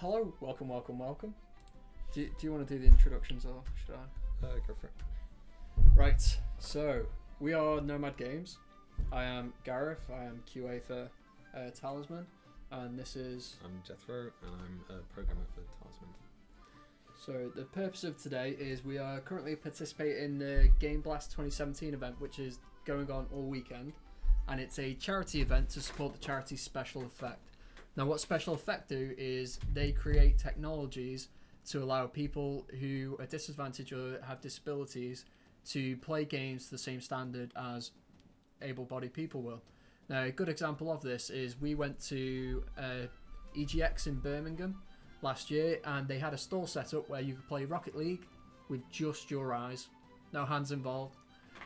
Hello, welcome. Do you want to do the introductions or should I? Go for it. Right, so we are Nomad Games. I am Gareth, I am QA for Talisman, and this is... I'm Jethro, and I'm a programmer for Talisman. So the purpose of today is we are currently participating in the Game Blast 2017 event, which is going on all weekend, and it's a charity event to support the charity Special Effect. Now what Special Effect do is they create technologies to allow people who are disadvantaged or have disabilities to play games to the same standard as able-bodied people will. Now a good example of this is we went to EGX in Birmingham last year, and they had a store set up where you could play Rocket League with just your eyes, no hands involved.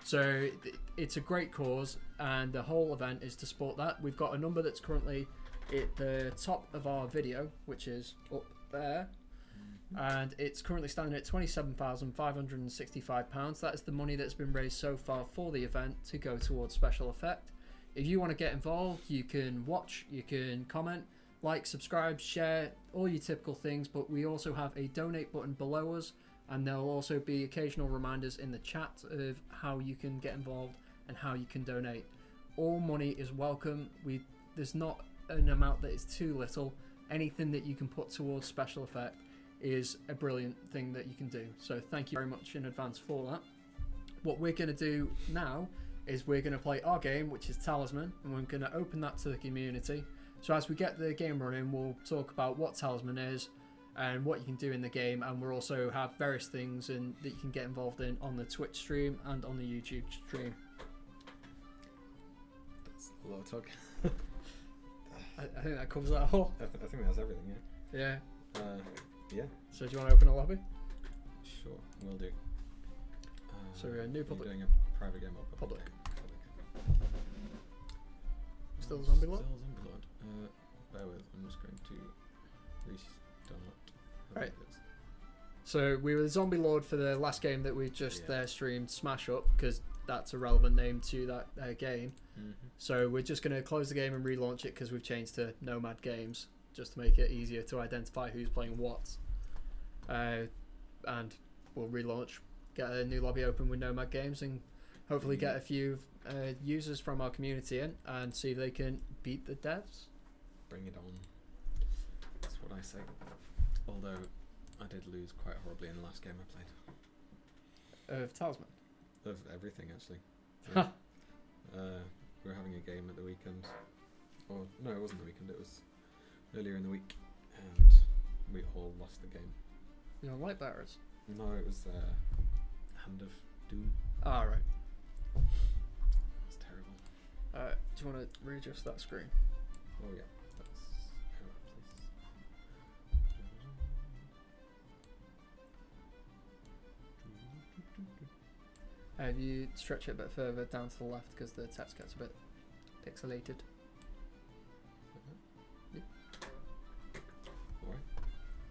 So it's a great cause, and the whole event is to support that. We've got a number that's currently at the top of our video, which is up there, and it's currently standing at £27,565. That is the money that's been raised so far for the event to go towards Special Effect. If you want to get involved, you can watch, you can comment, like, subscribe, share, all your typical things, but we also have a donate button below us, and there will also be occasional reminders in the chat of how you can get involved and how you can donate. All money is welcome. There's not an amount that is too little. Anything that you can put towards Special Effect is a brilliant thing that you can do, so thank you very much in advance for that. What we're going to do now is we're going to play our game, which is Talisman, and we're going to open that to the community. So as we get the game running, we'll talk about what Talisman is and what you can do in the game, and we'll also have various things that you can get involved in on the Twitch stream and on the YouTube stream. That's a lot of talk. I think that covers that all. I think that's everything, yeah. Yeah. Yeah. So do you want to open a lobby? Sure, will do. So we're a new public. Are you doing a private game or public? Public. Still zombie lord? Still zombie lord. Bear with, I'm just going to restart. Right. So we were the zombie lord for the last game that we just streamed, Smash Up, because that's a relevant name to that game. So we're just going to close the game and relaunch it because we've changed to Nomad Games, just to make it easier to identify who's playing what. And we'll relaunch, get a new lobby open with Nomad Games, and hopefully get a few users from our community in and see if they can beat the devs. Bring it on. That's what I say. Although I did lose quite horribly in the last game I played. Of Talisman? Of everything, actually. Yeah. We were having a game at the weekend. Or, no, it wasn't the weekend, it was earlier in the week, and we all lost the game. You know, light batteries? No, it was Hand of Doom. Ah, right. That's terrible. Do you want to readjust that screen? Oh, yeah. That's how it places. If you stretch it a bit further down to the left, because the text gets a bit pixelated.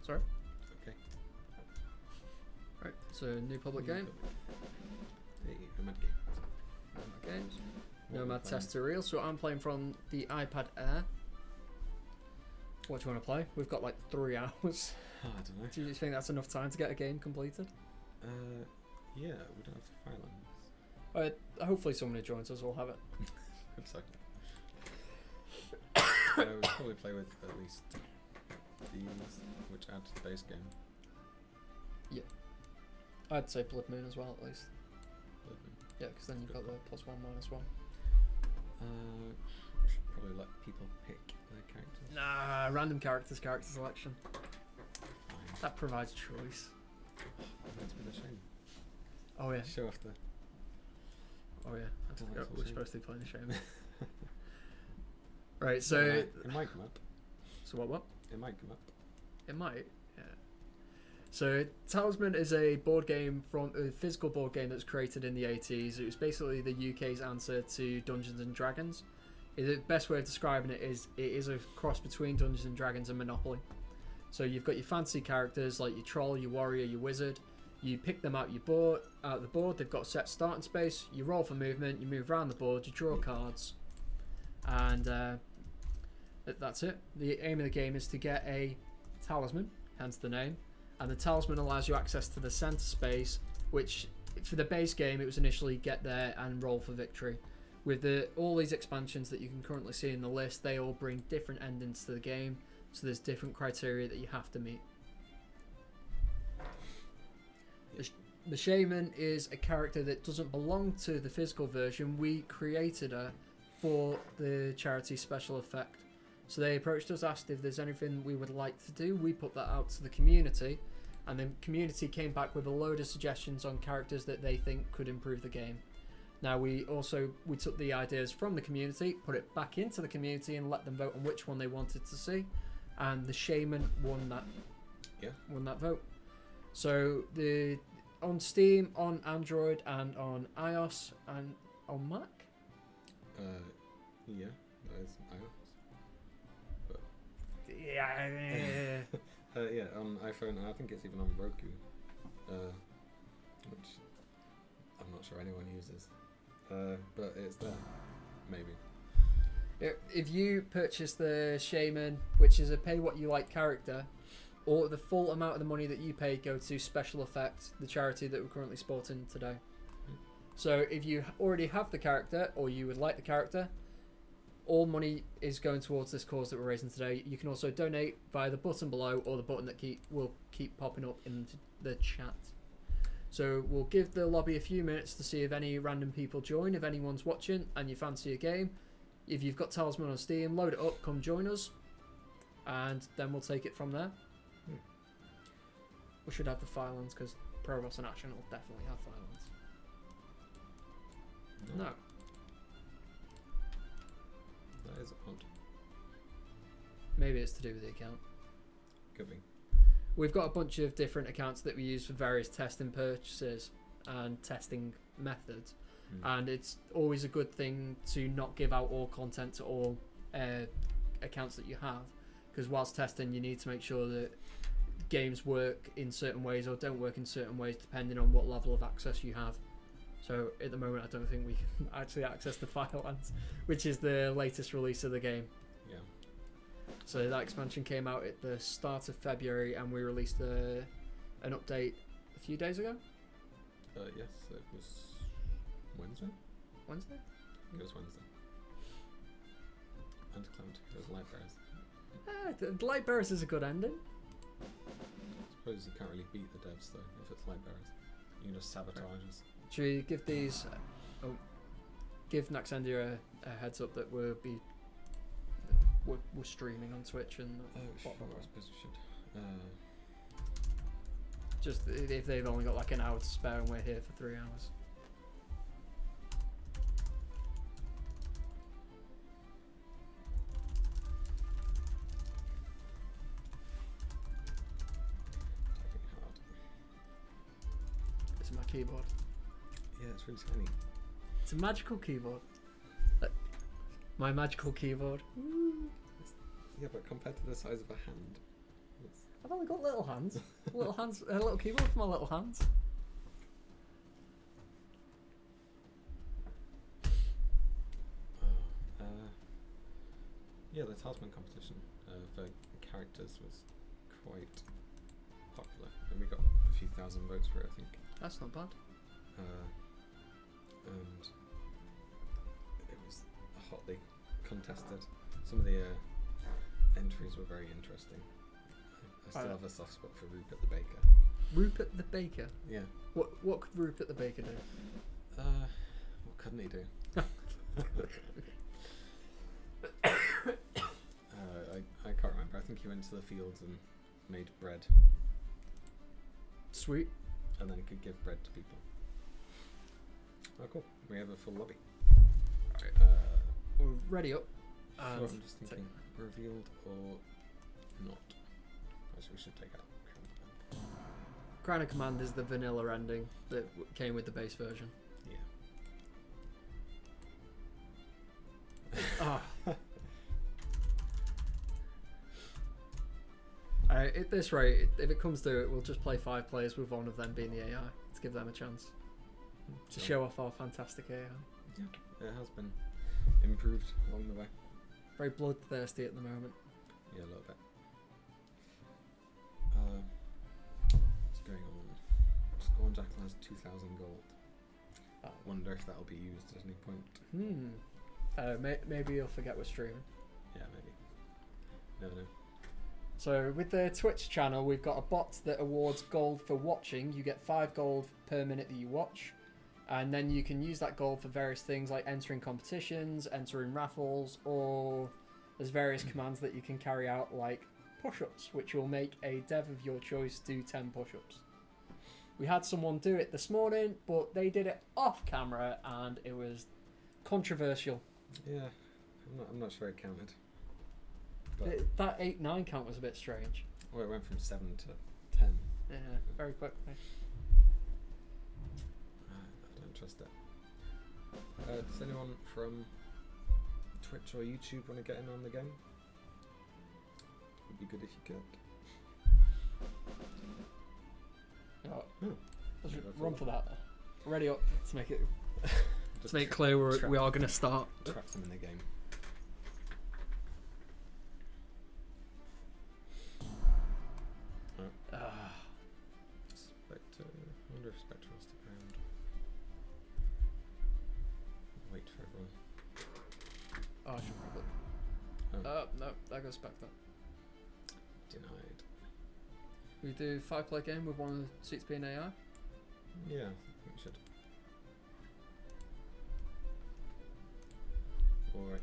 Sorry? Okay. Right, so new public game. Hey, Nomad Games. Nomad Games. Nomad Test to Real. So I'm playing from the iPad Air. What do you want to play? We've got like 3 hours. Oh, I don't know. Do you think that's enough time to get a game completed? Yeah, we don't have to file on this. Hopefully someone who joins us will have it. Hope so. We'll probably play with at least... these, which add to the base game. Yeah. I'd say Blood Moon as well, at least. Blood Moon. Yeah, because then you've got the +1/-1. We should probably let people pick their characters. Nah, random characters, character selection. Fine. That provides choice. That's been a shame. Oh, yeah. Show off the. Oh, yeah. I don't know. We're supposed to be playing the shame. Right, so. It might come up. So, what? It might come up. It might, yeah. So Talisman is a board game, from a physical board game that's created in the 80s. It was basically the UK's answer to Dungeons and Dragons. The best way of describing it is a cross between Dungeons and Dragons and Monopoly. So you've got your fancy characters like your troll, your warrior, your wizard. You pick them out the board. They've got a set starting space. You roll for movement. You move around the board. You draw cards, and. That's it. The aim of the game is to get a talisman, hence the name, and the talisman allows you access to the center space, which for the base game it was initially get there and roll for victory. With all these expansions that you can currently see in the list, they all bring different endings to the game, so there's different criteria that you have to meet. The Shaman is a character that doesn't belong to the physical version. We created her for the charity special effect. So they approached us, asked if there's anything we would like to do. We put that out to the community, and the community came back with a load of suggestions on characters that they think could improve the game. Now we took the ideas from the community, put it back into the community, and let them vote on which one they wanted to see, and the Shaman won that. Yeah. Won that vote. So on Steam, on Android, and on iOS, and on Mac. Yeah, that's iOS. Yeah. Yeah, on iPhone, and I think it's even on Roku, which I'm not sure anyone uses, but it's there, maybe. If you purchase the Shaman, which is a pay-what-you-like character, or the full amount of the money that you pay go to Special Effects, the charity that we're currently supporting today. So if you already have the character, or you would like the character, all money is going towards this cause that we're raising today. You can also donate via the button below, or the button that will keep popping up in the chat. So we'll give the lobby a few minutes to see if any random people join, if anyone's watching and you fancy a game. If you've got Talisman on Steam, load it up, come join us, and then we'll take it from there. We should have the Firelands, because Proboss and Action will definitely have Firelands. No. That is odd. Maybe it's to do with the account. Could be. We've got a bunch of different accounts that we use for various testing purchases and testing methods. And it's always a good thing to not give out all content to all accounts that you have, because whilst testing you need to make sure that games work in certain ways or don't work in certain ways depending on what level of access you have. So at the moment I don't think we can actually access the Firelands, which is the latest release of the game. Yeah. So that expansion came out at the start of February, and we released an update a few days ago. Yes, it was Wednesday. Wednesday? It was Wednesday. And it was Lightbearers. Lightbearers is a good ending. I suppose you can't really beat the devs though if it's Lightbearers. You can just sabotage us. Should we give these? Oh, give Naxendia a heads up that we're streaming on Twitch and. I suppose we should. Just if they've only got like an hour to spare and we're here for 3 hours. It's my keyboard. Yeah, it's really tiny. It's a magical keyboard. My magical keyboard. Yeah, but compared to the size of a hand. I've only got little hands. Little hands, a little keyboard for my little hands. Yeah, the Talisman competition for characters was quite popular, and we got a few thousand votes for it, I think. That's not bad. And it was hotly contested. Some of the entries were very interesting. I still have a soft spot for Rupert the Baker. Rupert the Baker? Yeah. What could Rupert the Baker do? What couldn't he do? I can't remember. I think he went to the fields and made bread. Sweet. And then he could give bread to people. Oh cool, we have a full lobby. Alright, we're ready up. So I'm just thinking, revealed or not. So we should take out Crown of Command. Crown of Command is the vanilla ending that came with the base version. Yeah. At this rate, if it comes to it, we'll just play 5 players with one of them being the AI to give them a chance. To show off our fantastic AI. Yeah, it has been improved along the way. Very bloodthirsty at the moment. Yeah, a little bit. Crown Jackal has 2,000 gold. I wonder if that'll be used at any point. Maybe you'll forget we're streaming. Yeah, maybe. Never know. So with the Twitch channel, we've got a bot that awards gold for watching. You get 5 gold per minute that you watch. And then you can use that gold for various things like entering competitions, entering raffles, or there's various commands that you can carry out like push-ups, which will make a dev of your choice do 10 push-ups. We had someone do it this morning, but they did it off camera and it was controversial. Yeah, I'm not sure it counted. But that 8-9 count was a bit strange. Well, it went from 7 to 10. Yeah, very quickly. I don't trust it. Does anyone from Twitch or YouTube want to get in on the game? It would be good if you could. Let's run for that. Ready up to make it. Just make clear we are going to start. Trap them in the game. Spectre. I wonder if Spectre will stick around. Wait for everyone. Oh, I should probably. No, that goes Spectre. Denied. We do 5-player game with one of the seats being AI? Yeah, I think we should. Alright.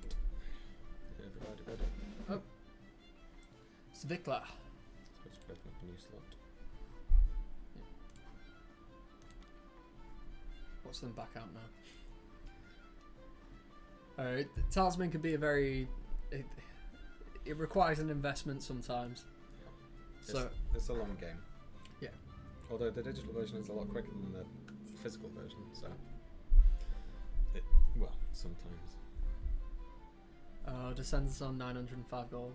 Everybody ready? Oh. Zvikla. Let's open up a new slot. Yeah. Watch them back out now. The Talisman can be a very... It requires an investment sometimes. Yeah. It's a long game. Yeah. Although the digital version is a lot quicker than the physical version, so... Well, sometimes. Descendants on 905 gold.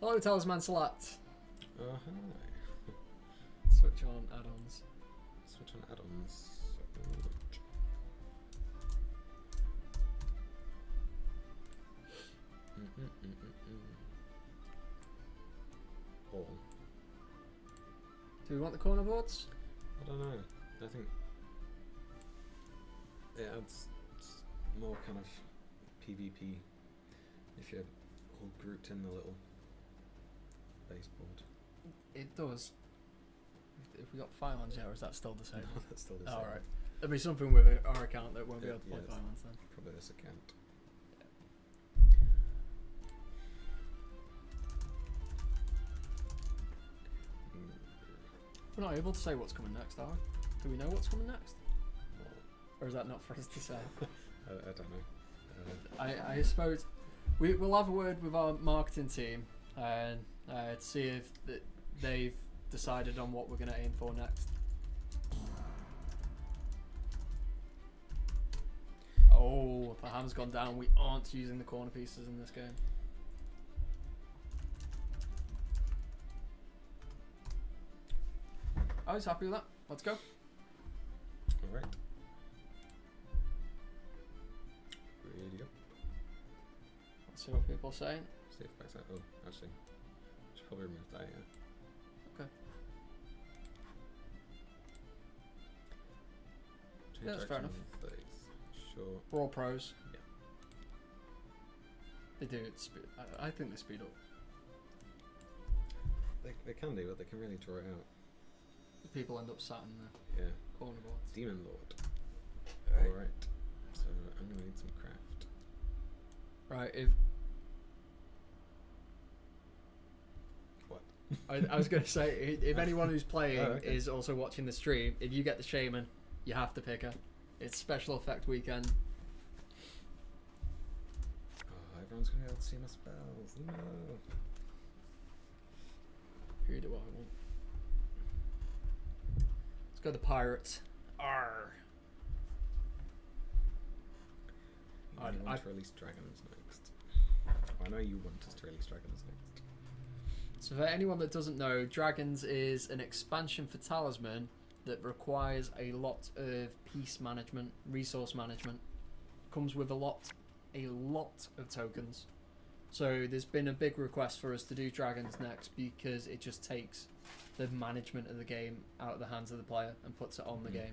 Hello, Talisman Salat. Oh, hi. Switch on add-ons. Switch on add-ons. All. Do we want the corner boards? I don't know. I think it adds more kind of PvP if you're all grouped in the little baseboard. It does. If we got 5 lands, yeah, or is that still the same? No, that's still the same. Alright. There'll be something with our account that won't be able to play 5 lands then. Probably this account. We're not able to say what's coming next, are we? Do we know what's coming next? Or is that not for us to say? I don't know. I suppose we'll have a word with our marketing team and to see if they've decided on what we're going to aim for next. Oh, the ham's gone down. We aren't using the corner pieces in this game. I was happy with that. Let's go. Alright. Radio. Let's see what people are saying. See if backside. Oh, actually. Should probably remove that, yeah. Okay. Yeah, that's fair enough. Sure. We're all pros. Yeah. They do it. I think they speed up. They can do, but they can really draw it out. People end up sat in the corner boards. Demon Lord. Alright. All right. So I'm gonna need some craft. Right, if what? I was gonna say, if anyone who's playing is also watching the stream, if you get the Shaman, you have to pick her. It's special effect weekend. Oh, everyone's gonna be able to see my spells. No. Who do I want? Go the pirates. Arr. I want to release dragons next. I know you want us to release dragons next. So for anyone that doesn't know, dragons is an expansion for Talisman that requires a lot of piece management, resource management. Comes with a lot of tokens. So there's been a big request for us to do dragons next because it just takes the management of the game out of the hands of the player and puts it on the game.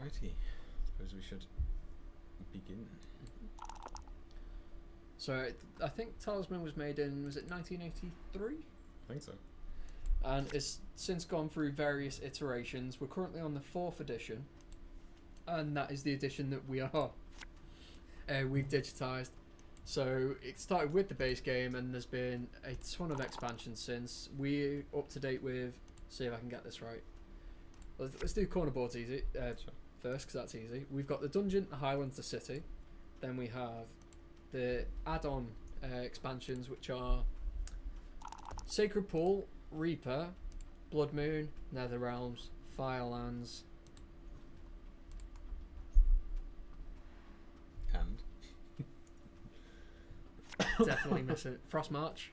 Alrighty, I suppose we should begin. So I think Talisman was made in, was it 1983? I think so. And it's since gone through various iterations. We're currently on the 4th edition, and that is the edition that we are. We've digitised. So it started with the base game, and there's been a ton of expansions since. We're up to date with, see if I can get this right. Let's do corner boards easy first, because that's easy. We've got the dungeon, the Highlands, the city. Then we have the add-on expansions, which are Sacred Pool, Reaper, Blood Moon, Nether Realms, Firelands, and definitely missing it. Frost March.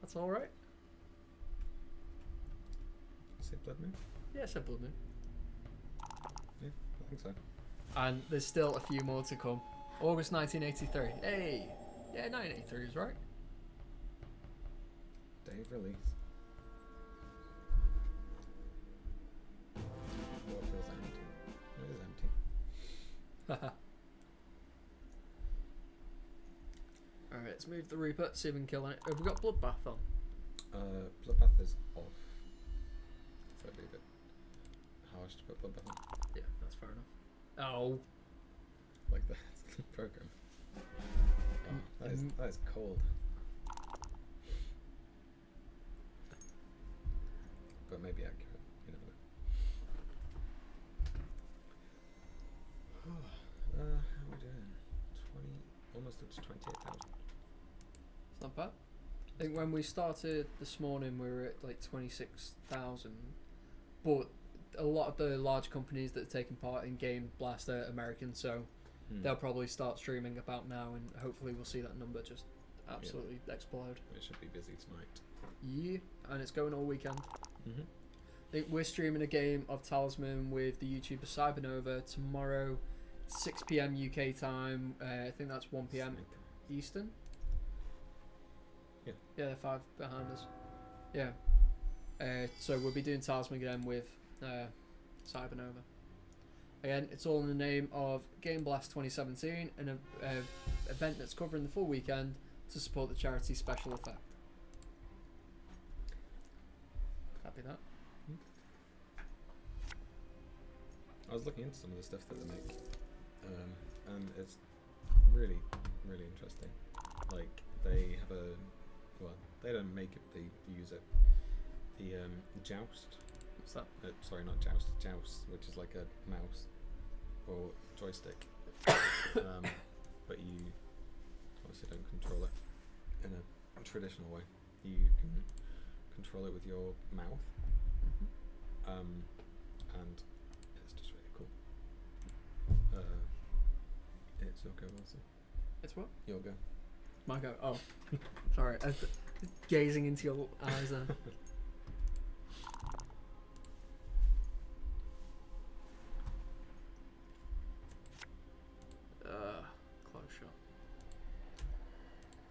That's all right. Is it Blood Moon? Yeah, I said Blood Moon. Yeah, I think so. And there's still a few more to come. August 1983. Hey, yeah, 1983 is right. Day of release. What feels empty? What is empty? Haha. Alright, let's move the Reaper, see if we can kill it. Have we got Bloodbath on? Bloodbath is off. So I leave it. How I should put Bloodbath on? Yeah, that's fair enough. Oh! Like that, the program. Oh, that is cold. But maybe accurate, you never know. Oh, how are we doing? 20, almost up to 28,000. It's not bad. I think when we started this morning, we were at like 26,000. But a lot of the large companies that are taking part in Game Blast are American, so they'll probably start streaming about now, and hopefully we'll see that number just absolutely explode. It should be busy tonight. Yeah, and it's going all weekend. I think we're streaming a game of Talisman with the YouTuber Cybernova tomorrow, 6 PM UK time. I think that's 1 PM Eastern. Yeah. Yeah, they're 5 behind us. Yeah. So we'll be doing Talisman again with Cybernova. Again, it's all in the name of Game Blast 2017, an event that's covering the full weekend to support the charity Special Effect. Happy that. I was looking into some of the stuff that they make, and it's really, really interesting. Like they have a, well, they don't make it; they use it. The Joust. What's that? Sorry, not Joust. Joust, which is like a mouse or joystick, but you obviously don't control it in a traditional way. You can control it with your mouth, and it's just really cool. It's your go, also. It's what? Your go. My go. Oh, sorry. I was gazing into your eyes there. Close shot.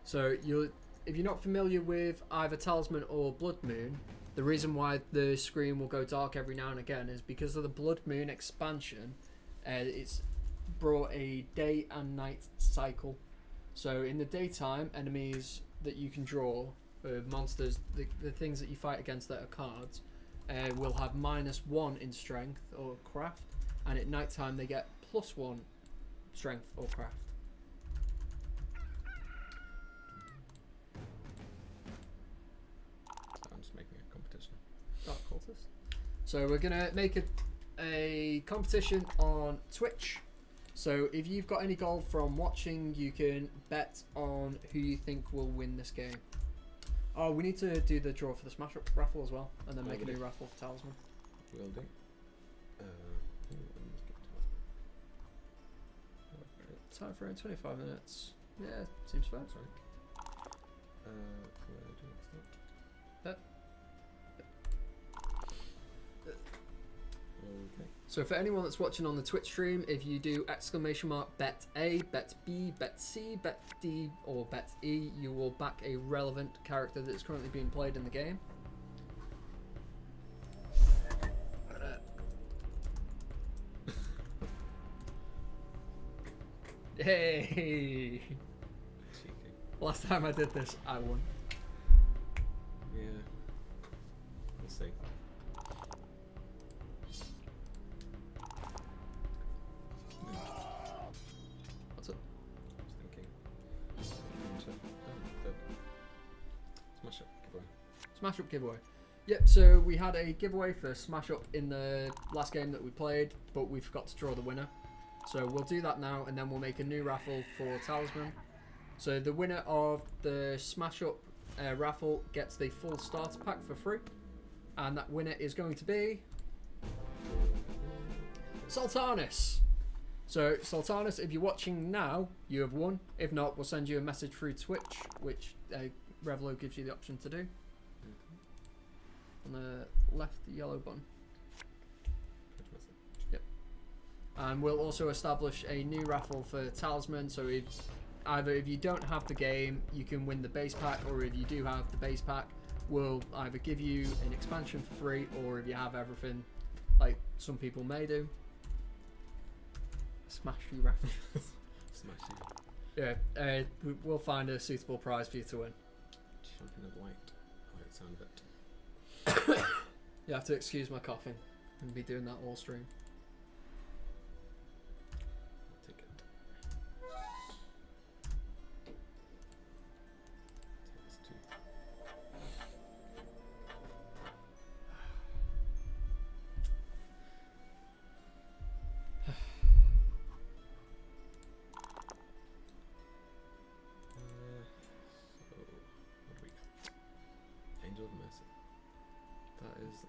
So you're. If you're not familiar with either Talisman or Blood Moon, the reason why the screen will go dark every now and again is because of the Blood Moon expansion. It's brought a day and night cycle. So in the daytime, enemies that you can draw, monsters, the things that you fight against that are cards, will have -1 in strength or craft, and at night time they get +1 strength or craft. So we're gonna make a competition on Twitch. So if you've got any gold from watching, you can bet on who you think will win this game. Oh, we need to do the draw for the Smash Up raffle as well, and then make a new raffle for Talisman. Will do. Time for 25 minutes. Yeah, seems fair. Sorry. Where do I start? Okay. So for anyone that's watching on the Twitch stream, if you do ! bet A, bet B, bet C, bet D, or bet E, you will back a relevant character that's currently being played in the game. Hey! Cheeky. Last time I did this, I won. Yeah. We'll see. What's it? I was thinking. Smash up giveaway. Smash up giveaway. Yep, so we had a giveaway for Smash Up in the last game that we played, but we forgot to draw the winner. So we'll do that now, and then we'll make a new raffle for Talisman. So the winner of the Smash Up raffle gets the full starter pack for free. And that winner is going to be... Sultanas! So Sultanas, if you're watching now, you have won. If not, we'll send you a message through Twitch, which Revlo gives you the option to do. On the left, the yellow button. And we'll also establish a new raffle for Talisman, so if, either if you don't have the game, you can win the base pack, or if you do have the base pack, we'll either give you an expansion for free, or if you have everything, like some people may do. Smash you raffle. Smash you. Yeah, we'll find a suitable prize for you to win. Champion of Light. I like the sound of it. You have to excuse my coughing. I'm going to be doing that all stream.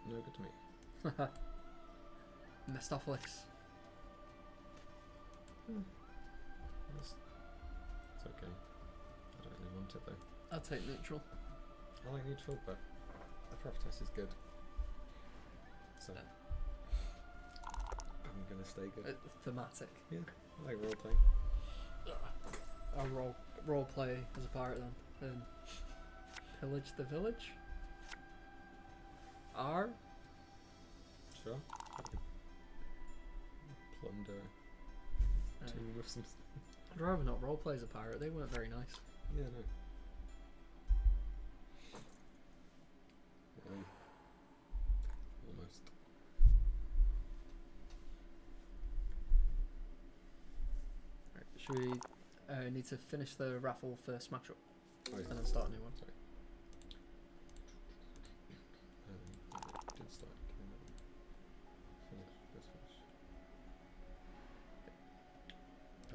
No good to me. Mestophilus. It's okay. I don't really want it though. I'll take neutral. I like neutral, but the prophetess is good. So no. I'm gonna stay good. Thematic. Yeah, I like roleplay. I'll roleplay as a pirate then. And pillage the village? R? Sure. Plunder. With some stuff. I'd rather not roleplay as a pirate, they weren't very nice. Yeah, no. Almost. Right, should we need to finish the raffle for Smash Up? Oh, yeah. And then start a new one? Sorry.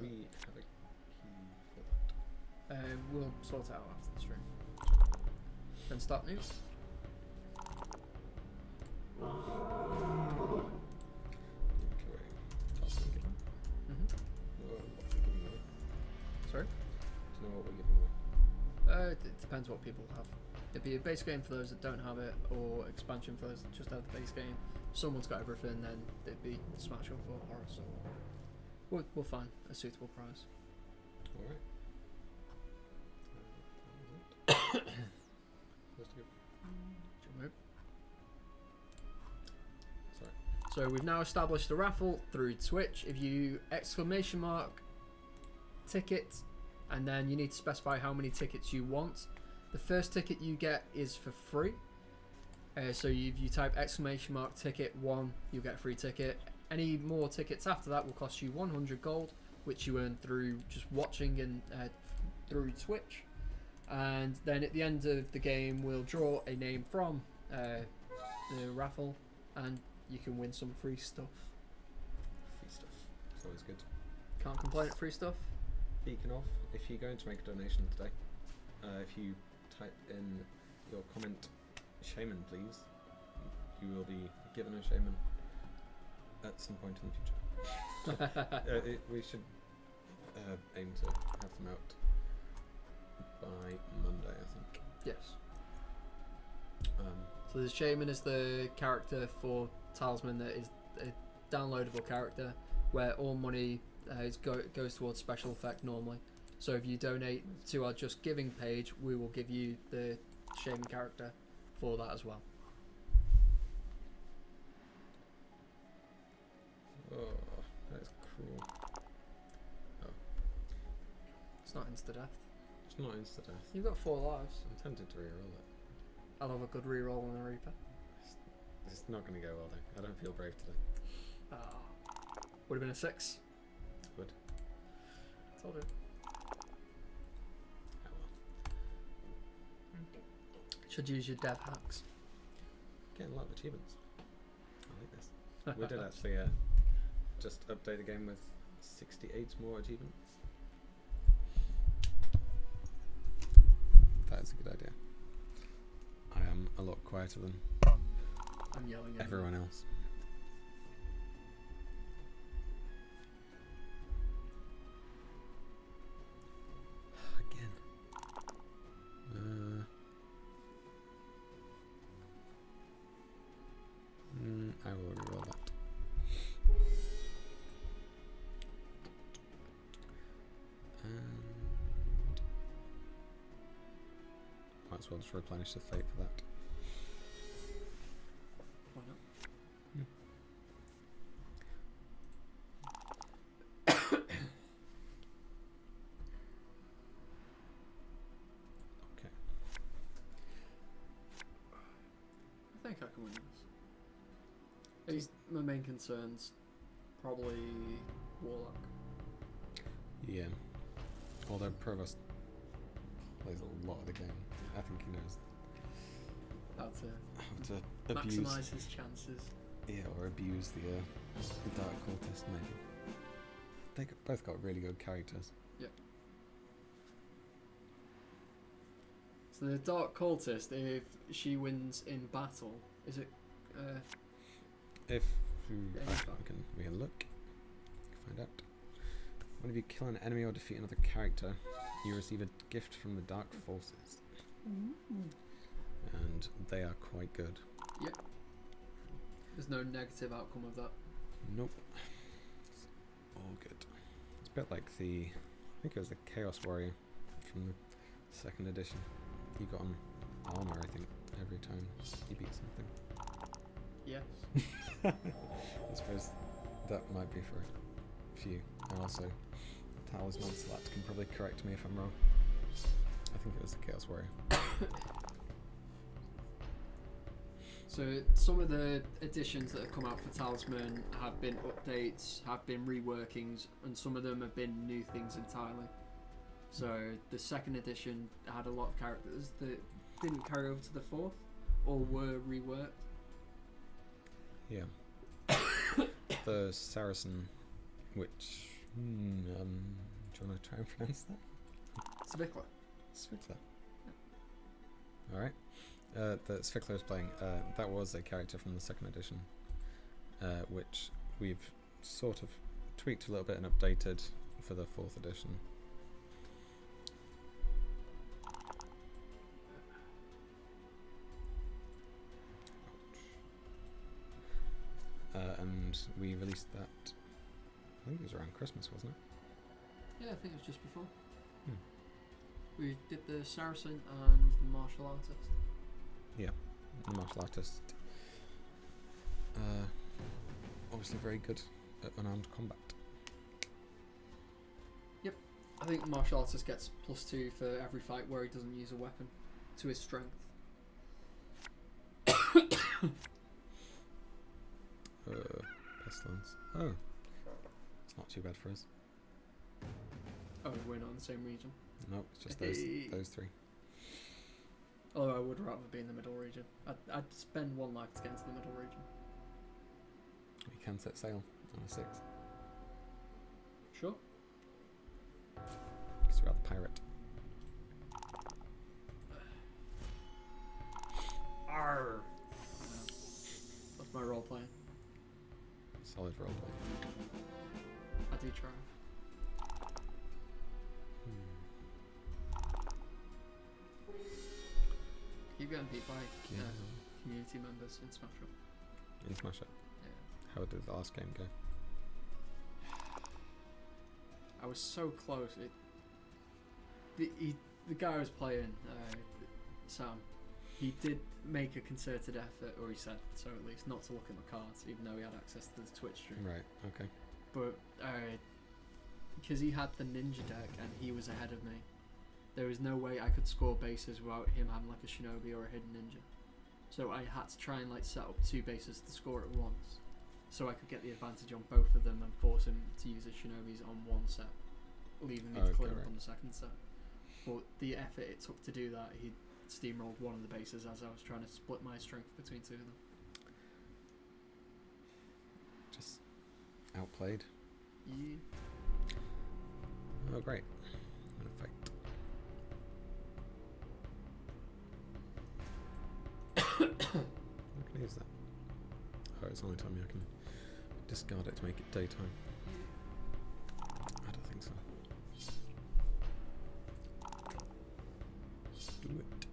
We have a key for that. We'll sort it out after the stream. Then start new. Sorry? Do you know what we're giving away? It depends what people have. It'd be a base game for those that don't have it, or expansion for those that just have the base game. If someone's got everything, then it'd be Smash Up or Horus or whatever. We'll find a suitable prize. Alright. So we've now established the raffle through Twitch. If you ! Ticket, and then you need to specify how many tickets you want. The first ticket you get is for free. So if you type ! ticket 1, you'll get a free ticket. Any more tickets after that will cost you 100 gold, which you earn through just watching and through Twitch. And then at the end of the game, we'll draw a name from the raffle, and you can win some free stuff. Free stuff. It's always good. Can't complain at free stuff. Speaking of, if you're going to make a donation today, if you type in your comment, Shaman please, you will be given a Shaman. At some point in the future. We should aim to have them out by Monday, I think. Yes. So the Shaman is the character for Talisman that is a downloadable character where all money goes towards special effect normally. So if you donate to our Just Giving page, we will give you the Shaman character for that as well. Oh, that's cruel. Oh. It's not insta-death. It's not insta-death. You've got 4 lives. I'm tempted to reroll it. I'll have a good reroll on the Reaper. It's not going to go well though. I don't feel brave today. Oh. Would have been a 6. Would. Told you. Oh well. Should use your dev hacks. Getting a lot of achievements. I like this. We did actually just update the game with 68 more achievements. That is a good idea. I am a lot quieter than everyone else. Again. I will reroll that. And might as well just replenish the fate for that. Why not? Hmm. Okay. I think I can win this. At least my main concern's probably Warlock. Yeah. Although Provost plays a lot of the game. I think he knows how to maximise his chances. Yeah, or abuse the Dark Cultist maybe. They both got really good characters. Yeah. So the Dark Cultist, if she wins in battle, is it... we can look, find out. Whenever you kill an enemy or defeat another character, you receive a gift from the Dark Forces, and they are quite good. Yep. There's no negative outcome of that. Nope. It's all good. It's a bit like the, I think it was the Chaos Warrior from the 2nd edition. You got on armor, I think, every time you beat something. Yes. I suppose that might be for a few. And also, Talisman Slat can probably correct me if I'm wrong. I think it was the Chaos Warrior. So, some of the editions that have come out for Talisman have been updates, have been reworkings, and some of them have been new things entirely. So, the 2nd edition had a lot of characters that didn't carry over to the 4th or were reworked. Yeah. The Saracen, which do you want to try and pronounce that? Svikla. Svikla. Yeah. All right. The Svikla is playing. That was a character from the 2nd edition, which we've sort of tweaked a little bit and updated for the 4th edition. And we released that, I think it was around Christmas, wasn't it? Yeah, I think it was just before. Hmm. We did the Saracen and the Martial Artist. Yeah, the Martial Artist. Obviously very good at unarmed combat. Yep, I think the Martial Artist gets +2 for every fight where he doesn't use a weapon to his strength. Pestilence. Oh, it's not too bad for us. Oh, we're not in the same region. No, it's just those three. Although I would rather be in the middle region. I'd spend 1 life to get into the middle region. We can set sail on a 6. Sure. Because we're at the pirate. Arr. That's my role playing. Solid roleplay. I do try. Hmm. Keep getting beat by community members in Smash Up. In Smash Up? Yeah. How How did the last game go? I was so close. The guy I was playing, Sam, he did make a concerted effort, or he said so at least, not to look at my cards, even though he had access to the Twitch stream. Right, okay. But, because he had the ninja deck and he was ahead of me, there was no way I could score bases without him having like a shinobi or a hidden ninja. So I had to try and like set up two bases to score at once, so I could get the advantage on both of them and force him to use his shinobis on one set, leaving me to clear up on the second set. But the effort it took to do that, he steamrolled one of the bases as I was trying to split my strength between two of them. Just outplayed. Yeah. Oh great! I'm gonna fight. I can use that. Oh, it's the only time I can discard it to make it daytime. I don't think so. Do it.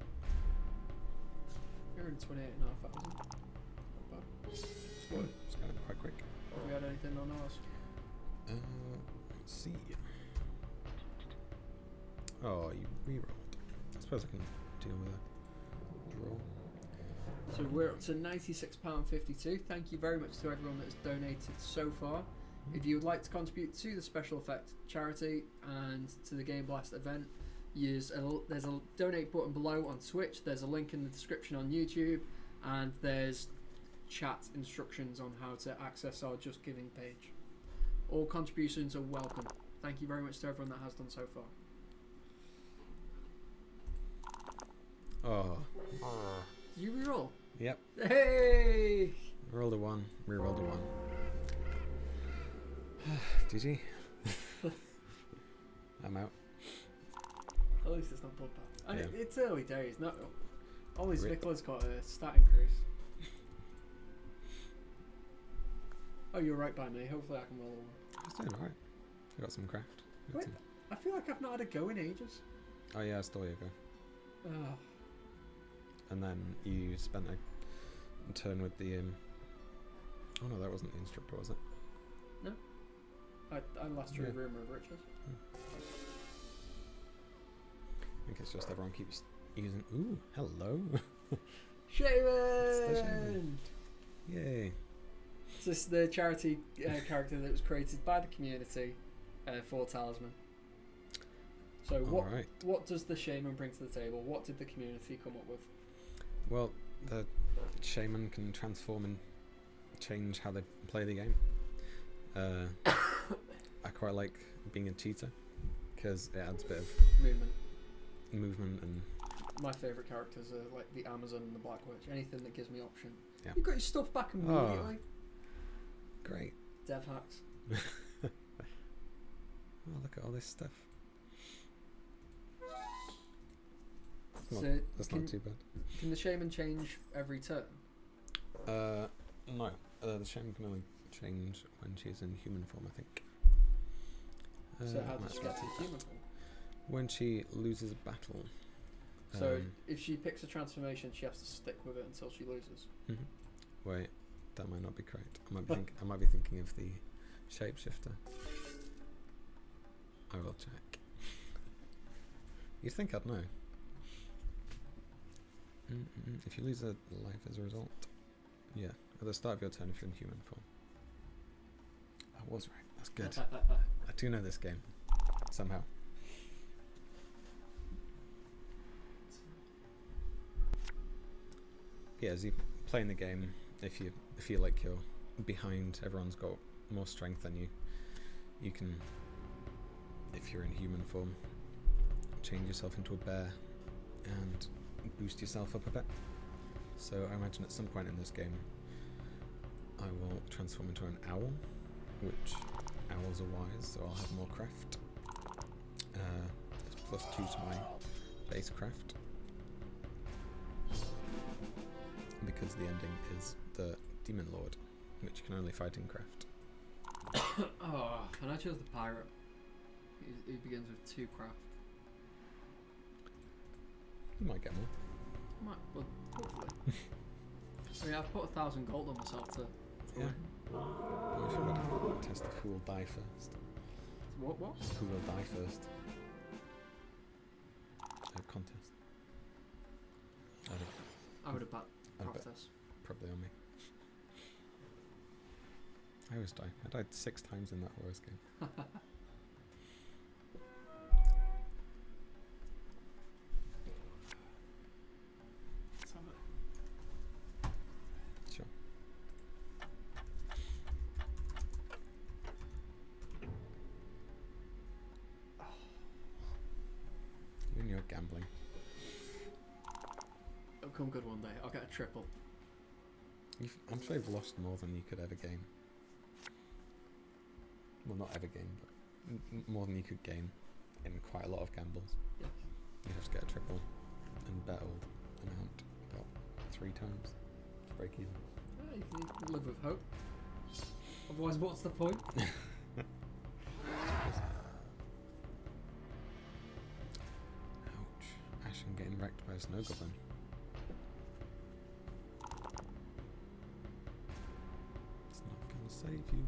You're in 28,500. Not bad. Well, it's going quite quick. Have we had anything on ours? Let's see. Oh, you rerolled. I suppose I can deal with a draw. So we're up to £96.52. Thank you very much to everyone that's donated so far. If you would like to contribute to the Special Effect charity and to the Game Blast event, there's a donate button below on Twitch, there's a link in the description on YouTube, and there's chat instructions on how to access our Just Giving page. All contributions are welcome. Thank you very much to everyone that has done so far. Oh. Did you reroll? Yep. Hey! Rolled a one, rerolled a one. Did he? I'm out. At least it's not bloodbath. Yeah. And it's early days. Not Ollie's Vickler's got a stat increase. Oh, you're right by me. Hopefully I can roll a one. I was doing alright. I got some craft. Wait, I feel like I've not had a go in ages. Oh yeah, I stole your go. Oh. And then you spent a turn with the... oh no, that wasn't the instructor, was it? No. I last drew a rumour of riches. Yeah. I think it's just everyone keeps using... Ooh, hello! Shaman! Yay! So this is the charity character that was created by the community for Talisman. So what does the Shaman bring to the table? What did the community come up with? Well, the Shaman can transform and change how they play the game. I quite like being a cheater because it adds a bit of movement and... My favourite characters are like the Amazon and the Black Witch. Anything that gives me option. Yeah. You got your stuff back immediately. Oh, great. Dev hacks. Oh, look at all this stuff. Well, so that's not too bad. Can the Shaman change every turn? No. The Shaman can only change when she's in human form, I think. So how does she get to human form? When she loses a battle. So if she picks a transformation, she has to stick with it until she loses. Mm-hmm. Wait, that might not be correct. I might be thinking of the shapeshifter. I will check. You'd think I'd know. If you lose a life as a result, yeah, at the start of your turn if you're in human form. I was right, that's good. I do know this game, somehow. Yeah, as you play in the game, if you feel like you're behind, everyone's got more strength than you, you can, if you're in human form, change yourself into a bear and boost yourself up a bit. So I imagine at some point in this game I will transform into an owl, which owls are wise, so I'll have more craft. It's +2 to my base craft because the ending is the Demon Lord, which can only fight in craft. Oh, and I chose the pirate. He begins with 2 craft. You might get more. I might, but hopefully. I mean, I've put 1,000 gold on myself to... Yeah. If you're ready for that test, who will die first? What? Who will die first? Contest. I would have bet Prophets. Probably on me. I always die. I died 6 times in that worst game. Gambling. It'll come good one day. I'll get a triple. I'm sure you've lost more than you could ever gain. Well, not ever gain, but more than you could gain in quite a lot of gambles. Yes. You have to get a triple and bet all the amount about 3 times to break even. Yeah, you can live with hope. Otherwise, what's the point? Getting wrecked by a snow goblin. It's not gonna save you.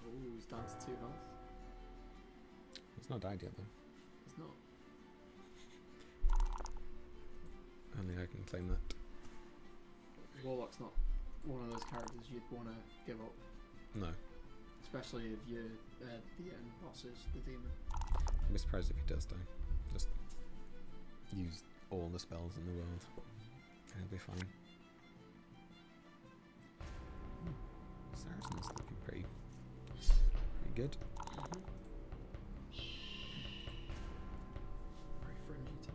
Oh, he's down to 2 health. He's not died yet though. He's not. Only I can claim that. Warlock's not one of those characters you'd want to give up. No. Especially if you're the end boss is the demon. I'd be surprised if he does die. Just use all the spells in the world and he'll be fine. Saracen's looking pretty good. Mm-hmm. Very fringy today.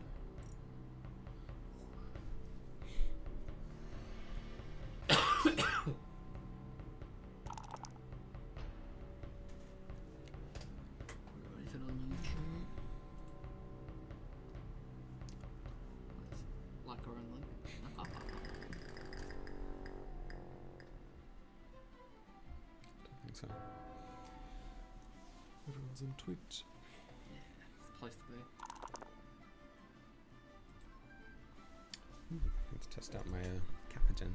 So everyone's on Twitch. Yeah, it's a place to be. I need to test out my Capagen.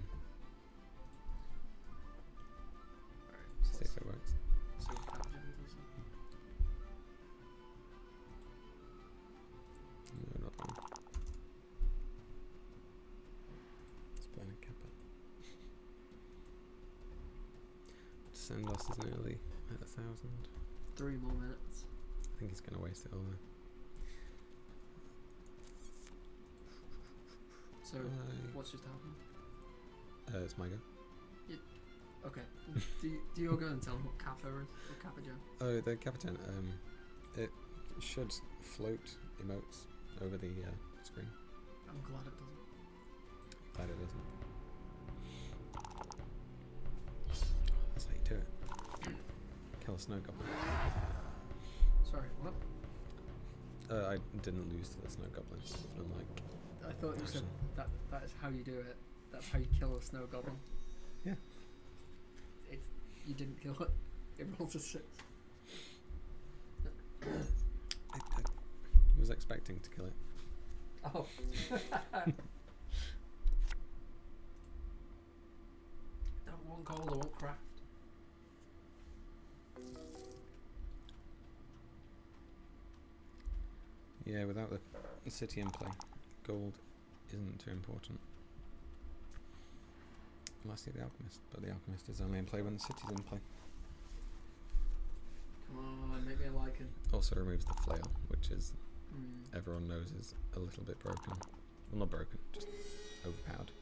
See if it works. So Capagen does it? No, not that one. Let's burn a Kappa. Sendos is nearly at 1,000. 3 more minutes. I think he's going to waste it all there. So, what's just happened? It's my go. Yeah. Okay. do you all go and tell him what Kappa is? Or Capagen? Oh, the Capagen. It should float emotes over the screen. I'm glad it doesn't. Glad it doesn't. Do it. Kill a snow goblin. Sorry, what? I didn't lose to the snow goblin. I thought you said that is how you do it. That's how you kill a snow goblin. Yeah. You didn't kill it. It rolls a 6. I was expecting to kill it. Oh. Don't want gold, I want craft. Yeah, without the city in play, gold isn't too important. Lastly, the Alchemist, but the Alchemist is only in play when the city's in play. Come on, make me a lichen. Also removes the flail, which is, everyone knows, is a little bit broken. Well, not broken, just overpowered.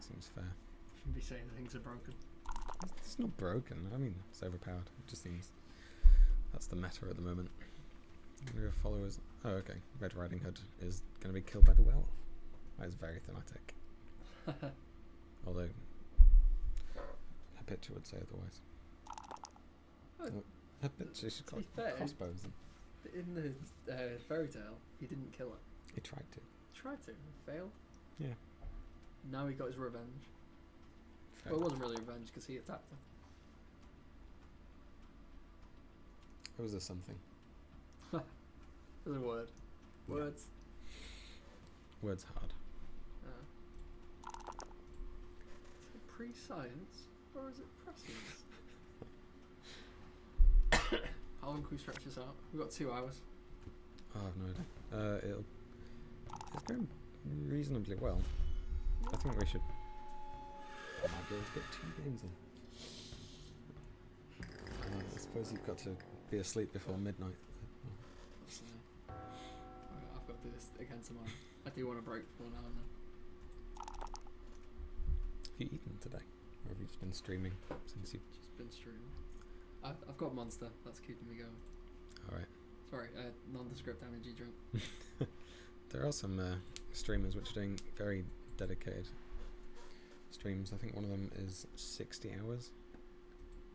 Seems fair. Shouldn't be saying things are broken. It's not broken. I mean, it's overpowered. It just seems that's the meta at the moment. Your followers. Oh, okay. Red Riding Hood is going to be killed by the werewolf. That is very thematic. Although her picture would say otherwise. Oh, her picture should call crossbows. In the fairy tale, he didn't kill it. He tried to. Failed. Yeah. Now he got his revenge. Well, it wasn't really revenge because he attacked her. It was a something. It was a word. Words. Yeah. Words hard. Is it pre-science or is it prescience? How long can we stretch this out? We've got 2 hours. Oh, I have no idea. It's going reasonably well. I think we should. I might be able to get 2 games in. I suppose you've got to be asleep before midnight. Oh. I've got to do this again tomorrow. I do want a break for now and then. Have you eaten today? Or have you just been streaming since you... Just been streaming. I've got Monster. That's keeping me going. Alright. Sorry, nondescript energy drink. There are some streamers which are doing very dedicated streams. I think one of them is 60 hours.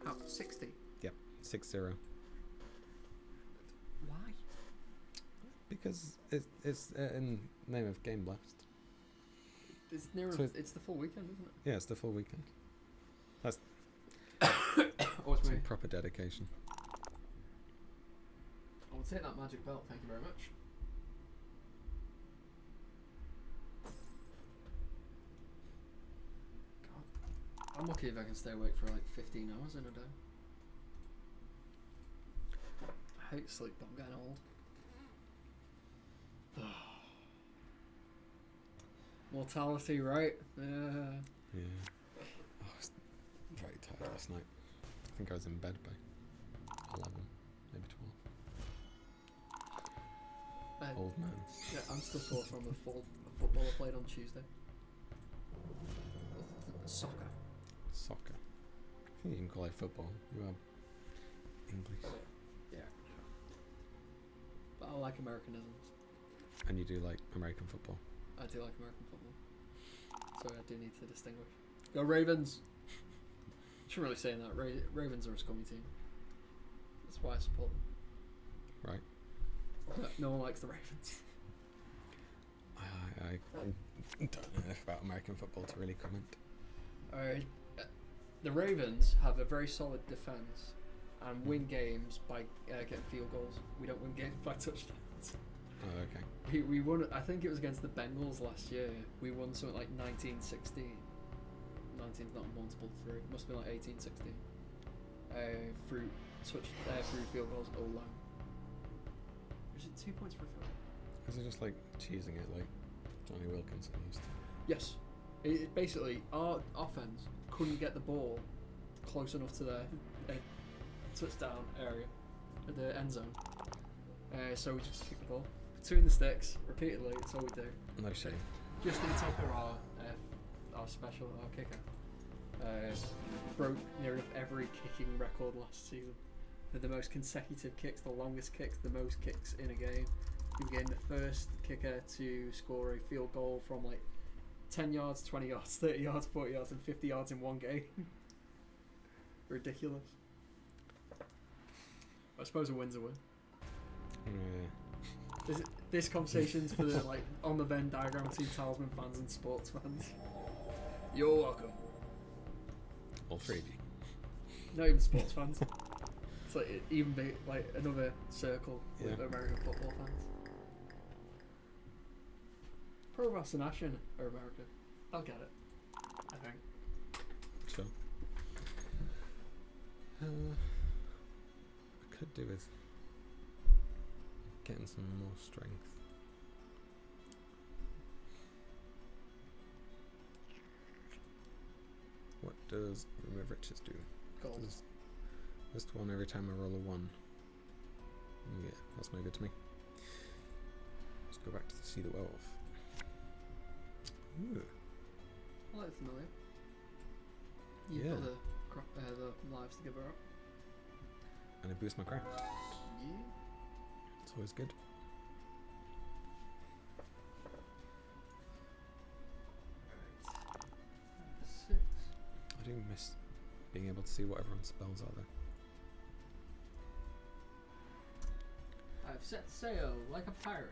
Oh, 60? Yep, 60. Why? Because it's in name of Game Blast. It's near. So it's the full weekend, isn't it? Yeah, it's the full weekend. That's some proper dedication. I will take that magic belt, thank you very much. I'm lucky if I can stay awake for like 15 hours in a day. I hate sleep, but I'm getting old. Mortality, right? Yeah. I was very tired last night. I think I was in bed by 11, maybe 12. Old man. Yeah, I'm still sore from the football I played on Tuesday. Soccer. Soccer. I think you can call it football. You are English. Yeah. But I like Americanisms. And you do like American football? I do like American football. So I do need to distinguish. Go Ravens! I shouldn't really say that. Ravens are a scummy team. That's why I support them. Right. No one likes the Ravens. I don't know enough about American football to really comment. Alright. The Ravens have a very solid defense and win games by getting field goals. We don't win games by touchdowns. Oh, okay. We won. I think it was against the Bengals last year. We won something like 19-16. 19's not a multiple three. It must have been like 18-16. Through field goals all alone. Is it 2 points for a field? Is it just like cheesing it like Johnny Wilkinson used to? Yes. It basically our offense couldn't get the ball close enough to their touchdown area, the end zone. So we just kick the ball between the sticks repeatedly. It's all we do. No shame. Just in top of our special, our kicker, broke near enough every kicking record last season. Had the most consecutive kicks, the longest kicks, the most kicks in a game. He became the first kicker to score a field goal from like 10 yards, 20 yards, 30 yards, 40 yards, and 50 yards in one game. Ridiculous. I suppose a win's a win. Yeah. This conversation's for the, like, on the Venn diagram between Talisman fans and sports fans. You're welcome. All 3D. Not even sports fans. It's like even big, like another circle with American football fans. Probas and Ashen are America. I'll get it. I think. Sure. I could do with getting some more strength. What does remove riches do? Gold. Just one every time I roll a 1. Yeah, that's no good to me. Let's go back to see the wealth. Ooh. I like familiar. You've got the lives to give her up. And it boosts my craft. Yeah. It's always good. Right. 6. I do miss being able to see what everyone's spells are though. I've set sail like a pirate.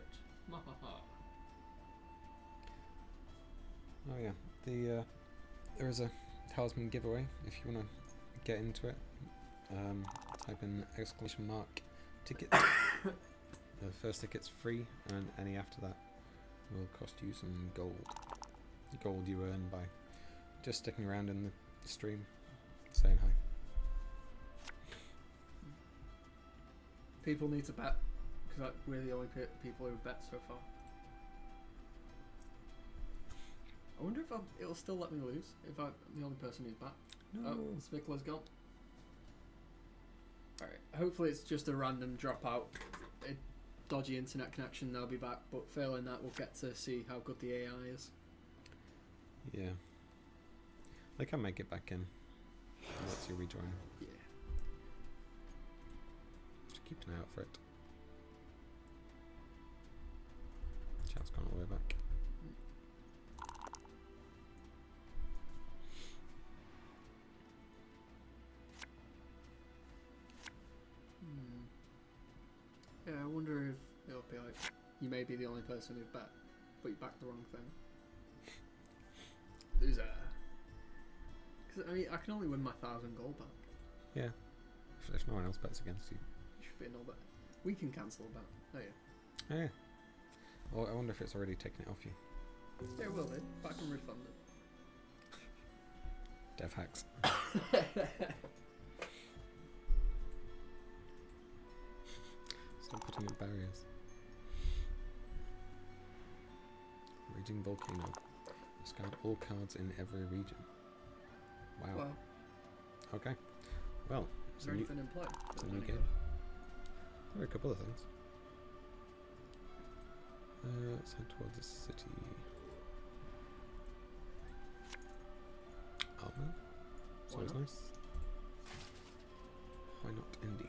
Ma ha ha. Oh yeah, there is a talisman giveaway if you want to get into it. Type in exclamation mark ticket. The first ticket's free, and any after that will cost you some gold. Gold you earn by just sticking around in the stream, saying hi. People need to bet, because like, we're the only people who bet so far. I wonder if it'll still let me lose, if I'm the only person who's bet. No. Oh, Spickler's gone. Alright, hopefully it's just a random dropout, a dodgy internet connection, they'll be back, but failing that we'll get to see how good the AI is. Yeah. They can make it back in. Let's see rejoin. Yeah. Just keep an eye out for it. Chat's gone all the way back. Yeah, I wonder if it'll be like, you may be the only person who bet, but you backed the wrong thing. Loser. Because, I mean, I can only win my 1,000 gold back. Yeah. If no one else bets against you. It should be another bet. We can cancel a bet. Oh, yeah. Yeah. Well, I wonder if it's already taken it off you. Yeah, it will be. Back and refund it. Dev hacks. Putting in barriers. Raging volcano. Discard all cards in every region. Wow. Well, okay. Well, it's a new game. There are a couple of things. Let's head towards the city. Armor. So it's nice. Why not indeed?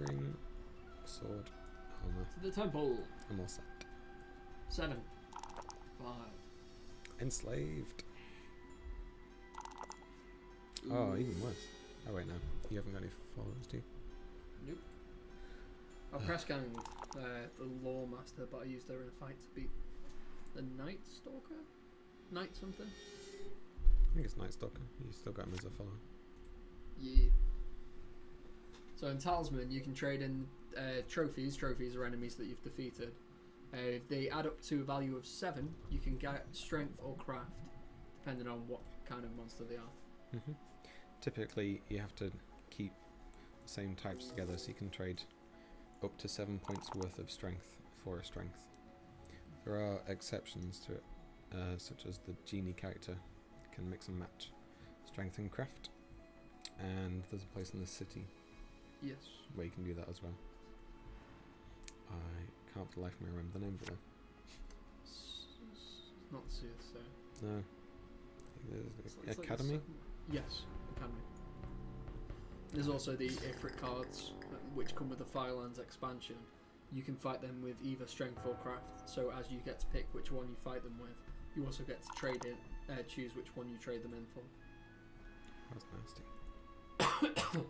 Ring, sword, armor. To the temple! I'm all set. 7, 5. Enslaved! Ooh. Oh, even worse. Oh, wait, no. You haven't got any followers, do you? Nope. I press ganged the lore master, but I used her in a fight to beat the Night Stalker? Night something? I think it's Night Stalker. You still got him as a follower. Yeah. So in Talisman, you can trade in trophies. Trophies are enemies that you've defeated. If they add up to a value of 7, you can get strength or craft, depending on what kind of monster they are. Mm-hmm. Typically, you have to keep the same types together, so you can trade up to 7 points worth of strength for a strength. There are exceptions to it, such as the genie character can mix and match strength and craft, and there's a place in the city. Yes. Where you can do that as well. I can't for the life of me remember the name for it. It's not CSO. No. I think it's Academy? Like yes, Academy. There's also the Ifrit cards, which come with the Firelands expansion. You can fight them with either strength or craft, so as you get to pick which one you fight them with, you also get to trade it, choose which one you trade them in for. That's nasty.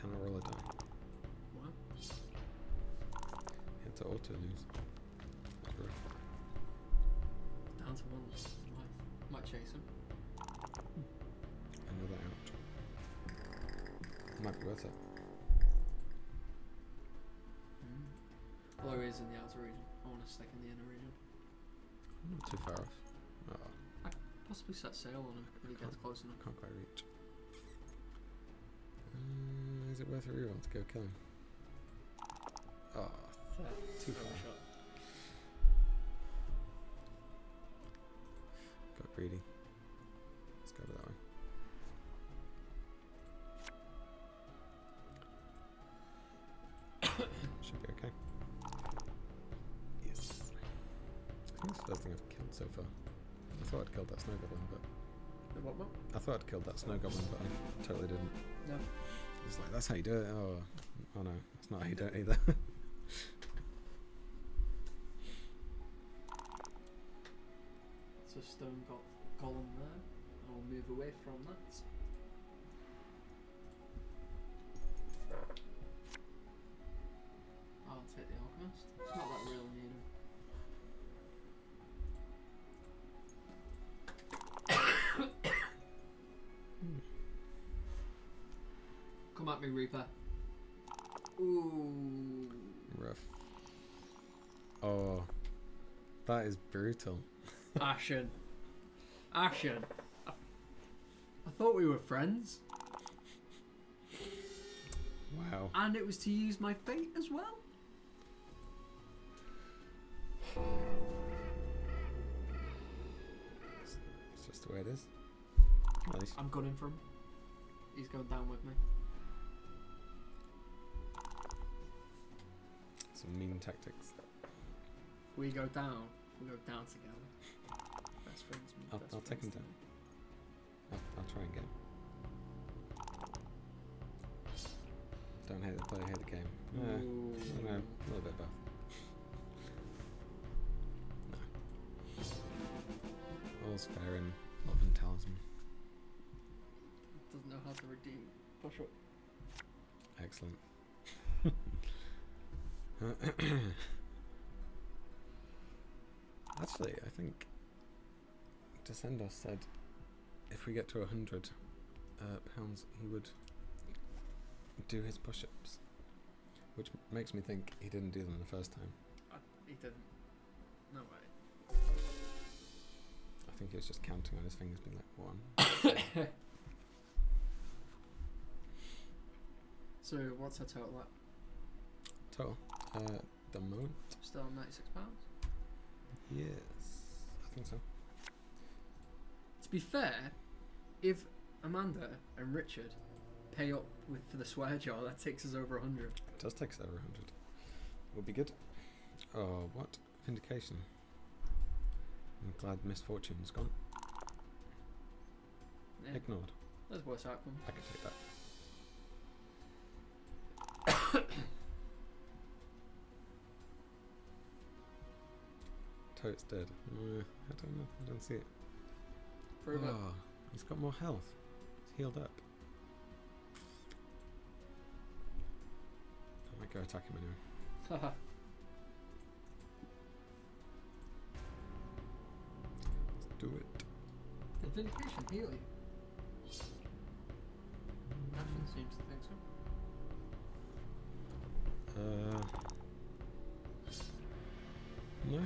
Can I roll a die? What? You had to auto lose. That's rough. Down to 1 life. Might chase him. Another out. Might be worth it. Mm. Although he is in the outer region. I want to stick in the inner region. I'm not too far off. Oh. I could possibly set sail on him if he gets close enough. Can't quite reach. Is it worth a reroll to go kill him? Oh, too far. Got greedy. Let's go to that one. Should be okay. Yes. I think it's the first thing I've killed so far. I thought I'd killed that snow goblin, but... What? I thought I'd killed that snow goblin, but I totally didn't. No. It's like, that's how you do it. Oh, oh no, that's not how you do it either. It's a stone column there. I'll move away from that. I'll take the alchemist. It's not that real needle. Fuck me, Reaper. Ooh. Rough. Oh. That is brutal. Ashen. Ashen. I thought we were friends. Wow. And it was to use my fate as well? It's just the way it is. Nice. I'm gunning for him. He's going down with me. Some mean tactics. We go down. We go down together. Best friends. I'll take him down. I'll try and get him. Don't hate the player, hate the game. Yeah. No, a little bit both. All's fair in love and talisman. Doesn't know how to redeem. Push up. Excellent. Actually, I think Descendos said if we get to 100 pounds, he would do his push-ups, which makes me think he didn't do them the first time. He didn't. No way. I think he was just counting on his fingers, being like 1. So what's her total at? Total? The moment? Still on £96? Yes, I think so. To be fair, if Amanda and Richard pay up for the swear jar, that takes us over 100. It does take us over 100. We'll be good. Oh, what? Vindication. I'm glad misfortune's gone. Yeah. Ignored. That's worse outcome. I can take that. Toad's dead. I don't know. I don't see it. Prove it. He's got more health. He's healed up. I might go attack him anyway. Haha. Do it. The vindication heal you. Nothing seems to think so. No. No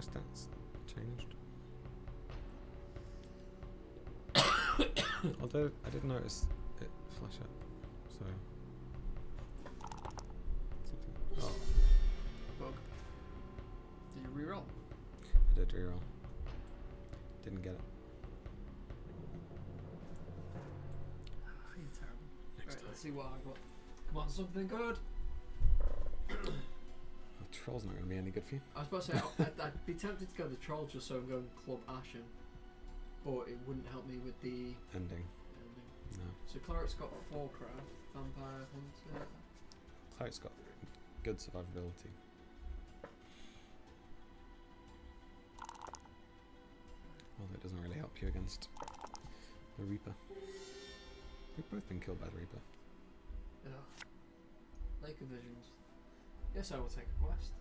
stats changed. Although I did notice it flash up, so. Something. Oh. Bug. Did you reroll? I did reroll. Didn't get it. Oh, you're terrible. Next time. Let's see what I got. Come on, something good. Oh, troll's not going to be any good for you. I was about to say, I'd be tempted to go to troll just so I'm going Club Ashen, but it wouldn't help me with the ending. No. So Cleric's got 4 craft, Vampire Hunter. Cleric's got good survivability. Although it doesn't really help you against the Reaper. We've both been killed by the Reaper. Yeah. Lake of Visions. Yes, I will take a quest.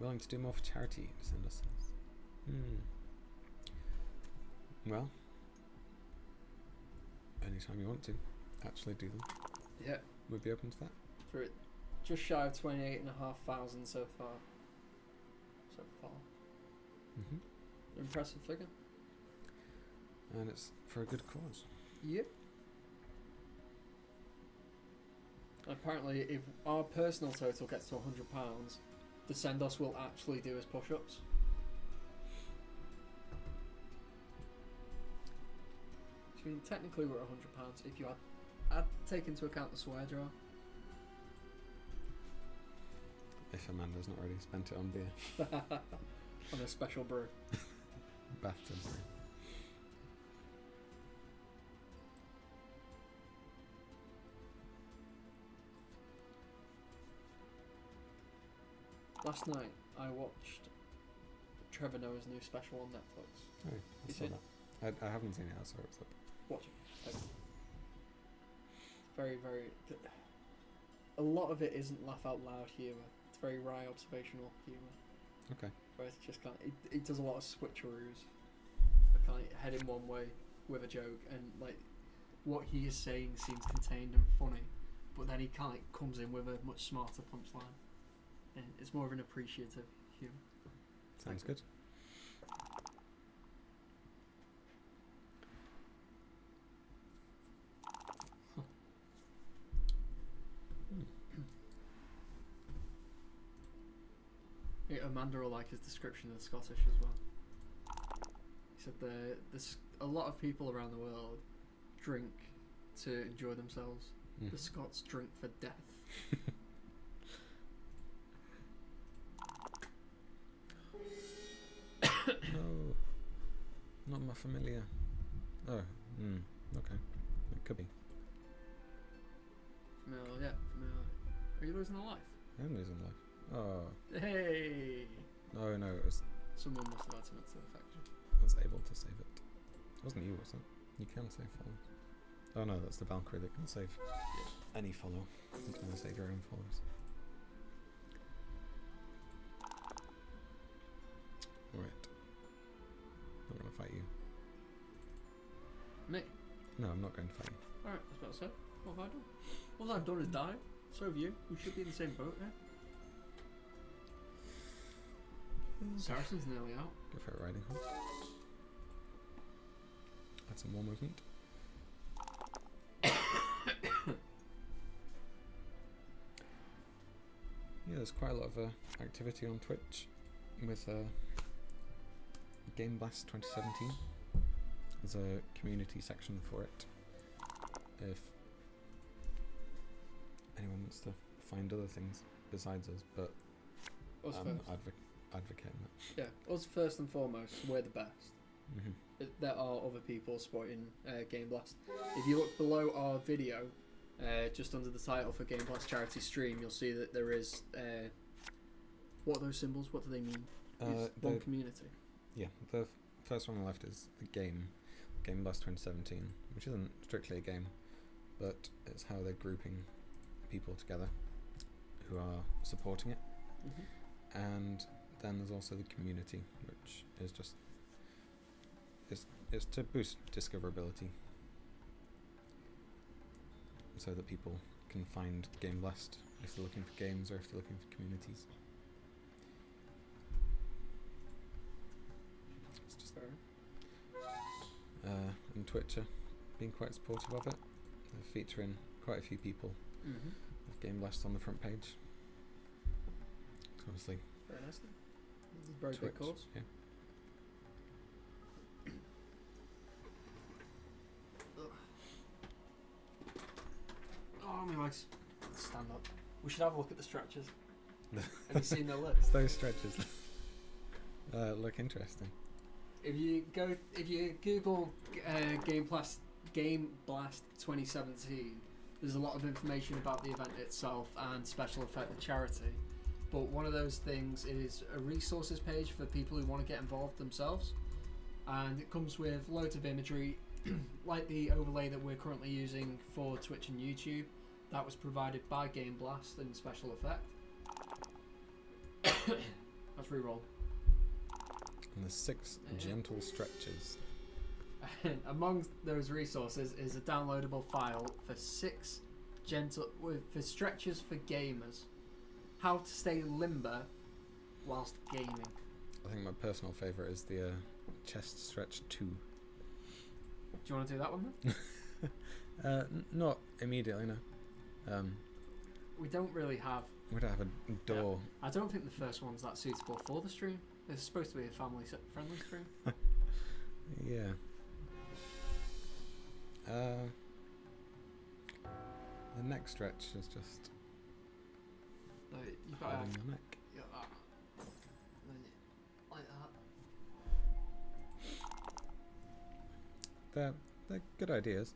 Willing to do more for charity, Descendos says. Hmm. Well, anytime you want to actually do them. Yeah. We'd be open to that. For it, just shy of 28,500 so far. So far. Mm-hmm. Impressive figure. And it's for a good cause. Yep. Apparently, if our personal total gets to £100, Descendos will actually do his push-ups. Which means technically we're at £100 if you had take into account the swear jar. If Amanda's not already spent it on beer. On a special brew. Bathroom brew. Last night I watched Trevor Noah's new special on Netflix. Oh, I saw that. I haven't seen it. I saw it was up. Watch it. Okay. Very, very. A lot of it isn't laugh out loud humour. It's very wry observational humour. Okay. Where it's just kind of, it does a lot of switcheroos. Kind of head in one way with a joke, and like what he is saying seems contained and funny, but then he kind of comes in with a much smarter punchline. And it's more of an appreciative humour. Sounds good. Amanda will like his description of the Scottish as well. He said a lot of people around the world drink to enjoy themselves. Mm. The Scots drink for death. Oh, not my familiar. Oh, okay. It could be. No, yeah, no. Are you losing a life? I am losing a life. Oh. Hey! No, no, it was... Someone must have added it to the faction. I was able to save it. It wasn't you, was it? You can save followers. Oh no, that's the Valkyrie that can save any follower. You can only save your own followers. Alright. I'm not going to fight you. Me? No, I'm not going to fight you. Alright, that's about to say. What have I done? All I've done is die. So have you. We should be in the same boat, yeah? Saracen's nearly out. Go for a riding horse. Add some more movement. Yeah, there's quite a lot of activity on Twitch with Game Blast 2017. There's a community section for it. If anyone wants to find other things besides us, but advocating that. Yeah, us first and foremost, we're the best. Mm-hmm. There are other people supporting Game Blast. If you look below our video, just under the title for Game Blast Charity Stream, you'll see that there is... what are those symbols? What do they mean? One community. Yeah, the first one on the left is the game. Game Blast 2017, which isn't strictly a game, but it's how they're grouping people together who are supporting it. Mm-hmm. And... then there's also the community, which is just is to boost discoverability so that people can find Game Blast if they're looking for games or if they're looking for communities. It's just and Twitch are being quite supportive of it. They're featuring quite a few people with Game Blast on the front page. It's obviously very nicely. Very Twitch, big course. Yeah. Oh, my legs. Stand up. We should have a look at the stretches. Have you seen their lips? Those stretches look interesting. If you Google Game Blast 2017, there's a lot of information about the event itself and special effect of charity. But one of those things is a resources page for people who want to get involved themselves, and it comes with loads of imagery like the overlay that we're currently using for Twitch and YouTube that was provided by Game Blast in special effect. Let's reroll. And the six gentle stretches. And among those resources is a downloadable file for stretches for gamers. How to stay limber whilst gaming. I think my personal favourite is the chest stretch 2. Do you want to do that one then? Not immediately, no. We don't really have... We don't have a door. I don't think the first one's that suitable for the stream. It's supposed to be a family-friendly stream. Yeah. The next stretch is just... You've got to have your neck. Yeah, like that. They're good ideas.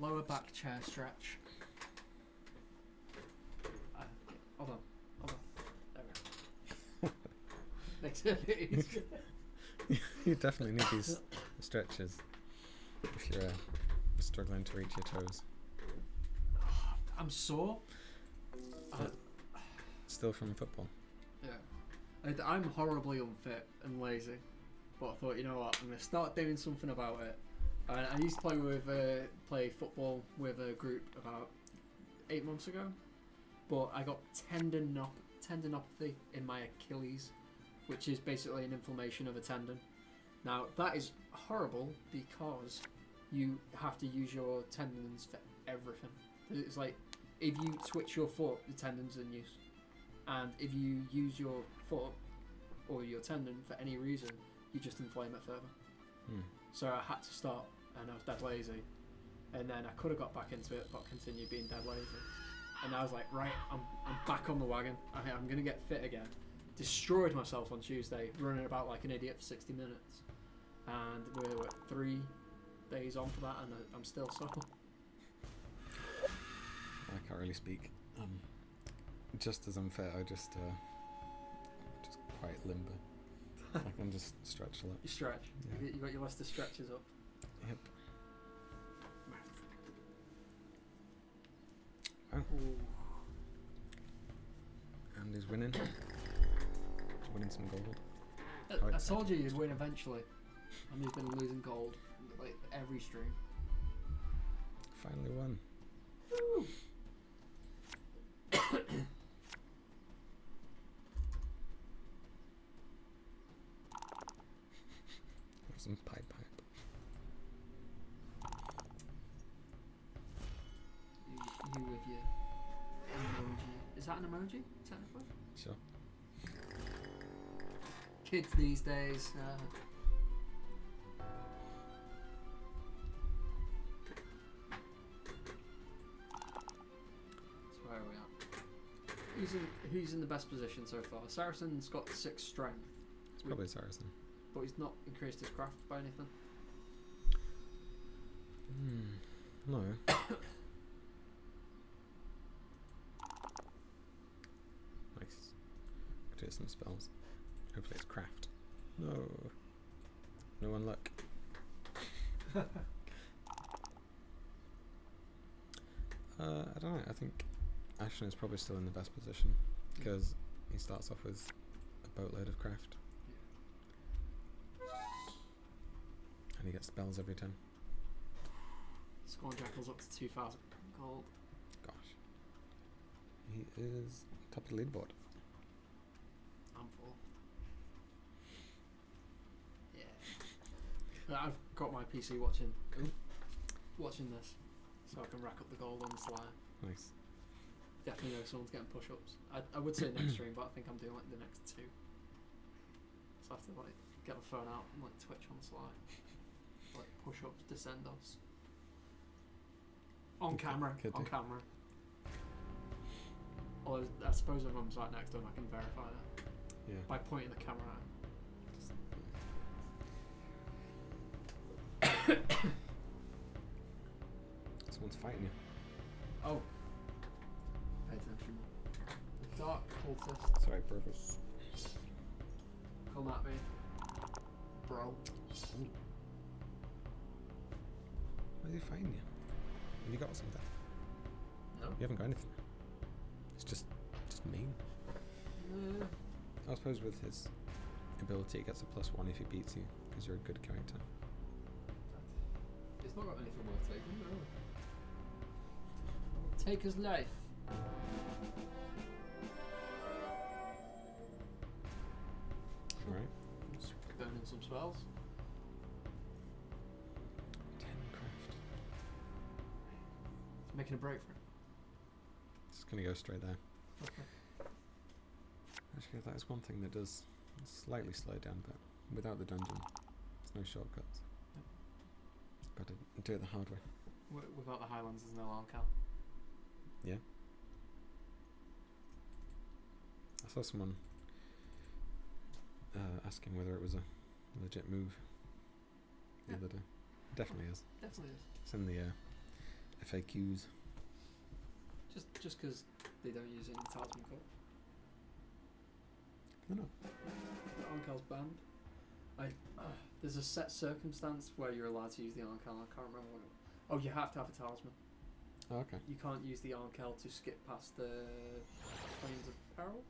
Lower back chair stretch. Hold on. There we go. Makes it You definitely need these stretches if you're struggling to reach your toes. I'm sore. Still from football. Yeah. I'm horribly unfit and lazy. But I thought, you know what, I'm going to start doing something about it. And I used to play football with a group about 8 months ago, but I got tendinopathy in my Achilles, which is basically an inflammation of a tendon. Now that is horrible because you have to use your tendons for everything. It's like if you twitch your foot, the tendon's in use, and if you use your foot or your tendon for any reason, you just inflame it further. Hmm. So I had to stop, and I was dead lazy, and then I could have got back into it, but continued being dead lazy. And I was like, right, I'm back on the wagon. I'm gonna get fit again. Destroyed myself on Tuesday, running about like an idiot for 60 minutes, and we were 3 days on for that, and I'm still sore. I can't really speak. Just as I'm fit, I just quite limber. I can just stretch a lot. You stretch. Yeah. You got your list of stretches up. Yep. Oh. And he's winning. He's winning some gold. I told you he'd win eventually. And he's been losing gold like every stream. Finally won. Woo. Some pipe. You with your emoji. Is that an emoji? Technically? Sure. Kids these days. So where are we at? Who's in the best position so far? Saracen's got 6 strength. It's probably Saracen. But he's not increased his craft by anything. No. Nice. Do some spells. Hopefully it's craft. No. No one luck. I don't know. I think Ashen is probably still in the best position because he starts off with a boatload of craft. He gets spells every time. Scorn Jackal's up to 2,000 gold. Gosh. He is top of the leaderboard. I'm full. Yeah. I've got my PC watching this, so I can rack up the gold on the sly. Nice. Definitely know someone's getting push-ups. I would say next stream, but I think I'm doing like the next 2. So I have to like get the phone out and like Twitch on the sly. Like push-ups, descendos. On camera, on camera. Or I suppose if I'm right next to him, I can verify that. Yeah. By pointing the camera at him. Someone's fighting you. Oh. Pay attention. Dark cultist. Sorry, brothers. Come at me. Bro. Ooh. Why did he find you? Have you got something? No. You haven't got anything. It's just mean. I suppose with his ability, it gets a +1 if he beats you, because you're a good character. It's not got anything worth taking, no. Take his life. Alright. Just burning some spells. 10 craft. It's making a break for it. It's just gonna go straight there. Okay. Actually, that is one thing that does slightly slow down, but without the dungeon, there's no shortcuts. Yep. Got to do it the hard way. Without the Highlands, there's no long count. Yeah. I saw someone asking whether it was a legit move the other day. Definitely is. Definitely is. It's in the FAQs. Just because they don't use it in the Talisman Cup. No, no. The Ankal's banned. There's a set circumstance where you're allowed to use the Ankal. I can't remember what it was. Oh, you have to have a Talisman. Oh, okay. You can't use the Ankal to skip past the Plains of Peril.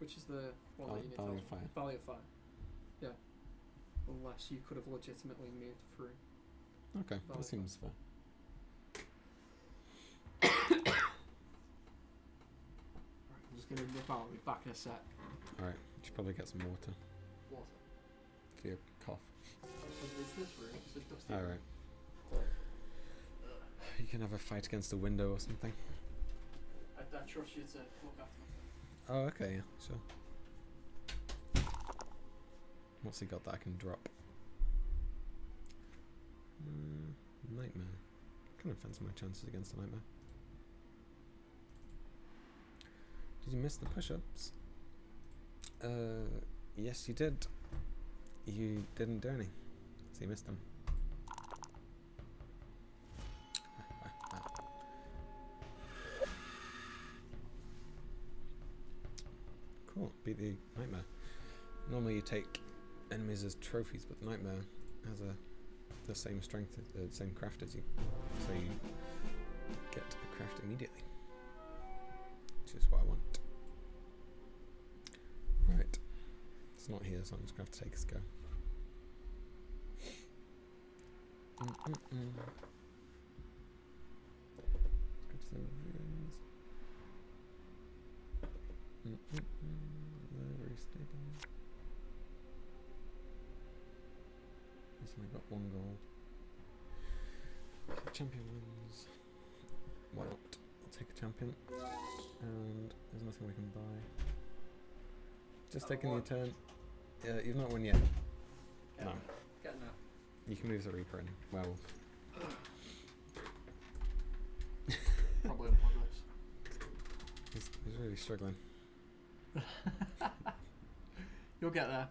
Which is the one that you need to Valley of Fire. Yeah. unless you could have legitimately moved through. Okay, but that seems fair. Right, I'm just going to nip out. I'll be back in a sec. Alright, you should probably get some water. Water? For your cough. It's this room. It's a dusty room. Alright. You can have a fight against the window or something. I trust you to look after me. Oh, okay, yeah, sure. What's he got that I can drop? Nightmare. I kind of fancy my chances against a nightmare. Did you miss the push-ups? Yes, you did. You didn't do any, so you missed them. Cool, beat the nightmare. Normally you take enemies as trophies, but the nightmare has the same strength, the same craft as you, so you get a craft immediately, which is what I want. Right, it's not here, so I'm just going to have to take a go. Let's go to the ruins. Very stable. I got 1 gold. So champion wins. Why not? I'll take a champion. And there's nothing we can buy. Just taking your turn. You've not won yet. Get no. Get no. You can move the Reaper in. Well. Probably in progress. He's really struggling. You'll get there.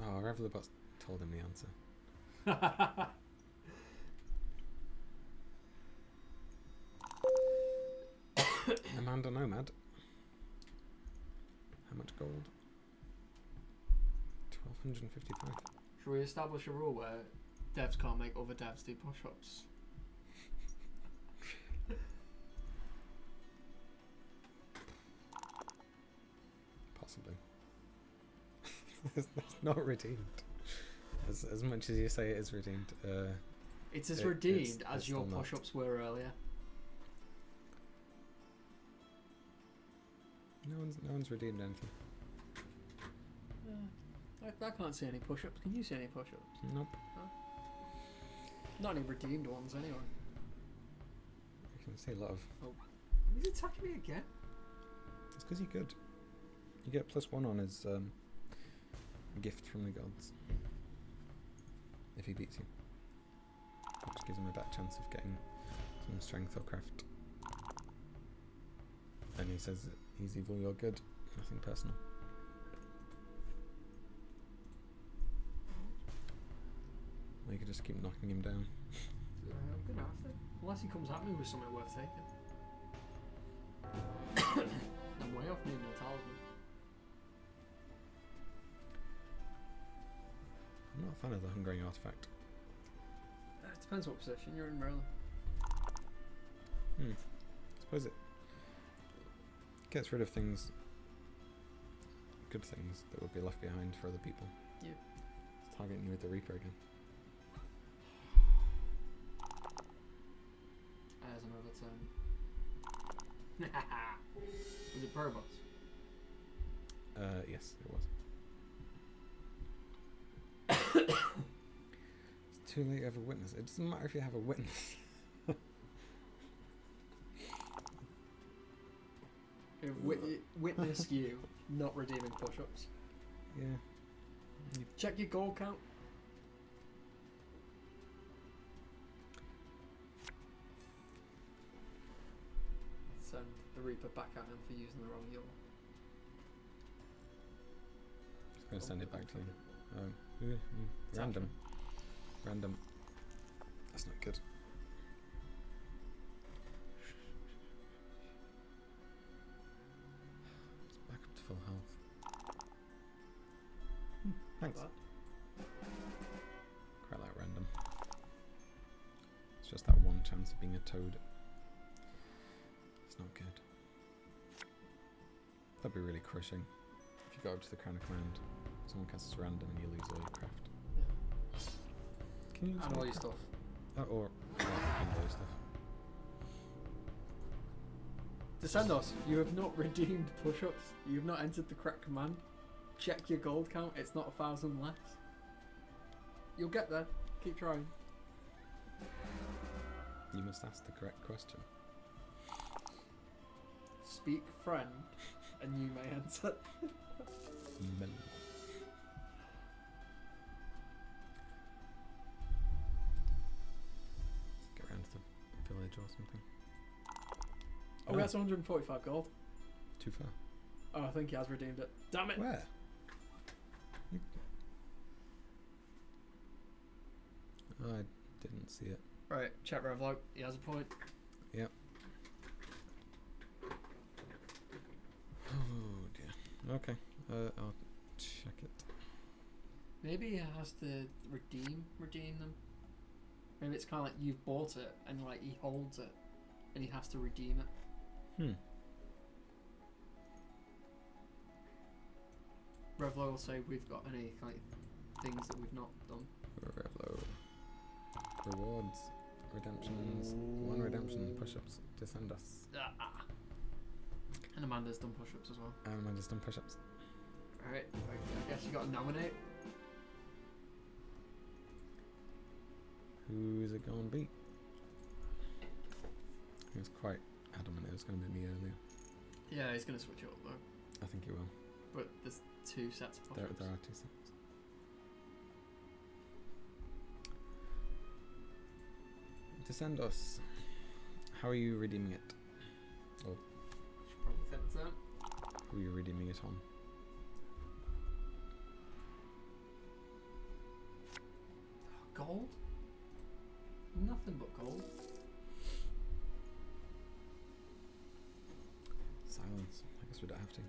Oh, Revelabot's told him the answer. Amanda Nomad. How much gold? 1255. Should we establish a rule where devs can't make other devs do push-ups? Possibly. That's not redeemed. As much as you say it is redeemed. It's as redeemed as your push-ups were earlier. No one's redeemed anything. I can't see any push-ups. Can you see any push-ups? Nope. Huh? Not any redeemed ones, anyway. I can see a lot of... Oh. He's attacking me again? It's because you're good. You get +1 on his gift from the gods. If he beats you, which gives him a better chance of getting some strength or craft. And he says that he's evil, you're good, nothing personal. Or you could just keep knocking him down. I'm gonna have to. Unless he comes at me with something worth taking. I'm way off needing a talisman. I'm not a fan of the Hungering Artifact. It depends what position you're in, really. Hmm. I suppose it gets rid of things, good things, that would be left behind for other people. Yeah. It's targeting you with the Reaper again. There's another turn. Was it Probots? Yes, it was. It's too late to have a witness. It doesn't matter if you have a witness. Witness you not redeeming push-ups. Yeah. Check your goal count. Send the Reaper back at him for using the wrong yaw. Just gonna send it back to him. Random. That's not good. It's back up to full health. Thanks. What? Quite like random. It's just that one chance of being a toad. It's not good. That'd be really crushing if you got up to the Crown of Command. Someone casts random and you lose all your craft. Can you unload your stuff? Or unload stuff. Descendos, you have not redeemed push-ups. You have not entered the correct command. Check your gold count. It's not 1,000 less. You'll get there. Keep trying. You must ask the correct question. Speak friend, and you may answer. Let's get around to the village or something. Oh, that's 145 gold. Too far. Oh, I think he has redeemed it. Damn it! Where? I didn't see it. Right, chat Revlog. He has a point. Yep. Oh dear. Okay. I'll check it. Maybe he has to redeem them. Maybe it's kind of like you've bought it and like he holds it and he has to redeem it. Hmm. Revlo will say we've got any kind of things that we've not done. Revlo. Rewards. Redemptions. Ooh. One redemption. Push-ups. Descendos. Ah. And Amanda's done push-ups as well. And Amanda's done push-ups. Alright. I guess you got to nominate. Who's it going to be? He was quite adamant it was going to be me earlier. Yeah, he's going to switch it up though. I think he will. But there's two sets of push-ups. There are two sets. Descendos, how are you redeeming it? Oh. Should probably set it up. Who are you redeeming it on? Gold? Nothing but gold. Silence. I guess we don't have to.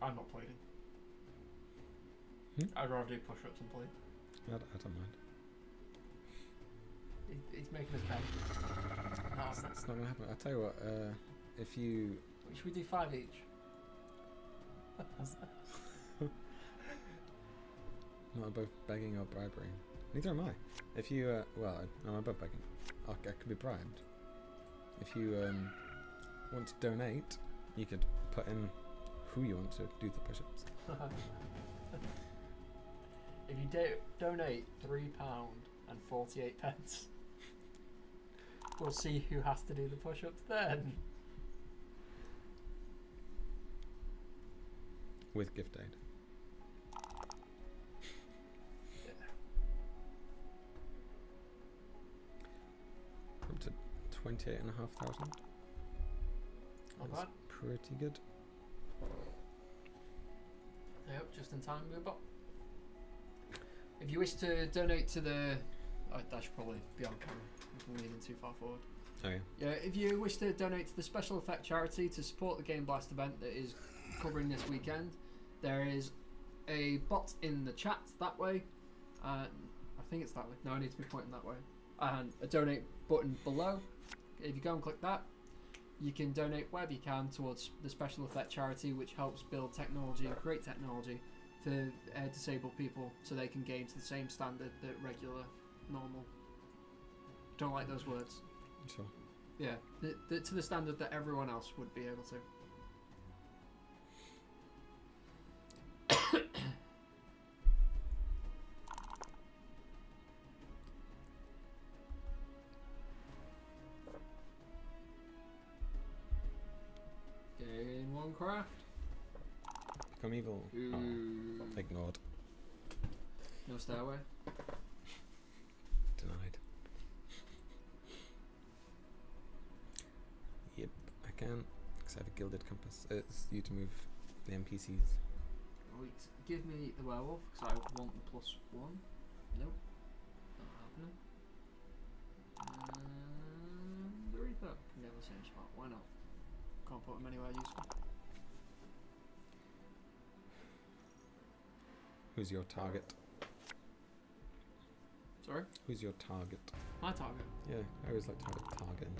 I'm not playing. Hmm? I'd rather do push-ups and play. I don't mind. It's making us pay. No, it's not going to happen. I'll tell you what, if you... Should we do 5 each? Not above begging or bribery. Neither am I. If you... well, I'm above begging. I could be bribed. If you... want to donate, you could put in who you want to do the push-ups. If you donate £3.48, we'll see who has to do the push-ups then. With gift aid. Yeah. Up to 28,500. That's pretty good. Yep, just in time we bought. If you wish to donate to the... Oh, that should probably be on camera. I'm leaning too far forward. Oh yeah. Yeah, if you wish to donate to the Special Effect charity to support the Game Blast event that is covering this weekend, there is a bot in the chat that way. I think it's that way. No, I need to be pointing that way. And a donate button below. If you go and click that, you can donate wherever you can towards the Special Effect charity, which helps build technology and create technology to disabled people so they can gain to the same standard that regular, normal... Don't like those words. Sure. Yeah, to the standard that everyone else would be able to. Gain one craft. Become evil. Oh, ignored. No stairway. Denied. Yep, I can. Because I have a gilded compass. It's you to move the NPCs. Wait, give me the werewolf because I want the +1. Nope. Not happening. And the Reaper. Never same spot. Why not? Can't put him anywhere useful. Who's your target? Sorry? Who's your target? My target? Yeah, I always like to have a target in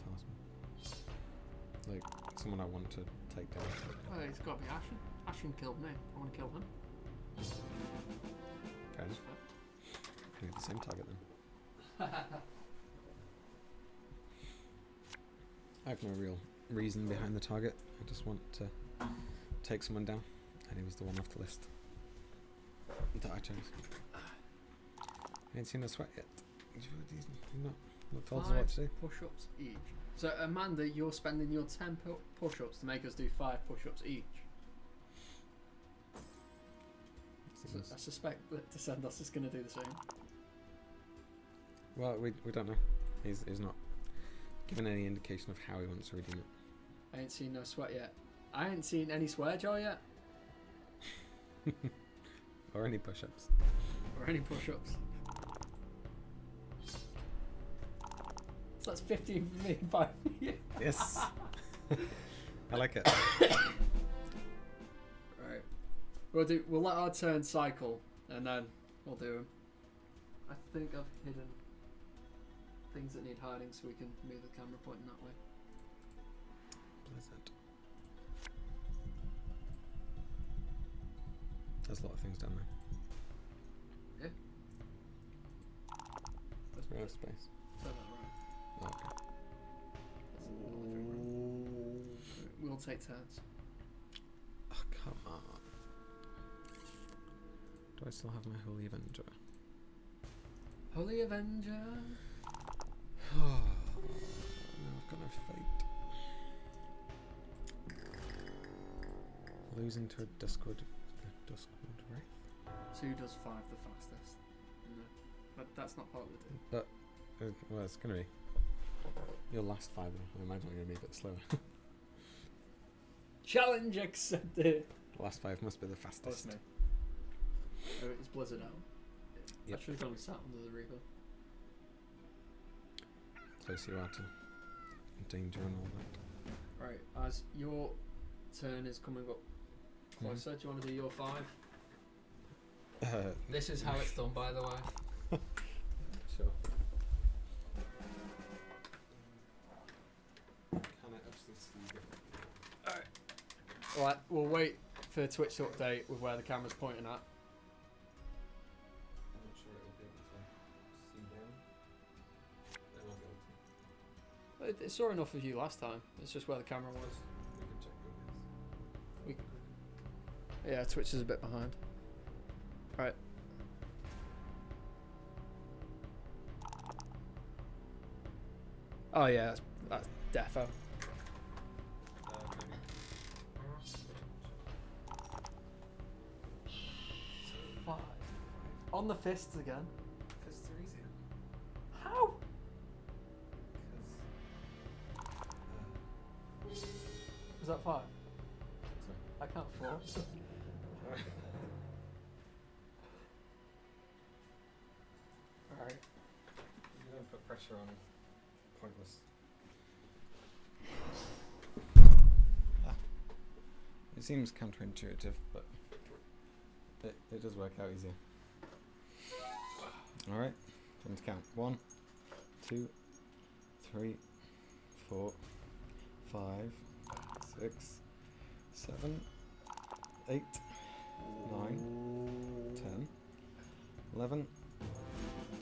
Talisman. Like, someone I want to take down. Well, it's got to be Ashen. Ashen killed me. I want to kill him. Okay, just do the same target then. I have no real reason behind the target. I just want to take someone down, and he was the one off the list that I chose. I ain't seen a sweat yet. Not told us what to do. Push-ups each. So Amanda, you're spending your 10 push-ups to make us do 5 push-ups each. So I suspect that Descendos is going to do the same. Well, we don't know. He's not given any indication of how he wants to redeem it. I ain't seen no sweat yet. I ain't seen any swear jar yet. Or any push-ups. Or any push-ups. So that's 15 for me and 5 for you. Yes. I like it. Right. We'll let our turn cycle and then we'll do them. I think I've hidden things that need hiding so we can move the camera pointing that way. Blizzard. There's a lot of things down there. Yeah. There's real space. Okay. We'll take turns. Oh, come on. Do I still have my Holy Avenger? Holy Avenger! Oh, now I've got no fate. Losing to a Duskwood Wraith. So who does 5 the fastest? No. But that's not part of the deal. But, well, it's going to be. Your last 5, I imagine I'm going to be a bit slower. Challenge accepted! The last 5 must be the fastest. Oh, it's me. Oh, it's Blizzard out. Yep. I should have gone and sat under the Reaper. Close you out to danger and all that. Right, as your turn is coming up closer, do you want to do your 5? This is how it's done, by the way. Sure. Alright. Alright, we'll wait for Twitch to update with where the camera's pointing at. I'm not sure it'll be able to see them. They're not able to. It saw enough of you last time. It's just where the camera was. We can check with this. Yeah, Twitch is a bit behind. Alright. Oh yeah, that's defo. On the fists again. Fists are easier. How? Because. Was that 5? Sorry. I can't 4. Alright. You're going to put pressure on. Pointless. It seems counterintuitive, but it does work out easier. Alright, time to count. 1, 2, 3, 4, 5, 6, 7, 8, 9, 10, 11,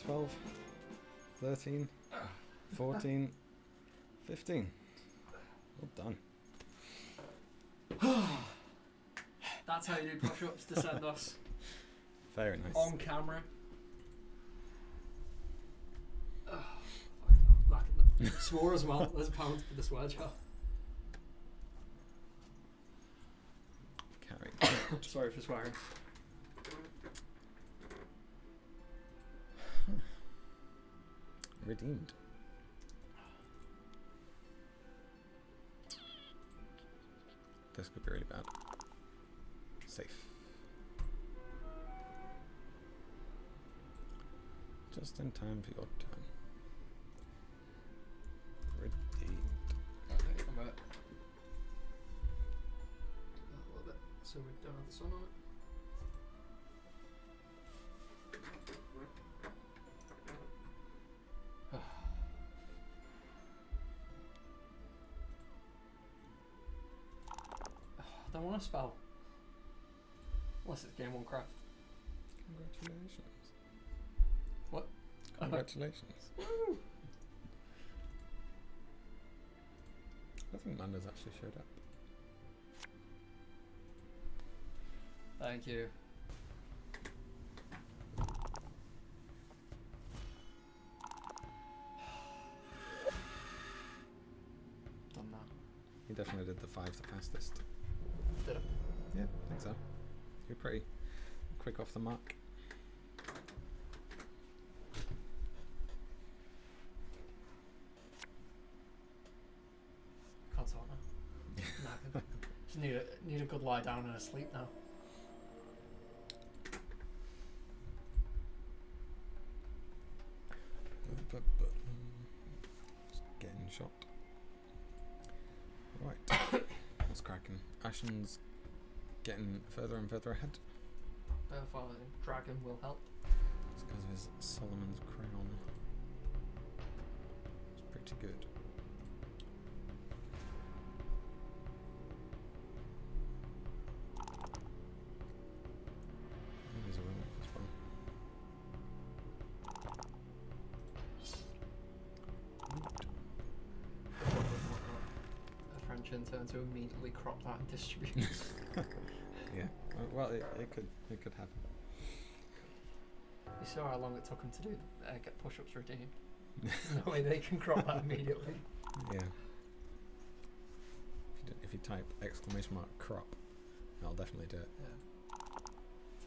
12, 13, 14, 15. Well done. That's how you do push-ups, Descendos. Very nice. On camera. Swore as well. There's £1 for the swear jar. Carry. Sorry for swearing. Redeemed. This could be really bad. Safe. Just in time for your turn. So we don't have the sun on it. counter spell. Unless it's game one craft. Congratulations. What? Congratulations. Woo! I think Manda's actually showed up. Thank you. Done that. He definitely did the fives the fastest. Did it? Yeah, I think so. You're pretty quick off the mark. Can't talk now. No, just need a good lie down and a sleep now. Getting shot. Right, what's cracking? Ashen's getting further and further ahead. Following dragon will help. It's because of his Solomon's crown. It's pretty good. Intern to immediately crop that and distribute. Yeah. Well, it could happen. You saw how long it took him to do get push-ups routine. There's no way they can crop that immediately. Yeah. If you type !crop, I'll definitely do it.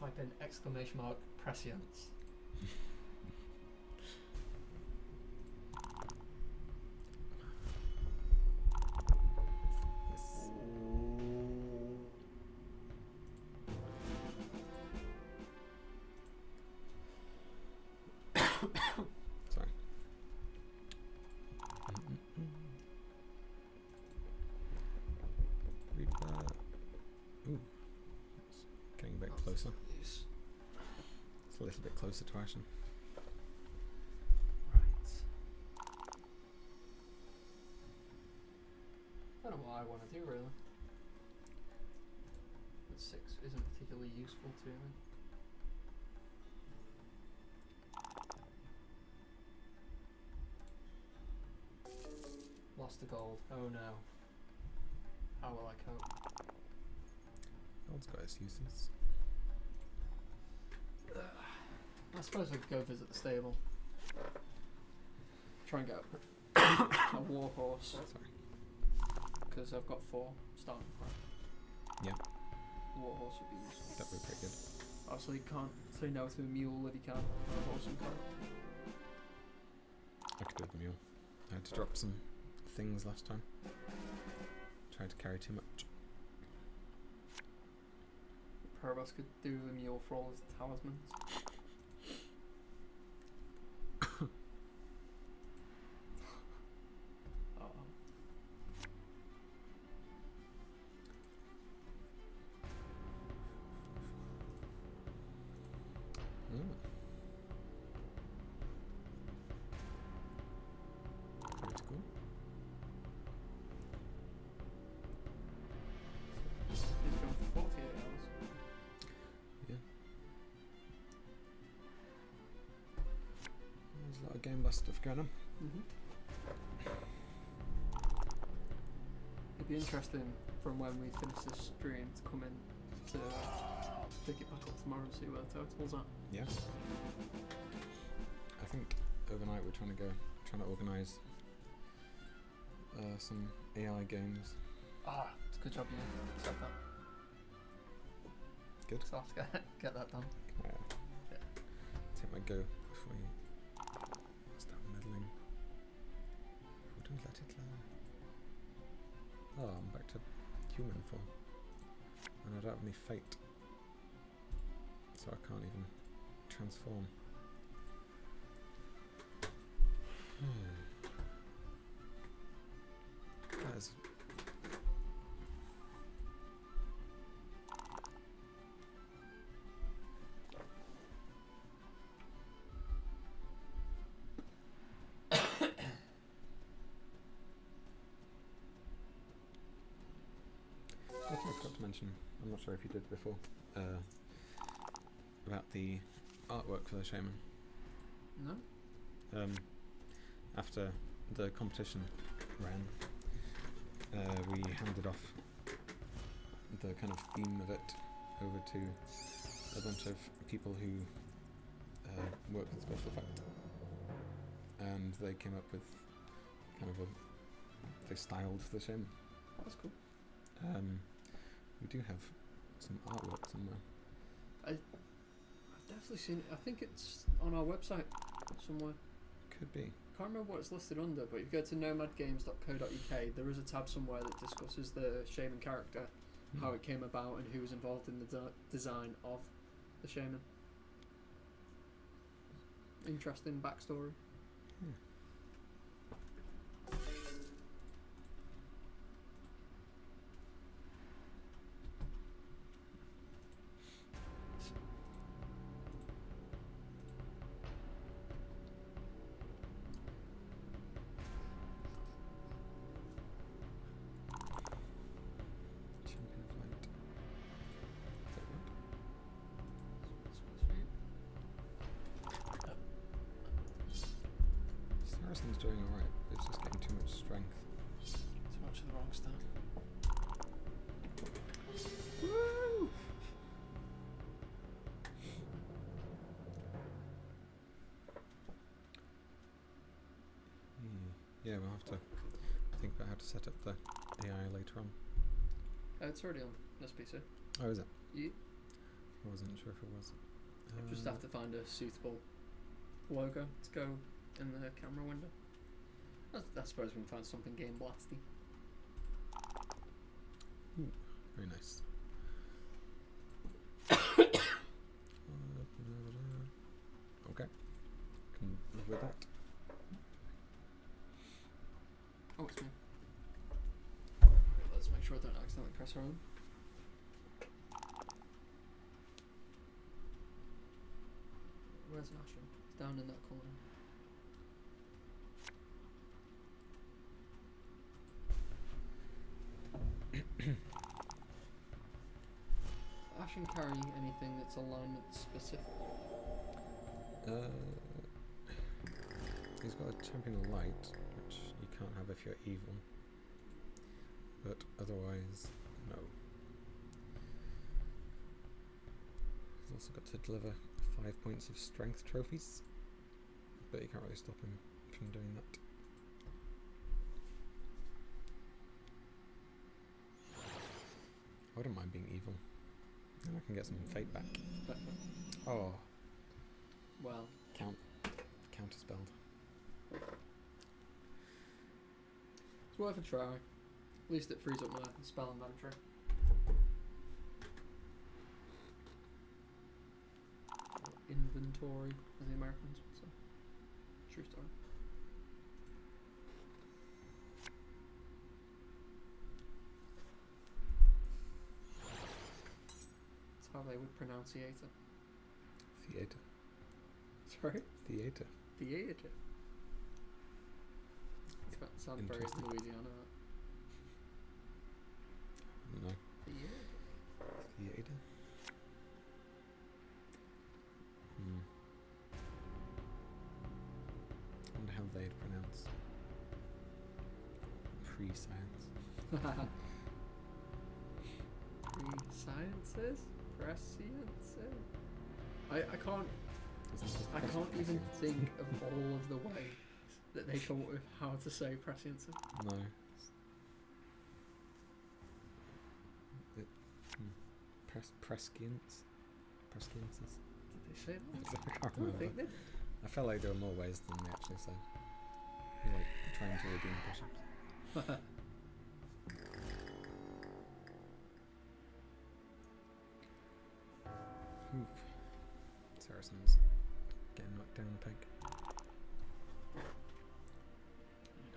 Yeah. Type in !prescience. Situation. Right. I don't know what I want to do really. But 6 isn't particularly useful to me. Lost the gold. Oh no. How will I cope? Gold's got its uses. I suppose I could go visit the stable. Try and get a war horse. Because I've got 4 starting right. Yeah. War horse would be useful. That would be pretty good. Oh, so he can't say no to a mule if he can. A horse and cart. I could do the mule. I had to drop some things last time. Tried to carry too much. Parabas could do the mule for all his talismans. Game bus stuff going on. It'd be interesting from when we finish this stream to come in to pick it back up tomorrow and see where the total's at. Yeah. I think overnight we're trying to organise some AI games. Ah, it's a good job you said that. Good. So I have to get that done. Yeah. Take my go before you. Let it land. Oh, I'm back to human form. And I don't have any fate. So I can't even transform. That is... forgot to mention, I'm not sure if you did before, about the artwork for the shaman. No. After the competition ran, we handed off the kind of theme of it over to a bunch of people who worked with special effect, and they came up with kind of a, they styled the shaman. That's cool. We do have some artwork somewhere. I've definitely seen it. I think it's on our website somewhere. Could be. Can't remember what it's listed under, but if you go to nomadgames.co.uk, there is a tab somewhere that discusses the shaman character, how it came about, and who was involved in the design of the shaman. Interesting backstory. Yeah. It's doing alright, it's just getting too much strength. Too much of the wrong stuff. Woo! Yeah, we'll have to think about how to set up the AI later on. It's already on this PC. Oh, is it? Yeah. I wasn't sure if it was. Just have to find a suitable logo to go in the camera window. I suppose we can find something game blasty. Ooh, very nice. Okay, can live with that. Oh, it's me. Right, let's make sure I don't accidentally press her on. Where's Nasha? It's down in that corner. Ashen carry anything that's alignment specific? He's got a champion of light, which you can't have if you're evil. But otherwise, no. He's also got to deliver 5 points of strength trophies, but you can't really stop him from doing that. I wouldn't mind being evil. Then I can get some fate back. Oh. Well. Counterspelled. It's worth a try. At least it frees up my spell inventory. Inventory, as the Americans would say. True story. How they would pronounce theater. Theater. Sorry? Theater. Theater. That sounds very Louisiana. No. Theater. Theater. I wonder how they'd pronounce pre-science. Pre-sciences? I can't. I can't even think of all of the ways that they thought of how to say prescience. No. Prescience. Presciences. Did they say that? I can't remember. I felt like there were more ways than they actually said. Like trying to redeem bishops. Saracen's getting knocked down a peg.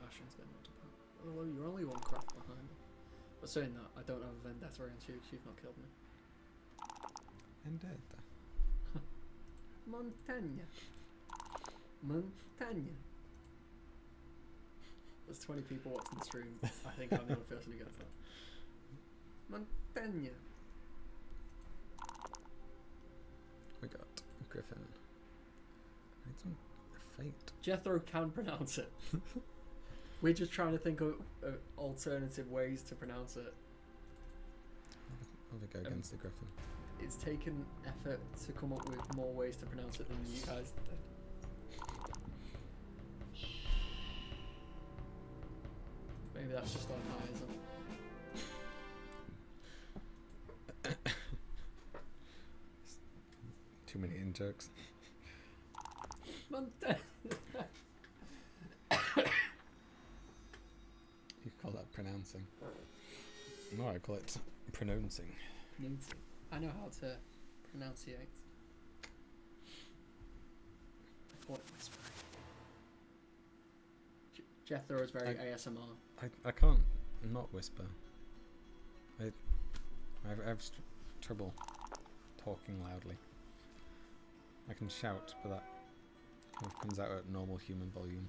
Ashen's getting knocked down. Although you're only one craft behind me. But saying that, I don't have a vendetta against you because you've not killed me. Vendetta. Montagna. Montagna. There's 20 people watching the stream. I think I'm the only person who gets that. Montaña. We got Griffin. I need some fate. Jethro can pronounce it. We're just trying to think of alternative ways to pronounce it. I'll go against the Griffin. It's taken effort to come up with more ways to pronounce it than you guys did. Maybe that's just on high, isn't it? Too many in jokes. You call that pronouncing? No, I call it pronouncing. I know how to pronunciate. I call it whispering. Jethro is very ASMR. I can't not whisper. I have trouble talking loudly. I can shout, but that kind of comes out at normal human volume.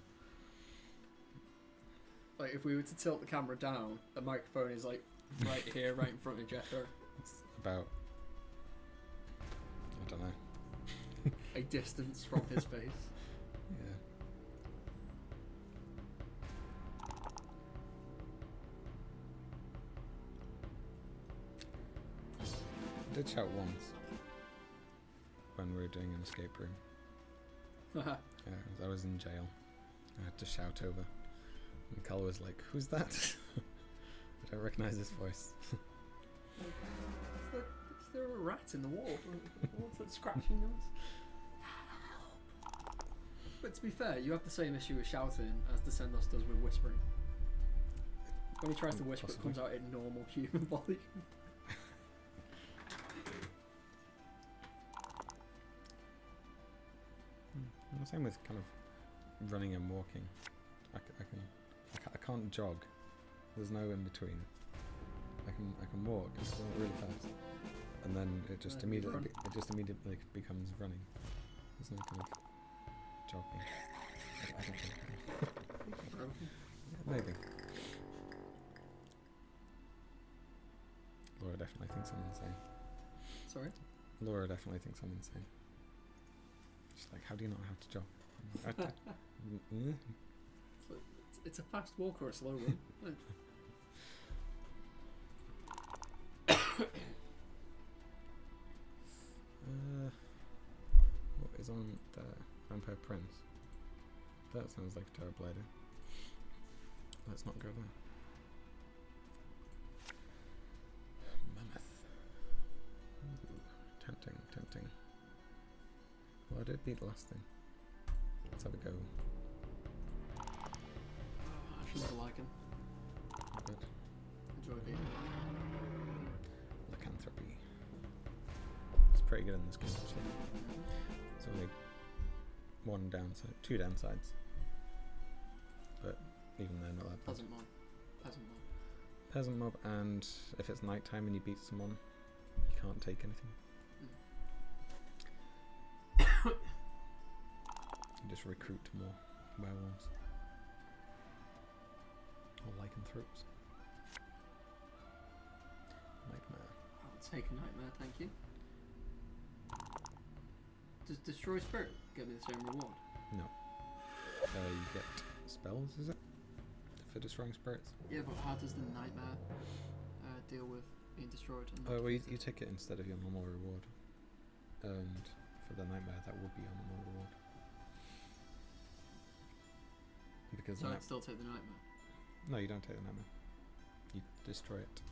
Like if we were to tilt the camera down, the microphone is like right here, right in front of Jethro. It's about, I don't know, a distance from his face. Yeah. I did shout once when we were doing an escape room. Yeah, I was in jail. I had to shout over. And Cal was like, who's that? I don't recognise his voice. Is there a rat in the wall? What's that scratching noise? But to be fair, you have the same issue with shouting as Descendos does with whispering. When he tries to whisper, it comes out in normal human volume. Same with kind of running and walking. I can't jog. There's no in between. I can walk. It's really fast, and then it just immediately becomes running. There's no kind of jogging. I don't think. Yeah, maybe. Laura definitely thinks I'm insane. Sorry? Laura definitely thinks I'm insane. She's like, how do you not have to jog? Like, it's a fast walk or a slow run. What is on the Vampire Prince? That sounds like a terrible idea. Let's not go there. Mammoth. Ooh, tempting. Well, I did beat the last thing. Let's have a go. Oh, I should not like him. Good. Enjoy beating him. Lycanthropy. It's pretty good in this game, actually. It's only one downside, two downsides. But even though not that bad. Peasant mob, and if it's night time and you beat someone, you can't take anything. Just recruit more werewolves or lycanthropes. Nightmare. I'll take a nightmare, thank you. Does destroy spirit get me the same reward? No. You get spells, is it? For destroying spirits. Yeah, but how does the nightmare deal with being destroyed? Oh, well, you take it instead of your normal reward, and for the nightmare that would be your normal reward. Because so I'd still take the nightmare? No, you don't take the nightmare. You destroy it.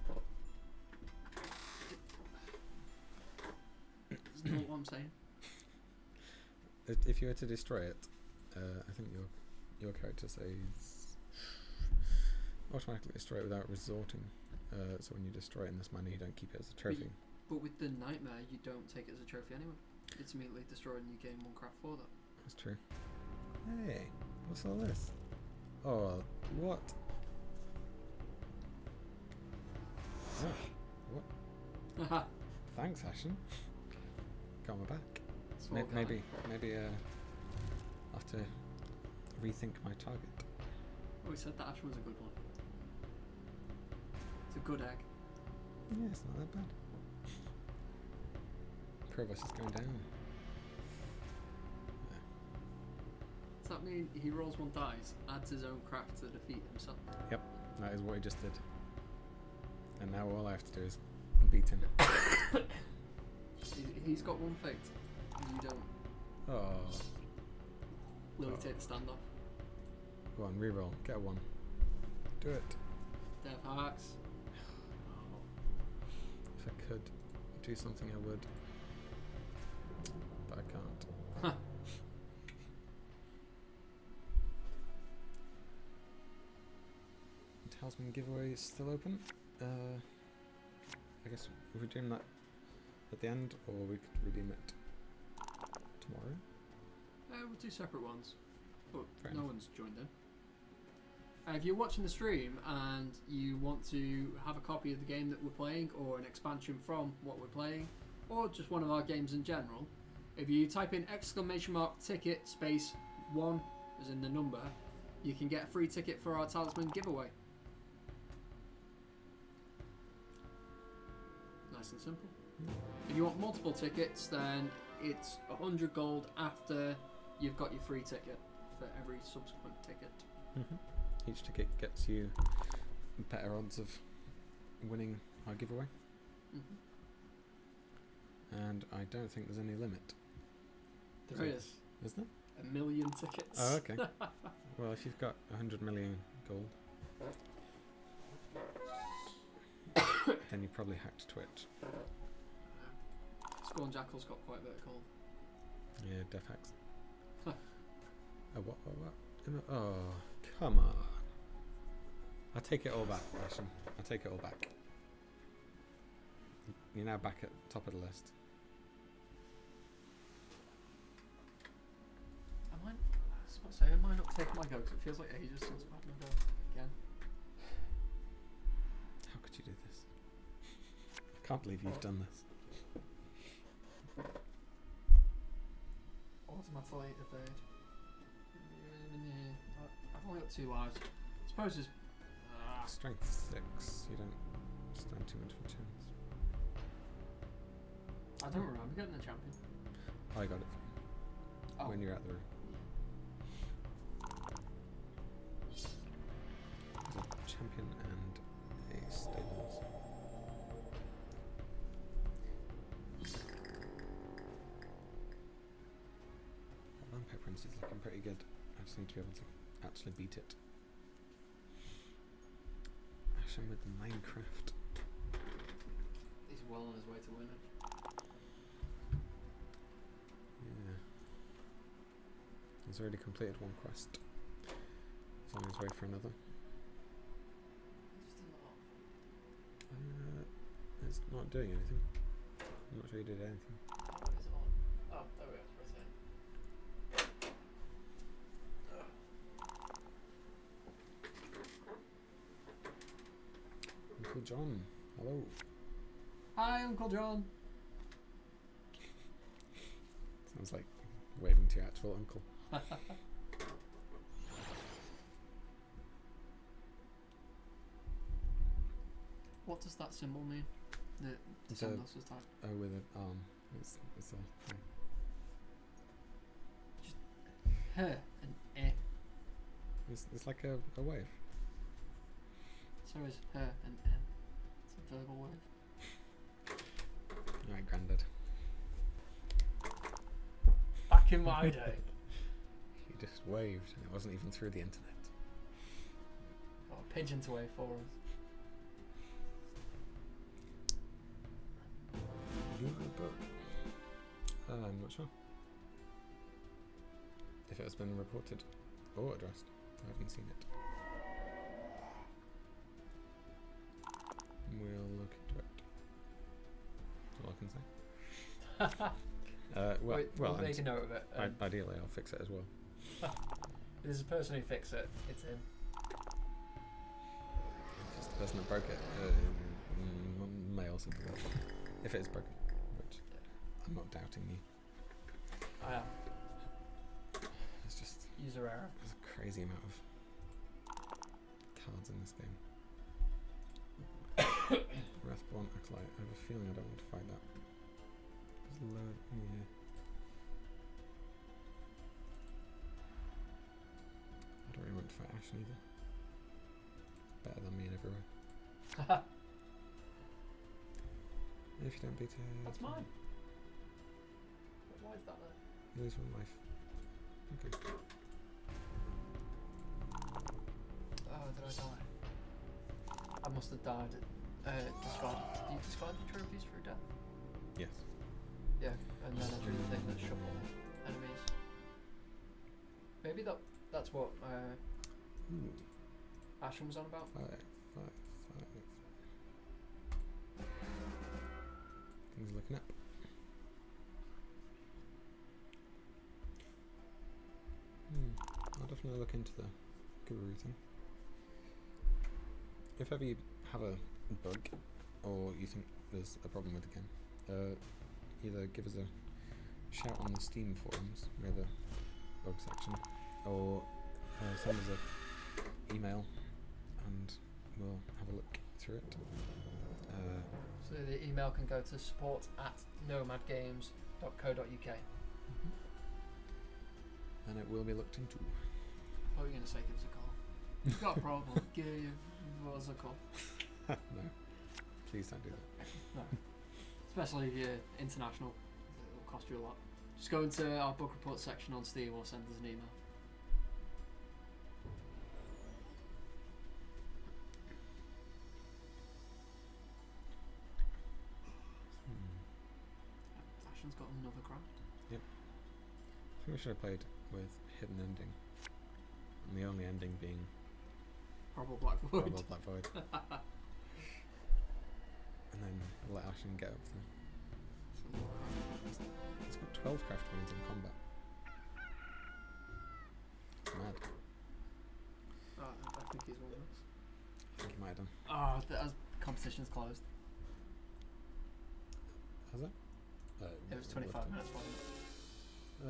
That's not what I'm saying. If you were to destroy it, I think your character says automatically destroy it without resorting. So when you destroy it in this manner, you don't keep it as a trophy. But with the nightmare, you don't take it as a trophy anyway. It's immediately destroyed and you gain one craft for that. That's true. Hey, what's all this? Oh, what? Oh, what? Thanks, Ashen. Got my back. Maybe I'll have to rethink my target. Oh, we said that Ashen was a good one. It's a good egg. Yeah, it's not that bad. Provost is going down. Yeah. Does that mean he rolls one dice, adds his own crap to defeat himself? Yep, that is what he just did. And now all I have to do is beat him. He's got one fate. You don't. Oh. Lunatic standoff. Go on, reroll. Get a one. Do it. Dev hacks. If I could do something, I would. But I can't. Huh. Talisman giveaway is still open. I guess we're doing that at the end, or we could redeem it tomorrow. We'll do separate ones, but no one's joined in. If you're watching the stream and you want to have a copy of the game that we're playing, or an expansion from what we're playing, or just one of our games in general, if you type in !ticket1 as in the number, you can get a free ticket for our talisman giveaway. Nice and simple. If you want multiple tickets, then it's 100 gold after you've got your free ticket for every subsequent ticket. Mm-hmm. Each ticket gets you better odds of winning our giveaway. Mm-hmm. And I don't think there's any limit. There is. Is there? 1 million tickets. Oh, okay. Well, if you've got 100 million gold, then you probably hacked Twitch. Scorn Jackal's got quite a bit of gold. Yeah, def hacks. Oh, what? Oh, come on. I take it all back, Ashton. I take it all back. You're now back at the top of the list. Am I? I was about to say, am I not taking my go? Because it feels like ages since I've had my go again. How could you do this? I can't believe you've done this. Automatically evade. I've only got 2 lives. I suppose it's strength 6. You don't stand too much of a chance. I don't remember getting the champion. I got it for you. Oh. When you're at the room. There's a champion and a stables. Vampire Prince is looking pretty good. I just need to be able to actually beat it. Ashen with the Minecraft. He's well on his way to winning. Yeah. He's already completed one quest. He's on his way for another. It's not doing anything. I'm not sure he did anything. Is it on? Oh, there we go. Uncle John, hello. Hi, Uncle John. Sounds like waving to your actual uncle. What does that symbol mean? The symbol was that. Oh, with an arm. It's a thing. Just her and eh. It's like a wave. So is her and N. It's a verbal word. Alright, Grandad. Back in my day. He just waved, and it wasn't even through the internet. Got a pigeon to wave for us. I'm not sure. If it has been reported or addressed, I haven't seen it. We'll look into it. That's all I can say. Well, make a note of it. Ideally, I'll fix it as well. There's a person who fixed it. It's him. If it's the person that broke it, may also be broken. If it is broken, which I'm not doubting you. I am. It's just user error. There's a crazy amount of cards in this game. Earthborn Acolyte. I have a feeling I don't want to fight that. There's a load in here. I don't really want to fight Ashen either. It's better than me in every way. Haha. If you don't beat her... That's mine! Why is that there? You lose one life. Okay. Oh, did I die? I must have died. Did you discard the trophies for death? Yes. Yeah, and then I drew the thing that shuffled enemies. Maybe that's what Ashen was on about. Five. Things looking up. I'll definitely look into the guru thing. If ever you have a bug or you think there's a problem with the game, either give us a shout on the Steam forums near the bug section, or send us an email and we'll have a look through it. So the email can go to support@nomadgames.co.uk. And it will be looked into. What were you going to say? Give us a call. You've got a problem. Give us a call. No. Please don't do that. No. Especially if you're international. It'll cost you a lot. Just go into our book report section on Steam or send us an email. Ashton's got another craft. Yep. I think we should have played with hidden ending, and the only ending being horrible black void. Horrible black void. And then let Ashen get up there. It's got 12 craft points in combat. It's mad. Oh, I think he's one of us. I think he might have done. Oh, the competition's closed. Has it? It was 25 minutes, wasn't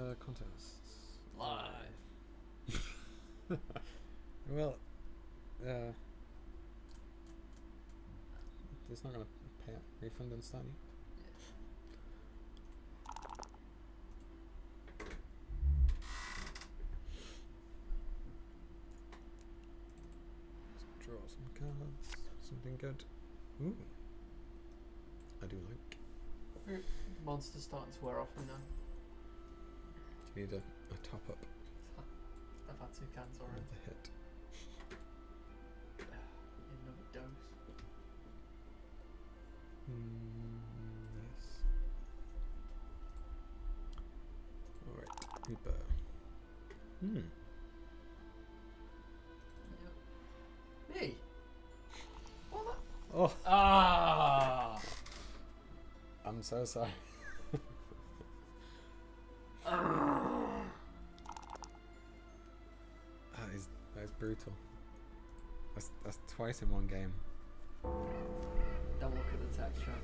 it? Contests. Live. Well, it's not gonna pay out. Refund and start you. Let's draw some cards. Something good. Ooh. I do like. Monsters starting to wear off now. Need a top up. I've had 2 cans already. Another hit. Another dose. Yes. Alright, Reaper. Yep. Me? What the? Oh! Ah! I'm so sorry. That is brutal. That's twice in one game. Don't look at the texture.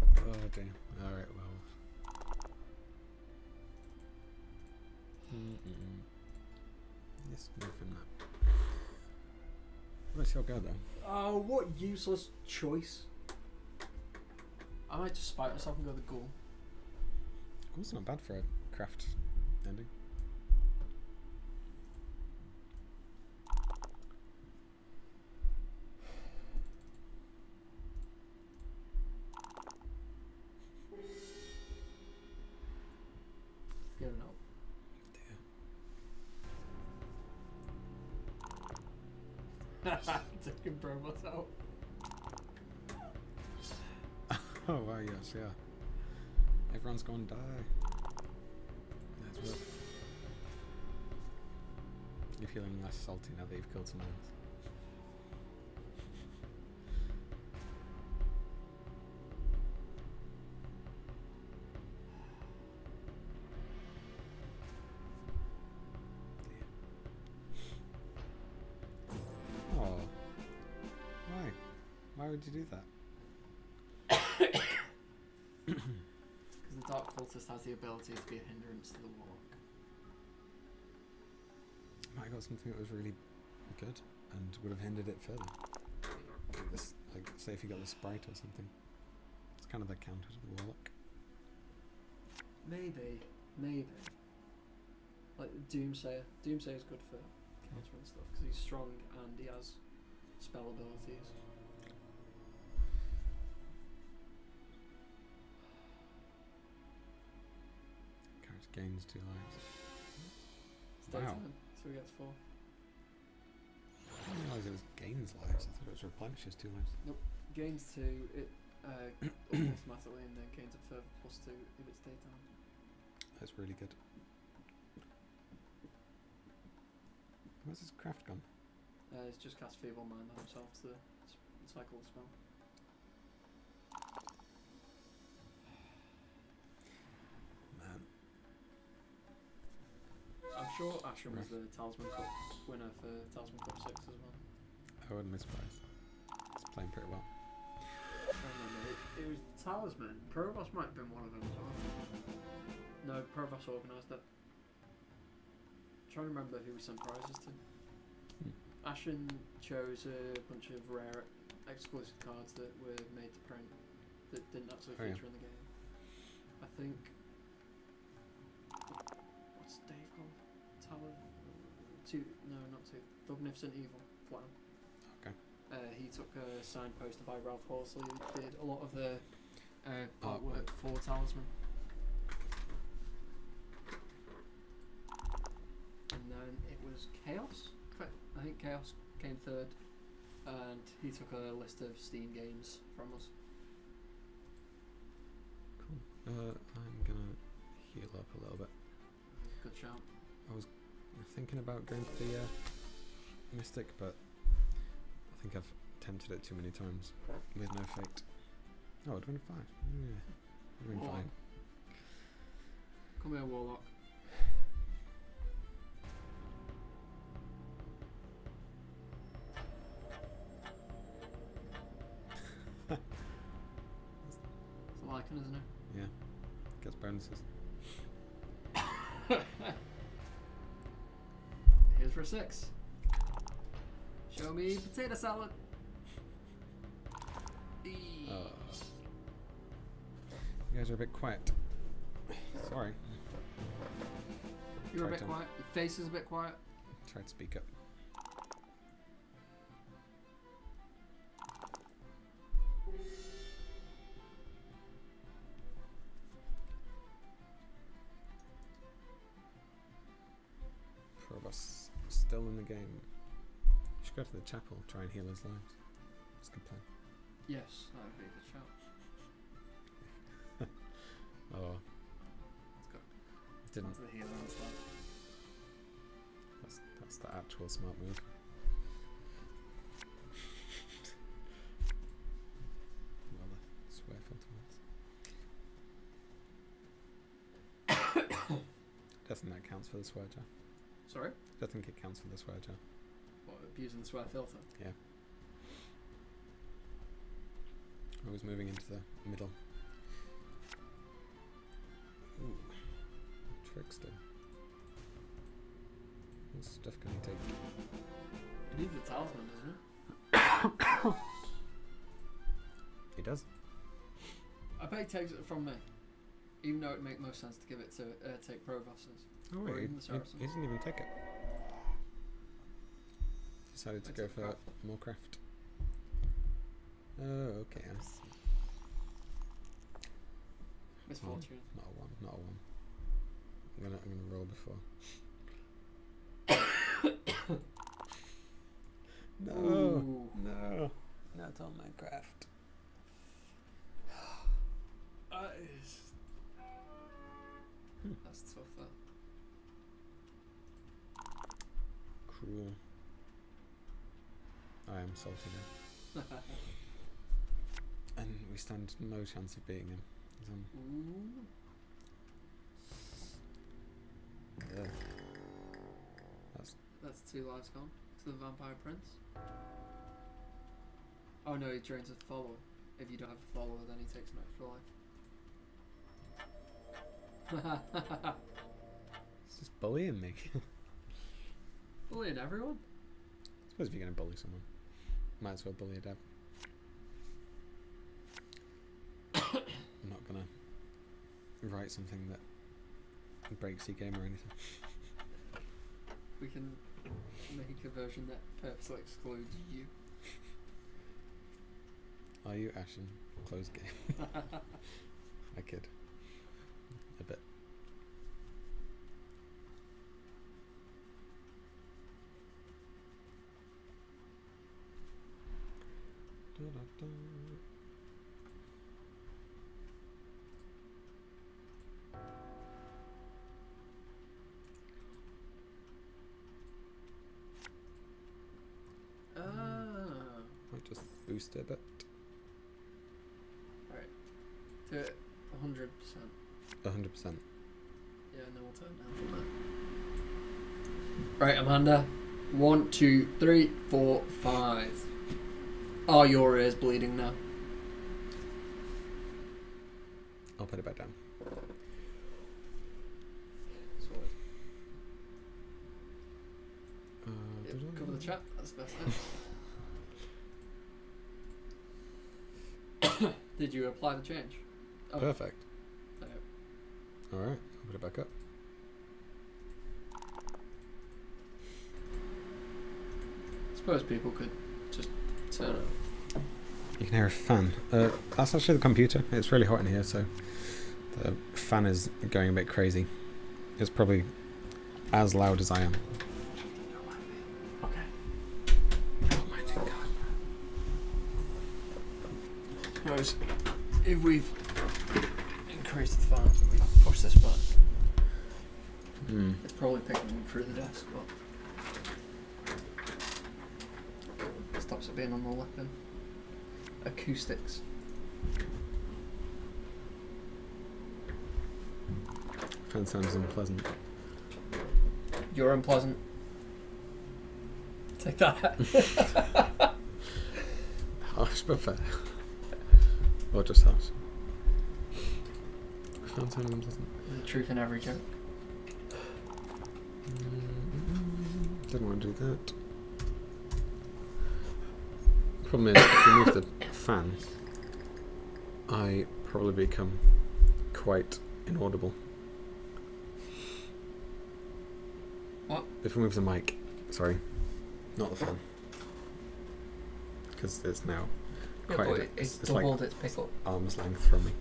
Oh damn. Alright, well. Yes, moving that. Let's go then. Oh, what useless choice. I might just spite myself and go with the ghoul. Ghoul's not bad for a craft ending. Get it up. Damn. Just can burn myself. Oh wow, yes, yeah. Everyone's gonna die. That's rough. You're feeling less salty now that you've killed someone else. Yeah. Oh. Why? Why would you do that? Because the Dark Cultist has the ability to be a hindrance to the walk. might have got something that was really good and would have hindered it further. Like, this, like say if you got the sprite or something. It's kind of a counter to the warlock. Maybe. Like Doomsayer. Doomsayer's good for countering stuff because he's strong and he has spell abilities. Character gains 2 lives. It's wow. So he gets 4. I didn't realise it was gains lives. I thought it was replenishes 2 lives. Nope. Gains 2, it automatically, and then gains a further +2 if it's daytime. That's really good. Where's his craft gone? It's just cast Feeble Mind on himself to cycle the spell. Man. I'm sure Ashram was the Talisman Cup winner for Talisman Cup 6 as well. I wouldn't be surprised. He's playing pretty well. I don't know, it was Talisman. Provost might have been one of them as well. No, Provost organised it. I'm trying to remember who we sent prizes to. Ashen chose a bunch of rare exclusive cards that were made to print that didn't actually feature in the game. I think... What's Dave called? Magnificent Evil. Flatton. Okay. He took a signed poster by Ralph Horsley, who did a lot of the artwork for Talisman. And it was Chaos. I think Chaos came 3rd, and he took a list of Steam games from us. Cool. I'm gonna heal up a little bit. Good shout. I was thinking about going for the Mystic, but I think I've tempted it too many times with no fate. Oh, 25. Yeah, I'm doing fine. Come here, Warlock. It's a Lycan, isn't it? Yeah. Gets bonuses. Here's for 6. Show me potato salad. You guys are a bit quiet. Sorry. You're a bit quiet. Your face is a bit quiet. Try to speak up. Provost still in the game. You should go to the chapel, try and heal his lives. It's a good plan. Yes, that would be the chapel. Oh. It's got didn't to the healer on his life. That's the actual smart move. Well, I swear filter was. Doesn't that count for the swear jar? Sorry? I don't think it counts for the swear jar. What, abusing the swear filter? Yeah. I was moving into the middle. Ooh. Trickster. What's stuff can I take? He needs a talisman, doesn't he? He does. I bet he takes it from me. Even though it'd make most sense to give it to take Provost's. Oh wait, he didn't even take it. Decided to go for more craft. Oh, okay, I see. Misfortune. Oh, not a 1, not a 1. I'm gonna roll before. No, ooh. No, not on my craft. That is... That's tough, that. Cruel. I am salty now. And we stand no chance of beating him. He's on. Yeah. That's 2 lives gone to the Vampire Prince. Oh no, he drains a follower. If you don't have a follower, then he takes an extra life. He's just bullying me. Bullied everyone? I suppose if you're going to bully someone, might as well bully a dev. I'm not going to write something that breaks your game or anything. We can make a version that purposely excludes you. Are you Ashen? Closed game. I kid. A bit. Da, da, da. Might just boost it a bit. Alright. Do it 100%. 100%. Yeah, and then we'll turn down from that. Right, Amanda. 1, 2, 3, 4, 5. Are your ears bleeding now? I'll put it back down. Yep, cover the chat, that's the best thing. Did you apply the change? Oh. Perfect. No. Alright, I'll put it back up. I suppose people could just turn it off. You can hear a fan. That's actually the computer. It's really hot in here, so the fan is going a bit crazy. It's probably as loud as I am. If we've increased the fan, we push this back. It's probably picking them through the desk, but it stops it being on the weapon. Acoustics. Fan sounds unpleasant. You're unpleasant. Take that. Harsh but fair. Or just house. Found something unpleasant. The truth in every joke. Didn't want to do that. Problem is, if you move the fan, I probably become quite inaudible. What? If we move the mic, sorry, not the fan, because there's now. Quite it's doubled its pickup. Arm's length from me.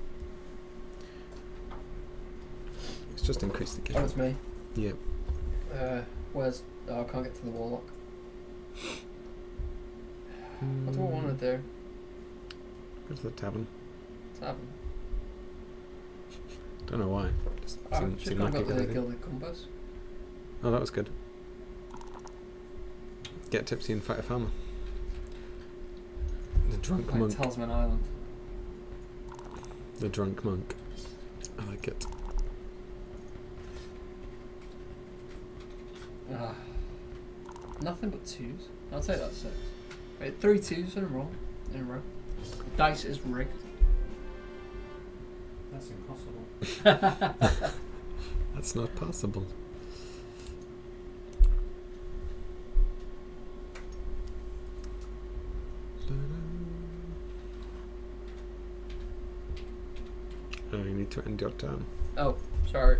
It's just increased the game. Oh, it's me. Yeah. Where's... Oh, I can't get to the warlock. What do I want to do? Go to the tavern. Tavern? Don't know why. Just seemed like it. I the Gilded Combos. Oh, that was good. Get tipsy and fight a farmer. The drunk monk. Talisman Island. The drunk monk. I like it. Nothing but twos. I'll take that 6. Wait, 3 twos in a row. Dice is rigged. That's impossible. That's not possible. Oh, you need to end your turn. Oh, sorry.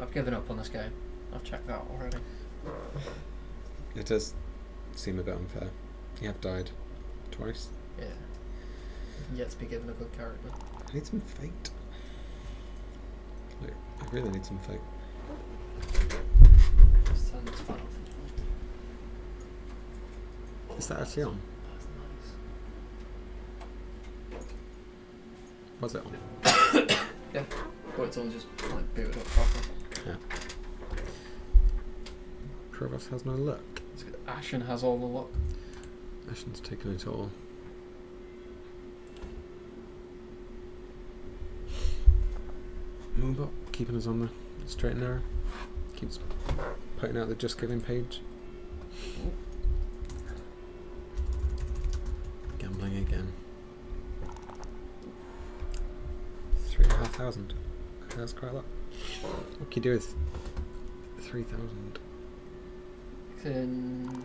I've given up on this game. I've checked that already. It does seem a bit unfair. You have died twice. Yeah. Yet to be given a good character. I need some fate. Look, I really need some fate. Let's turn this fan off. Is that actually on? Was it on? Yeah. Well, it's on just like booted up proper. Yeah. Provost has no luck. Ashen has all the luck. Ashen's taken it all. Moonbot keeping us on the straight and narrow. Keeps putting out the Just Giving page. Gambling again. 3,500. That's quite a lot. What can you do with 3,000. Can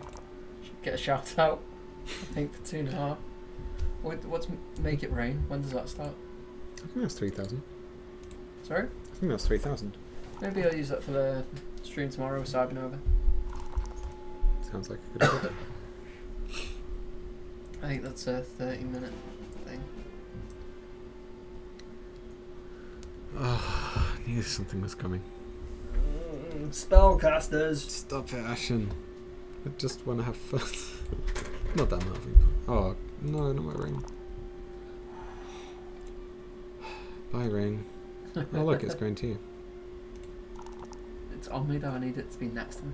get a shout out, I think, for 2.5. What's Make It Rain? When does that start? I think that's 3,000. Sorry? I think that's 3,000. Maybe I'll use that for the stream tomorrow with Cybernova. Sounds like a good idea. I think that's a 30-minute thing. Oh, I knew something was coming. Spellcasters! Stop it, Ashen. I just want to have fun. Not that much. Oh, no, not my ring. Bye, ring. Oh, look, it's going to you. It's on me, though. I need it to be next to me.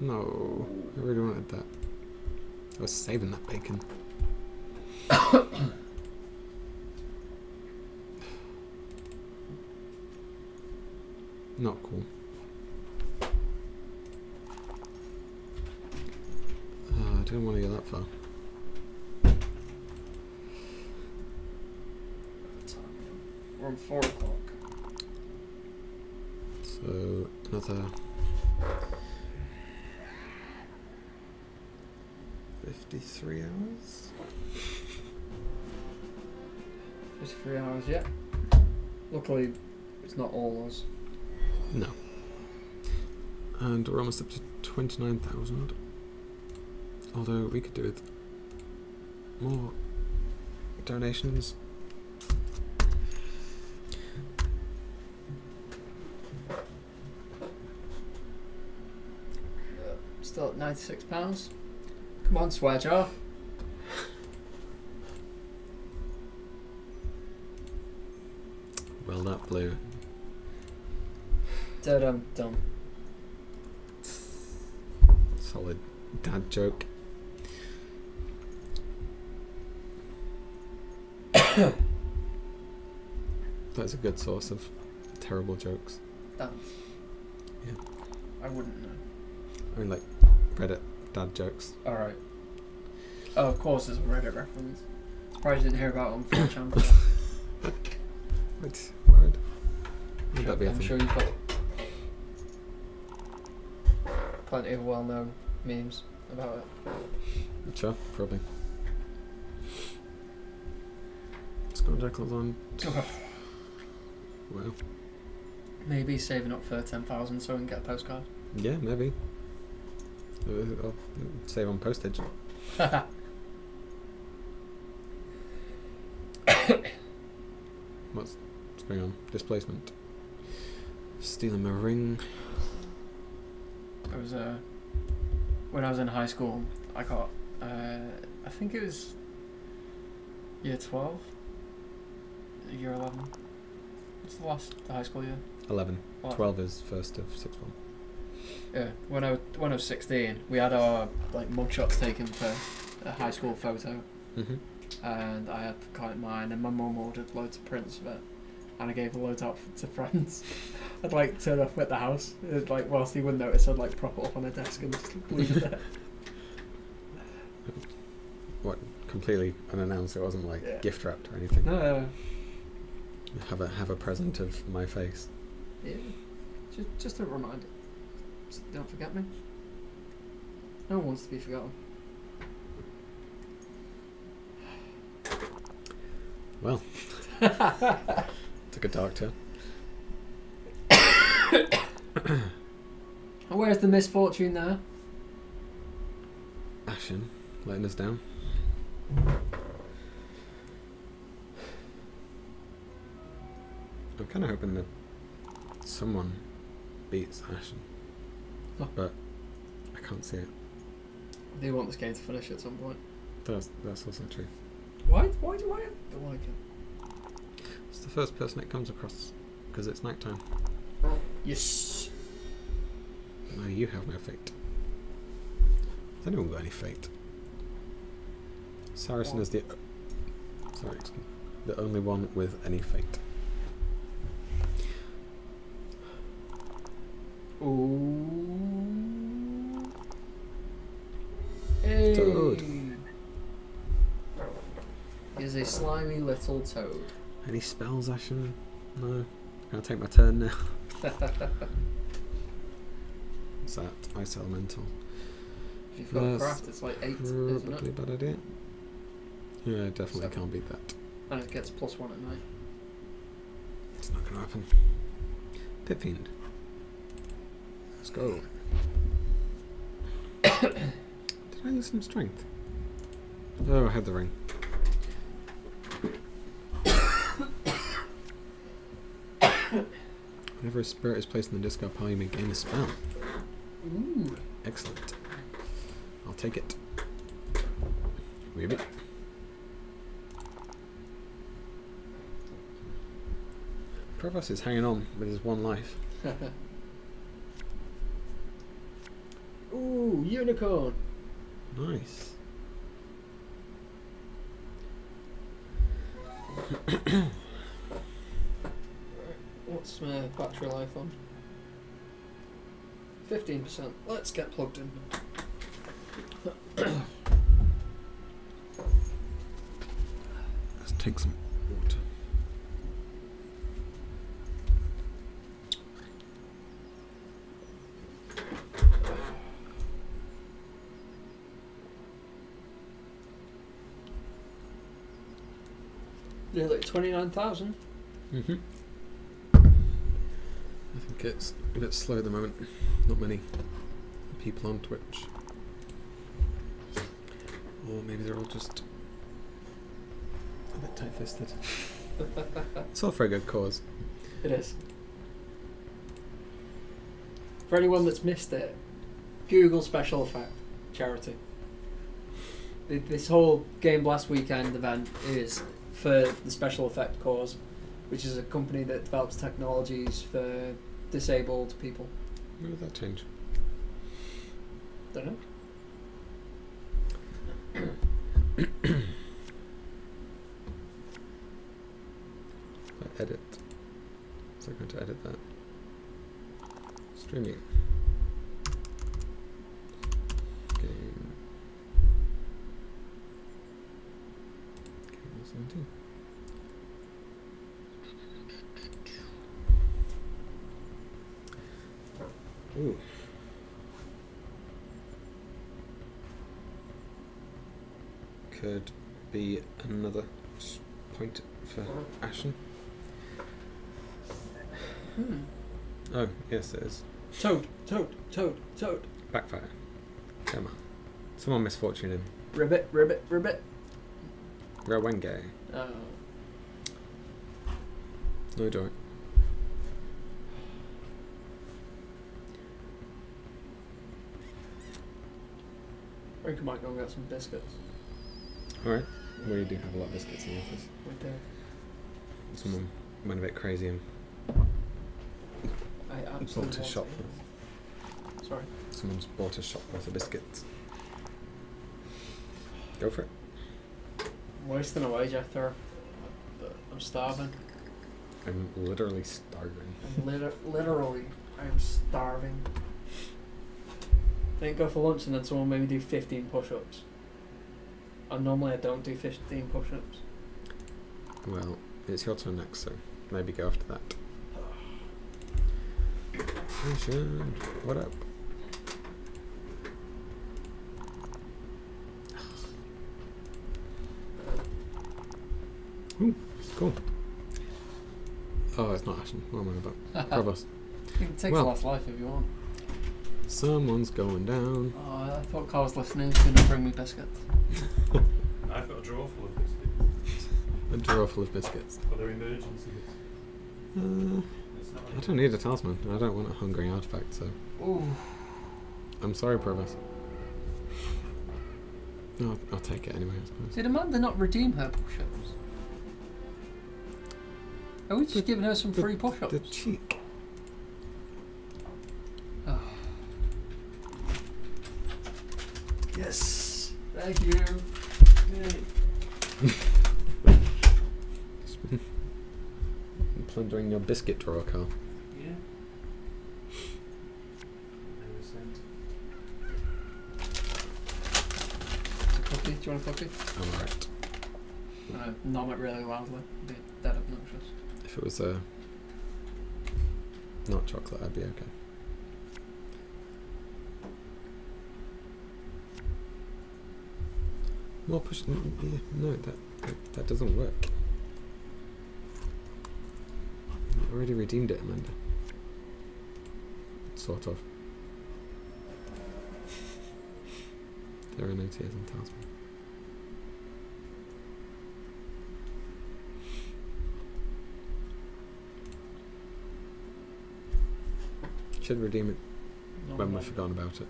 No, I really wanted that. I was saving that bacon. Not cool. I didn't want to get that far. We're on 4 o'clock. So, another 53 hours? 53 hours, yeah. Luckily, it's not all us. No. And we're almost up to 29,000. Although we could do with more donations. Still at £96. Come on, swear jar. Well, that blew. Dum-dum. Solid dad joke. That's a good source of terrible jokes. Dance. Yeah. I wouldn't know. I mean, like, Reddit dad jokes. Alright. Oh, of course, it's a Reddit reference. Surprised you didn't hear about it on 4chan. It's weird. I'm sure you've got plenty of well-known memes about it. Sure, probably. Let's go Declan on. Well. Maybe saving up for 10,000 so I can get a postcard. Yeah, maybe. I'll save on postage. What's going on? Displacement. Stealing my ring. I was when I was in high school, I got I think it was year 12, year 11. What's the last high school year? 11. 11. 12 is first of sixth form. Yeah, when I was 16, we had our like mugshots taken for a high school photo, and I had got mine, and my mum ordered loads of prints of it. And I gave a load out to friends. I'd like turn up at the house, and, like whilst he wouldn't notice, I'd like prop it up on a desk and just leave it there. What? Completely unannounced. It wasn't like gift wrapped or anything. No. Have a present of my face. Yeah, just a reminder. Just don't forget me. No one wants to be forgotten. Well. Took a dark turn. And where's the misfortune there? Ashen, letting us down. I'm kind of hoping that someone beats Ashen, but I can't see it. I do want this game to finish at some point. That's also true. Why do I don't like it? It's the first person it comes across, because it's night time. Yes. No, you have no fate. Has anyone got any fate? Saracen is the only one with any fate. Ooh. Hey. Toad. He is a slimy little toad. Any spells, Ashen? No. I'm going to take my turn now. What's that? Ice elemental. If you've got a craft, it's like 8, isn't it? Probably a bad idea. Yeah, definitely 7. Can't beat that. And it gets +1 at night. It's not going to happen. Pippin. Let's go. Did I lose some strength? Oh, I had the ring. Whenever a spirit is placed in the discard pile, you may gain a spell. Ooh. Excellent. I'll take it. Weird bit. Provost is hanging on with his one life. Ooh, unicorn! Nice. What's my battery life on? 15%. Let's get plugged in. Let's take some water. Nearly 29,000. Mhm. I think it's a bit slow at the moment. Not many people on Twitch. Or maybe they're all just a bit tight-fisted. It's all for a good cause. It is. For anyone that's missed it, Google special effect charity. This whole Game Blast Weekend event is for the special effect cause, which is a company that develops technologies for disabled people. When did that change? Don't know. Edit. So I'm going to edit that. Streaming. Game. Game 17. Ooh. Could be another point for Ashen. Hmm. Oh, yes it is. Toad! Toad! Toad! Toad! Backfire. Come on. Someone misfortune him. Ribbit! Ribbit! Ribbit! Rawenge. Oh. No, don't. I think I might go and get some biscuits. Alright. We do have a lot of biscuits in the office. We do. Someone went a bit crazy and bought a shop worth. Sorry? Someone's bought a shop worth of biscuits. Go for it. I'm wasting a wage out there. I'm starving. I'm literally starving. I'm literally, I'm starving. I didn't go for lunch and then someone made me do 15 push-ups. And normally I don't do 15 push-ups. Well, it's your turn next, so maybe go after that. What up? Ooh, cool. Oh, it's not Ashen. What am I about? Provost. You can take the last life if you want. Someone's going down. Oh, I thought Carl was listening. He's going to bring me biscuits. I've got a drawer full of biscuits. A drawer full of biscuits. But they're emergencies. I don't need a talisman. I don't want a hungering artifact, so... Ooh. I'm sorry, Provost. No, I'll take it anyway, I suppose. Did Amanda not redeem her push-ups? Are we just giving her some free push-ups? The cheek. Yes! Thank you! Yay! Plundering your biscuit drawer, Carl. Yeah. Is a cookie? Do you want a cookie? I'm alright. I'm going to nom it really loudly. It'd be that obnoxious. If it was a... Not chocolate, I'd be okay. More push. No, that doesn't work. I already redeemed it, Amanda. Sort of. There are no tears in Tasman. Should redeem it when we've forgotten about it.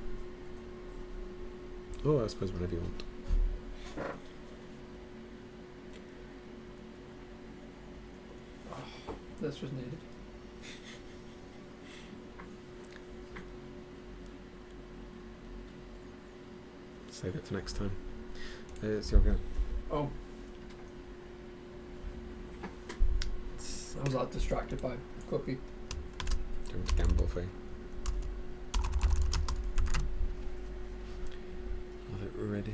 Oh, I suppose whenever you want. Oh, this was needed. Save it for next time. It's your go. Oh. I was like distracted by cookie. Don't gamble for you. Love it already.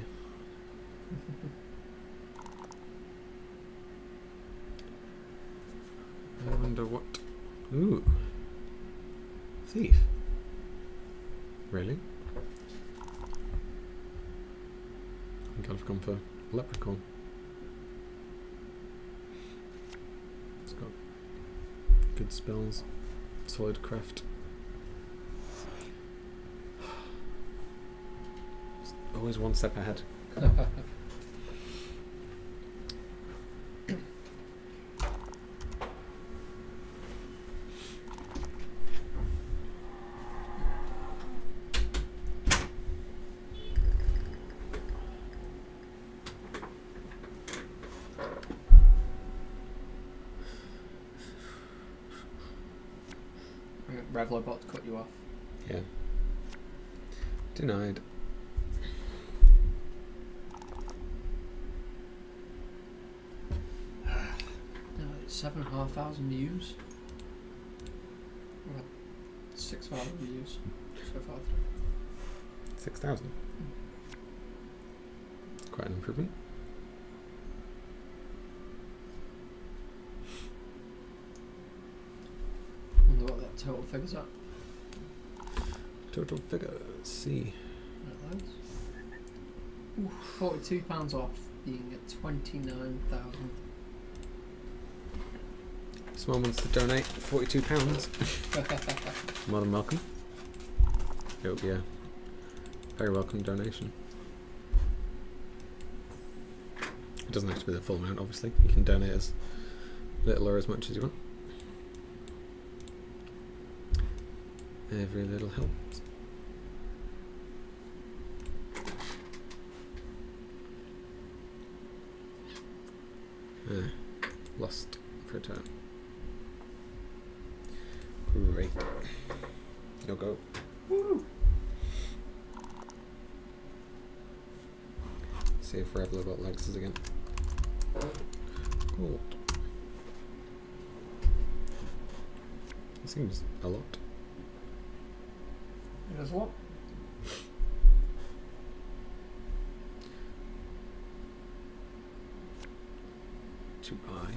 I wonder what. Ooh, thief. Really? I think I've gone for leprechaun. It's got good spells, solid craft. It's always one step ahead. Revlo bot to cut you off. Yeah. Denied. No, it's 7,500 views. Well, 6,000 views so far. 6,000. Quite an improvement. Total figures up. Total figure, let's see. Ooh, £42 off, being at 29,000. Someone wants to donate £42. More than welcome. It would be a very welcome donation. It doesn't have to be the full amount, obviously. You can donate as little or as much as you want. Every little helps. Lost for a time. Great. You'll go. Woo! See if Revlo about legs is again. Cool. It seems a lot. There's a lot. To buy.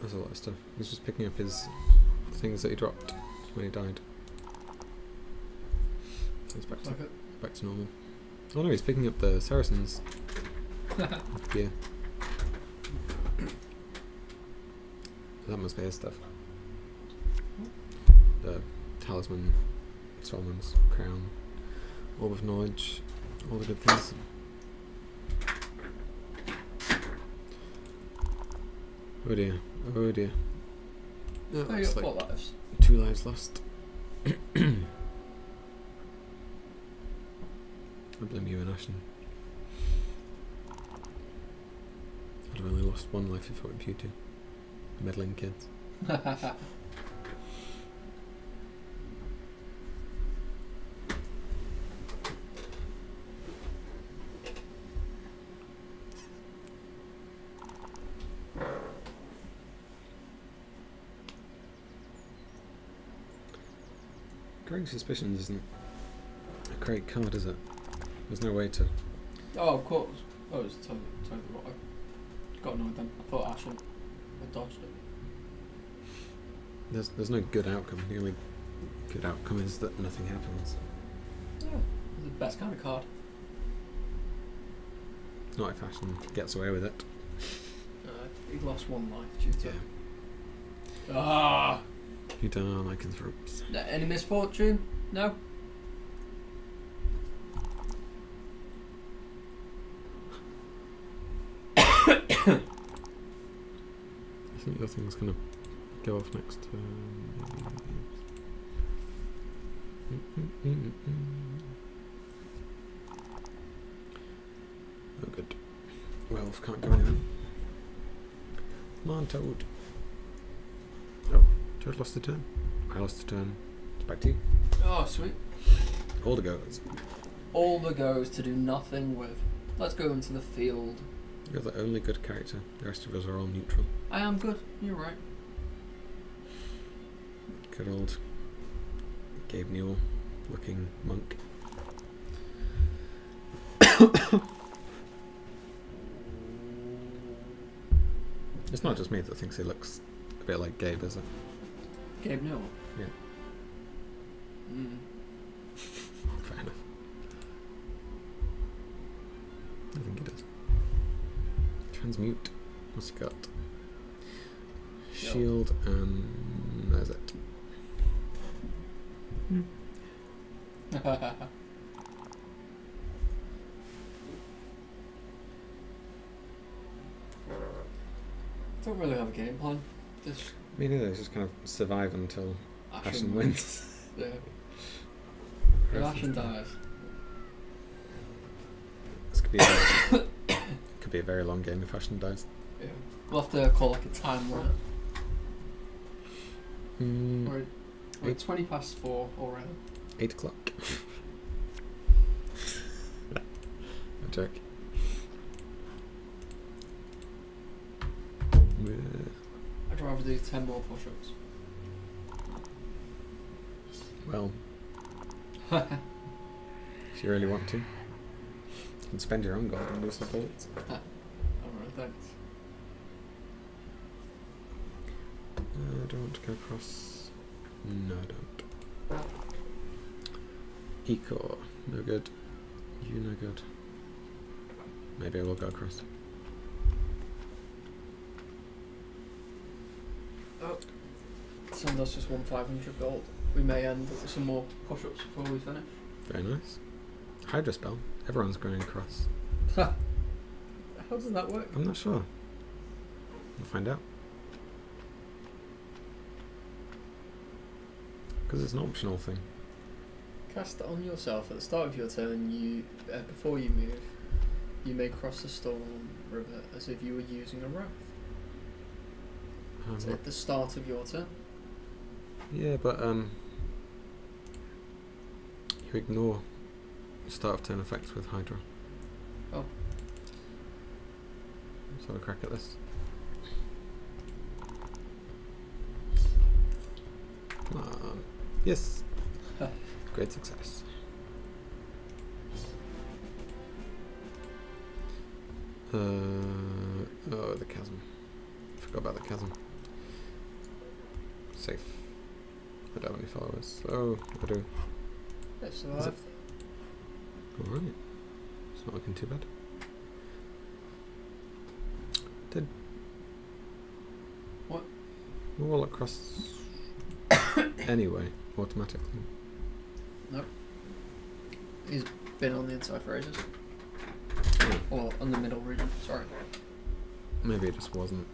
There's a lot of stuff. He's just picking up his things that he dropped when he died. It's back to normal. Oh no, he's picking up the Saracens. Yeah. That must be his stuff. The talisman, Solomon's crown, orb of knowledge, all the good things. Oh dear, oh dear. No, oh, you got 4 lives. 2 lives lost. I blame you and Ashton. I'd have only lost 1 life if I were you two. Meddling kids. Growing Suspicion isn't a great card, is it? There's no way to... Oh, of course. Oh, it's totally right. I got annoyed then. I thought Ashley had dodged it. There's no good outcome. The only good outcome is that nothing happens. Yeah, it's the best kind of card. Not if Ashley gets away with it. He lost one life due to... Yeah. Ah! You darn lycanthropes. Any misfortune? No? I think your thing's going to go off next turn. Oh, good. Well, can't go anywhere. Come on, Toad. Oh, Toad lost the turn. I lost the turn. It's back to you. Oh, sweet. All the goes. All the goes to do nothing with. Let's go into the field. You're the only good character. The rest of us are all neutral. I am good. You're right. Good old Gabe Newell looking monk. It's not just me that thinks he looks a bit like Gabe, is it? Gabe Newell? Yeah. Mm. Fair enough. I think he does. Transmute. What's he got? Shield and that's it. Don't really have a game plan. Just me neither. It's just kind of survive until Ashen wins. Yeah. If Ashen dies. This could be. Be a very long game if Ashton dies. Yeah. We'll have to call like a time limit. We're 20 past 4 already. 8 o'clock. No joke. I'd rather do 10 more push-ups. Well, if you really want to. And spend your own gold and do some bullets. Alright, thanks. I don't want to go across. No, I don't. Ecor, no good. You, no good. Maybe I will go across. Oh, someone does just won 500 gold. We may end up with some more push ups before we finish. Very nice. Hydra spell. Everyone's going across. How does that work? I'm not sure. We'll find out. Because it's an optional thing. Cast it on yourself at the start of your turn. You before you move, you may cross the Storm River as if you were using a wrath. So at the start of your turn. Yeah, but you ignore start of turn effects with Hydra. Oh. Let's have a crack at this. Come on. Yes! Great success. Oh, the chasm. Forgot about the chasm. Safe. I don't have any followers. Oh, I do. That's alive. Alright, it's not looking too bad. Did. What? We'll all across anyway, automatically. Nope. He's been on the inside for ages. Oh. Or on the middle region, sorry. Maybe it just wasn't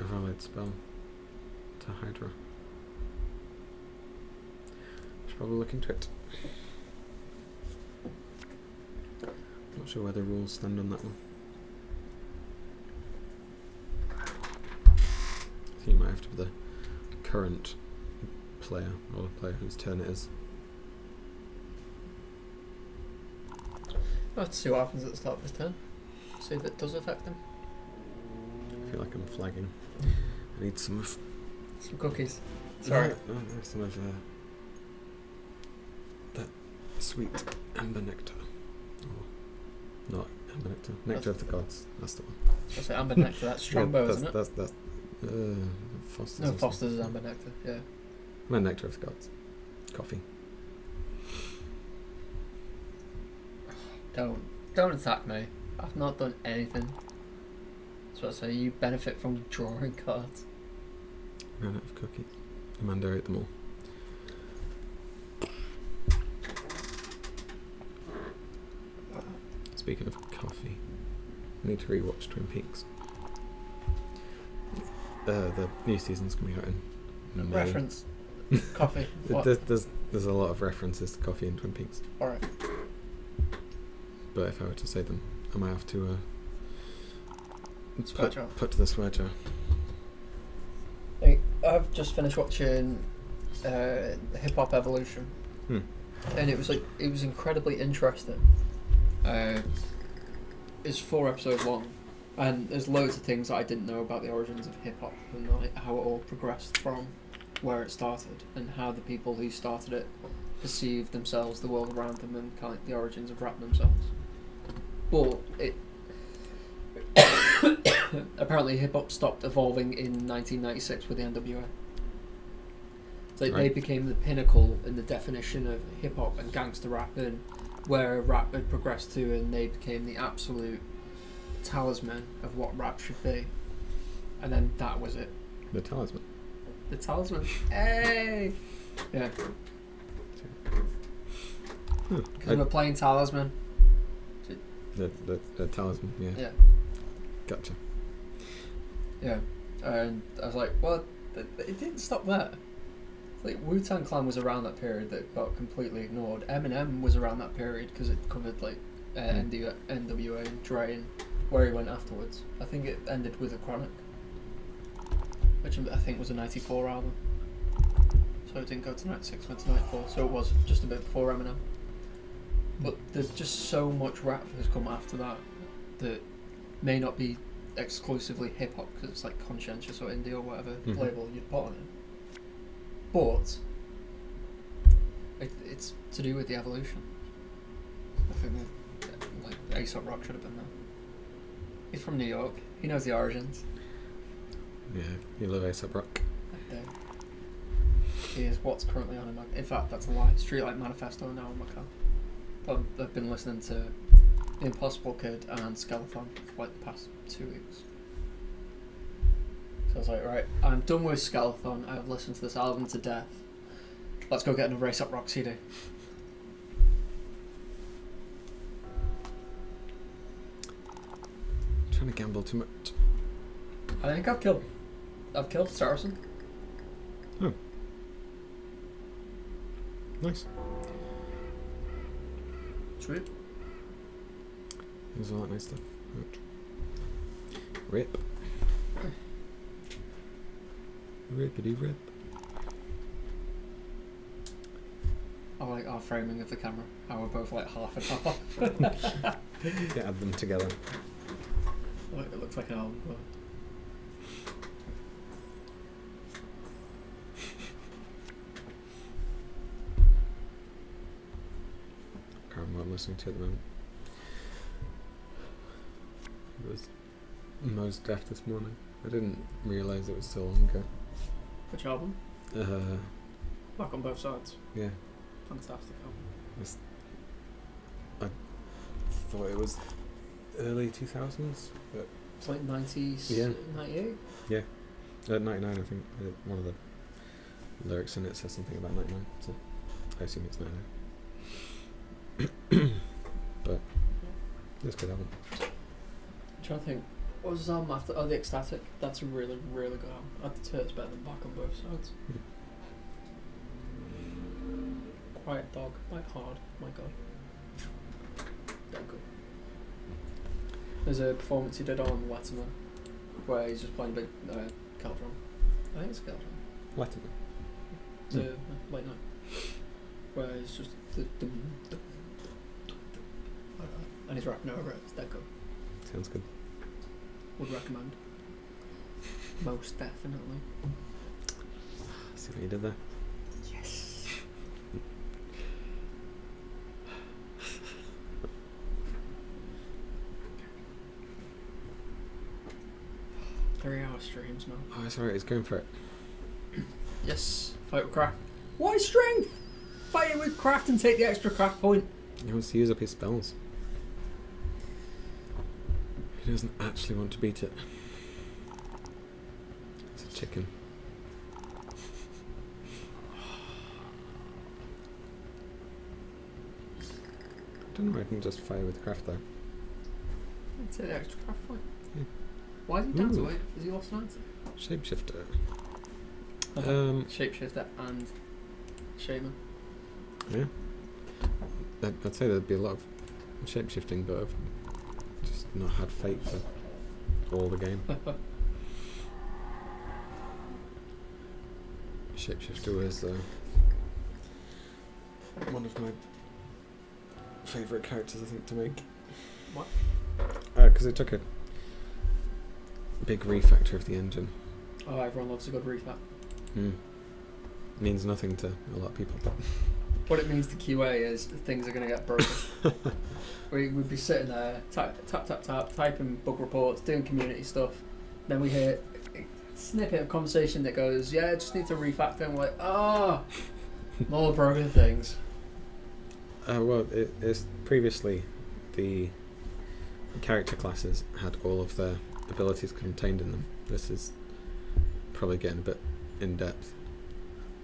a valid spell to Hydra. Should probably look into it. Not sure where the rules stand on that one. I think you might have to be the current player, or the player whose turn it is. Let's see what happens at the start of this turn. See if it does affect them. I feel like I'm flagging. I need some cookies. Sorry. No, some of Sweet Amber Nectar. Oh, not Amber Nectar. Nectar of the Gods. That's the one. That's Amber Nectar. That's Strongbow, yeah, isn't it? That's Foster's. No, Foster's is Amber Nectar. Yeah. No, Nectar of the Gods. Coffee. Don't attack me. I've not done anything. That's what I say. You benefit from drawing cards. Ran out of cookies. Amanda ate them all. Speaking of coffee, I need to rewatch Twin Peaks. The new season's coming out in May. Reference coffee. There's a lot of references to coffee in Twin Peaks. All right. But if I were to say them, I might have to put to the swear jar. I've just finished watching Hip Hop Evolution, and it was incredibly interesting. It's 4 episodes long, and there's loads of things that I didn't know about the origins of hip hop and like how it all progressed from where it started and how the people who started it perceive themselves, the world around them, and kind of like the origins of rap themselves. But it apparently hip hop stopped evolving in 1996 with the NWA. So right. They became the pinnacle in the definition of hip hop and gangster rap and where rap had progressed to, and they became the absolute talisman of what rap should be. And then that was it. The talisman. The talisman. Hey! Yeah. Because we're playing Talisman. The Talisman, yeah. Yeah. Gotcha. Yeah. And I was like, well, it didn't stop there. Like Wu-Tang Clan was around that period that got completely ignored. Eminem was around that period because it covered like NWA and Dre and where he went afterwards. I think it ended with The Chronic, which I think was a 94 album. So it didn't go to 96, went to 94. So it was just a bit before Eminem. But there's just so much rap that has come after that that may not be exclusively hip hop because it's like conscientious or indie or whatever label you'd put on it. But it's to do with the evolution. I think that, like, Aesop Rock should have been there. He's from New York. He knows the origins. Yeah, you love Aesop Rock. I do. He is what's currently on in my... In fact, that's a lie. Streetlight Manifesto now in my car. I've been listening to The Impossible Kid and Skeleton for like the past 2 weeks. So I was like, right, I'm done with Skeleton. I've listened to this album to death. Let's go get another Aesop Rock CD. I'm trying to gamble too much. I think I've killed Saracen. Oh. Nice. Sweet. There's all that nice stuff. Rip. Rippity rip. I like our framing of the camera. How we're both like half and half. Yeah, add them together. It looks like an album cover. I can't remember what I'm listening to at the moment. It was Mos Def this morning. I didn't realise it was so long ago. Which album? Black on Both Sides. Yeah. Fantastic album. I thought it was early 2000s. But it's like 90s, yeah. 98? Yeah. 99, I think. One of the lyrics in it says something about 99, so I assume it's 99. But it's a good album. I'm trying to think. What was his album after? Oh, The Ecstatic. That's a really, really good album. I'd say it's better than Black on Both Sides. Quiet Dog, like Hard. My God. That good. There's a performance he did on Letterman, where he's just playing a big cal drum. I think it's a cal drum. Letterman. It's a late night. Where it's just and he's rapping over it. It's that good. Sounds good. Would recommend. Most definitely. See what you did there? Yes. 3 hour streams now. Oh, sorry, it's going for it. Yes, fight with craft. Why strength? Fight it with craft and take the extra craft point. He wants to use up his spells. He doesn't actually want to beat it. It's a chicken. I don't know if I can just fire with craft though. It's an extra craft point. Yeah. Why is he down to it? Has he lost an answer? Shapeshifter. Okay. Shapeshifter and shaman. Yeah. I'd say there'd be a lot of shapeshifting, but I've just not had fate for all the game. Shapeshifter was one of my favourite characters, I think, to make. What? Because it took a big refactor of the engine. Oh, everyone loves a good refactor. Mm. Means nothing to a lot of people. What it means to QA is things are going to get broken. We would be sitting there, tap, typing bug reports, doing community stuff. Then we hear a snippet of conversation that goes, yeah, I just need to refactor. And we're like, oh, more broken things. Well, it's previously the character classes had all of their abilities contained in them. This is probably getting a bit in depth,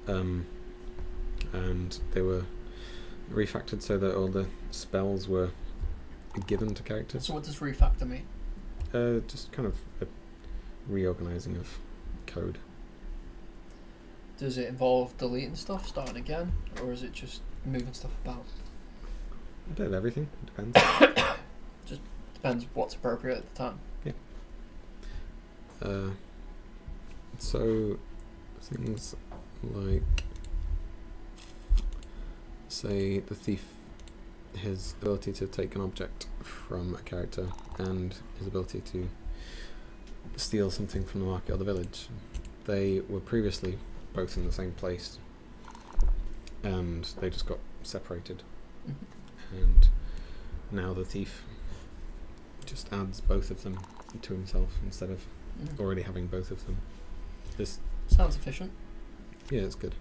and they were refactored so that all the spells were given to characters. So what does refactor mean? Just kind of a reorganising of code. Does it involve deleting stuff, starting again, or is it just moving stuff about? A bit of everything. It depends. Just depends what's appropriate at the time. Yeah. So things like, say, the thief, his ability to take an object from a character and his ability to steal something from the market or the village. They were previously both in the same place and they just got separated. And now the thief just adds both of them to himself instead of already having both of them. This sounds efficient. Yeah, it's good.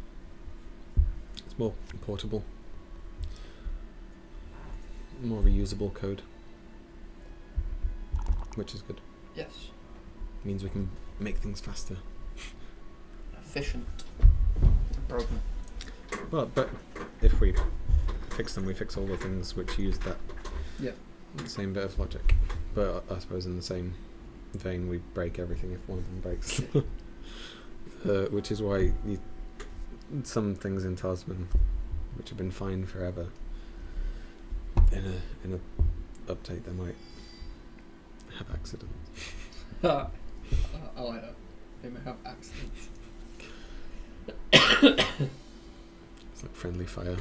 It's more portable, more reusable code, which is good. Yes. Means we can make things faster. Efficient. Broken. But if we fix them, we fix all the things which use that. Yeah. Same bit of logic, but I suppose in the same vein we break everything if one of them breaks. Which is why some things in Talisman which have been fine forever, in a update they might have accidents. I like that. They might have accidents. It's like friendly fire.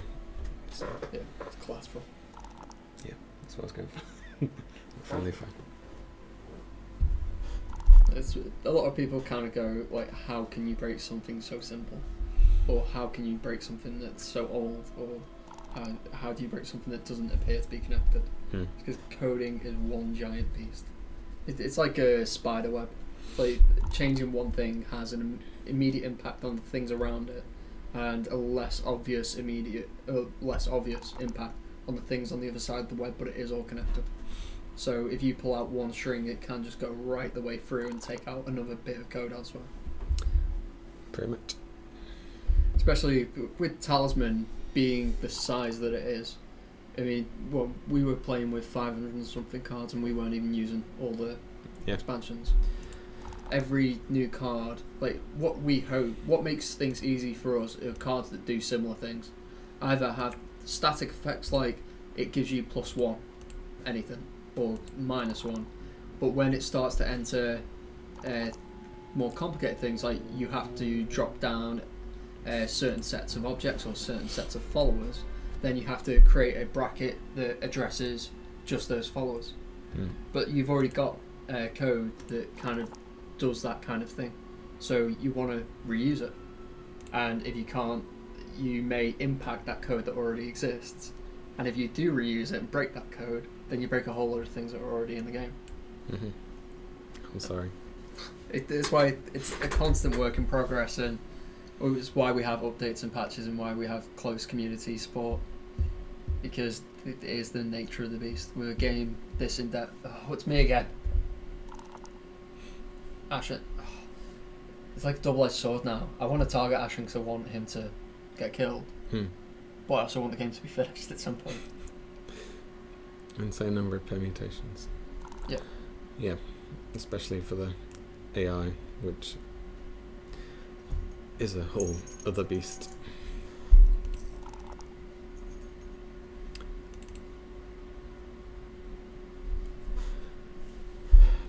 So. Yeah, it's collateral. Yeah, that's what I was going for. Friendly fire. It's, a lot of people kind of go like, how can you break something so simple, or how can you break something that's so old, or how do you break something that doesn't appear to be connected? Because coding is one giant beast. It's like a spider web. It's like changing one thing has an immediate impact on the things around it, and a less obvious less obvious impact on the things on the other side of the web, but it is all connected. So if you pull out one string, it can just go right the way through and take out another bit of code elsewhere. Pretty much. Especially with Talisman being the size that it is. I mean, well, we were playing with 500 and something cards and we weren't even using all the expansions. Every new card, like what we hope, what makes things easy for us are cards that do similar things. Either have static effects like it gives you +1, anything, or -1, but when it starts to enter more complicated things, like you have to drop down certain sets of objects or certain sets of followers, then you have to create a bracket that addresses just those followers. But you've already got code that kind of does that kind of thing, so you want to reuse it, and if you can't, you may impact that code that already exists, and if you do reuse it and break that code, then you break a whole lot of things that are already in the game. I'm sorry. It's why it's a constant work in progress, and it's why we have updates and patches, and why we have close community support, because it is the nature of the beast. With a game this in depth, oh, it's me again. Ashen, oh, it's like a double-edged sword now. I want to target Ashen because I want him to get killed, but I also want the game to be finished at some point. Insane number of permutations. Yeah. Yeah, especially for the AI, which is a whole other beast.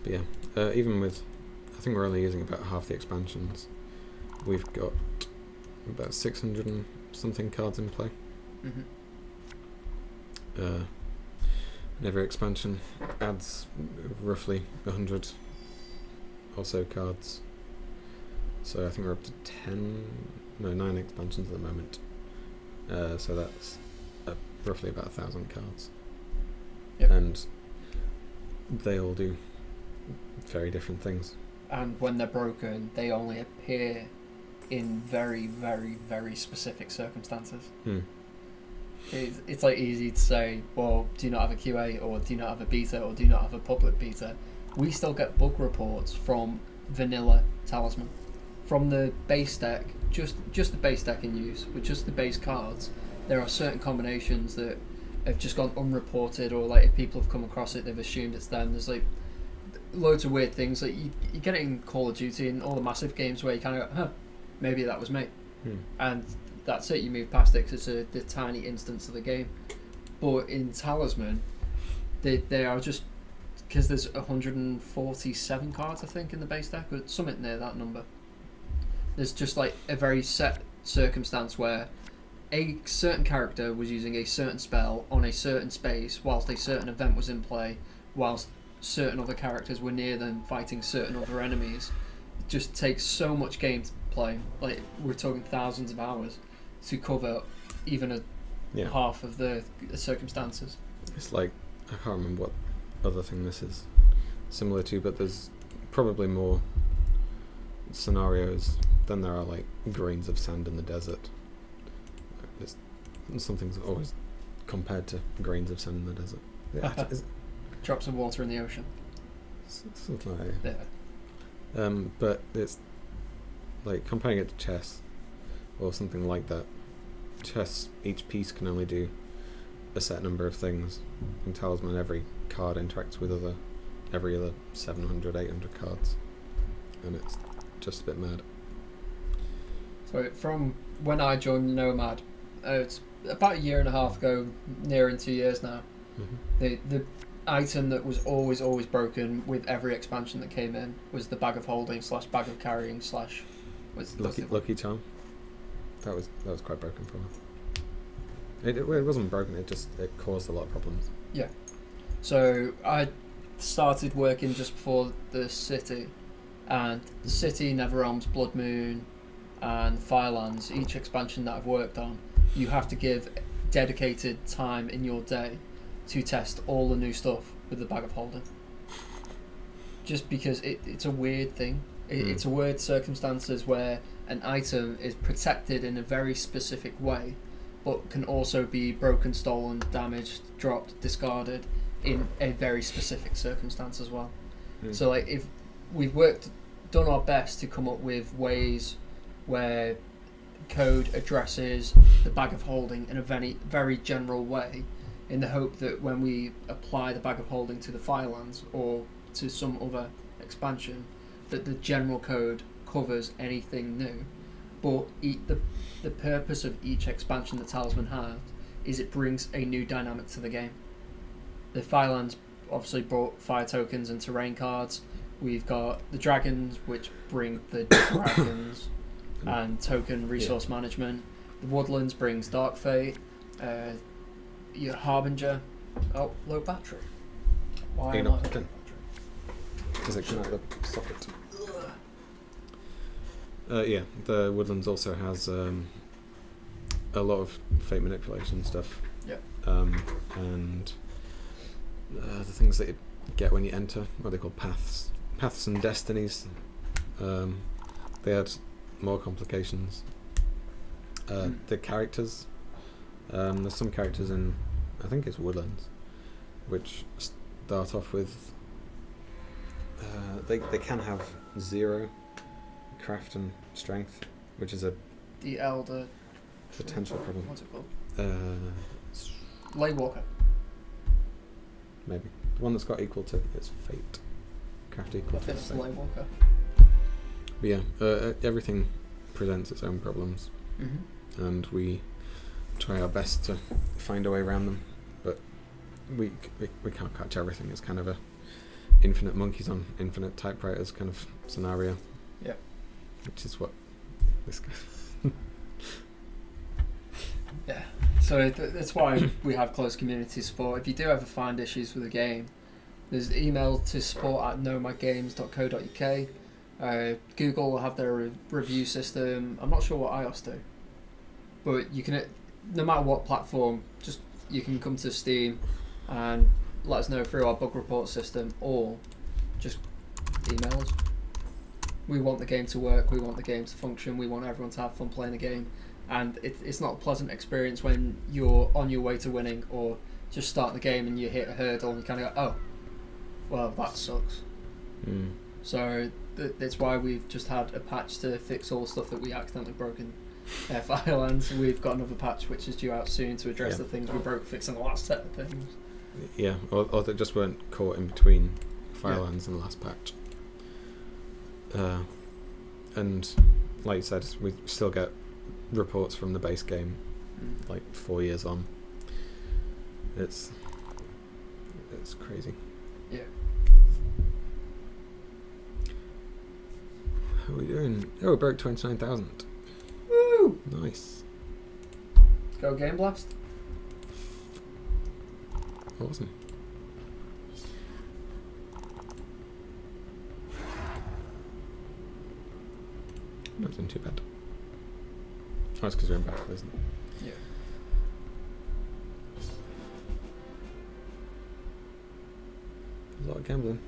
But yeah, even with, I think we're only using about half the expansions. We've got about 600 and something cards in play. And every expansion adds roughly 100 or so cards. So I think we're up to 9 expansions at the moment. So that's roughly about 1,000 cards. Yep. And they all do very different things. And when they're broken, they only appear in very, very, very specific circumstances. It's like easy to say, well, do you not have a QA, or do you not have a beta, or do you not have a public beta? We still get bug reports from vanilla Talisman, from the base deck, just the base deck in use, with just the base cards. There are certain combinations that have just gone unreported, or like if people have come across it, they've assumed it's them. There's like loads of weird things. Like you get it in Call of Duty and all the massive games where you kind of go, huh, maybe that was me, and that's it. You move past it because it's the tiny instance of the game. But in Talisman, they are just, because there's 147 cards I think in the base deck, or something near that number. There's just like a very set circumstance where a certain character was using a certain spell on a certain space whilst a certain event was in play, whilst certain other characters were near them fighting certain other enemies. It just takes so much game to play. Like, we're talking thousands of hours to cover even half of the circumstances. It's like, I can't remember what other thing this is similar to, but there's probably more scenarios than there are like grains of sand in the desert. Something's always compared to grains of sand in the desert. Yeah, drops of water in the ocean. Something like that. Yeah. But it's like comparing it to chess or something like that. Chess, each piece can only do a set number of things. In Talisman, every card interacts with every other 700, 800 cards, and it's just a bit mad. So from when I joined Nomad, it's about a year and a half ago, nearing 2 years now, the item that was always broken with every expansion that came in was the bag of holding / bag of carrying / lucky charm. That was quite broken for me. It wasn't broken, it caused a lot of problems. Yeah. So I started working just before the city, and the city, Neverrealms, Blood Moon and Firelands, each expansion that I've worked on, you have to give dedicated time in your day to test all the new stuff with the bag of holding. Just because it's a weird thing. It's a weird circumstances where an item is protected in a very specific way, but can also be broken, stolen, damaged, dropped, discarded in a very specific circumstance as well. So like, if we've done our best to come up with ways where code addresses the bag of holding in a very, very general way, in the hope that when we apply the bag of holding to the Firelands or to some other expansion, that the general code covers anything new. But the purpose of each expansion that Talisman has is it brings a new dynamic to the game. The Firelands obviously brought fire tokens and terrain cards. We've got the dragons, which bring the dragons and token resource management. The Woodlands brings Dark Fate. Your Harbinger. Oh, low battery. Why am I low battery? Because it came out of the socket. Yeah, the Woodlands also has a lot of fate manipulation stuff. Yeah. And the things that you get when you enter, what are they called? Paths and destinies. They had more complications. The characters, there's some characters in, I think it's Woodlands, which start off with, they can have 0 craft and strength, which is a the elder potential problem. What's it called? Lightwalker. Maybe the one that's got equal to its fate. Craft equal to its fate. Lightwalker. But yeah, everything presents its own problems, and we try our best to find a way around them, but we can't catch everything. It's kind of a infinite monkeys on infinite typewriters kind of scenario. Yeah. Which is what this guy. Yeah. So that's why we have close community support. If you do ever find issues with a game, there's an email to support@nomadgames.co.uk. Google will have their review system. I'm not sure what iOS do, but you can, no matter what platform, just you can come to Steam and let us know through our bug report system, or just email us. We want the game to work, we want the game to function, we want everyone to have fun playing the game, and it's not a pleasant experience when you're on your way to winning or just start the game and you hit a hurdle and you kind of go, oh, well, that sucks. So that's why we've just had a patch to fix all the stuff that we accidentally broke in their file, and we've got another patch which is due out soon to address the things we broke fixing the last set of things. Yeah, or they just weren't caught in between Firelands and the last patch. And like you said, we still get reports from the base game, like 4 years on. It's crazy. Yeah. How are we doing? Oh, we broke 29,000. Woo! Nice. Let's go Game Blast. Awesome. Not doing too bad. Oh, that's because we're in battle, isn't it? Yeah. There's a lot of gambling.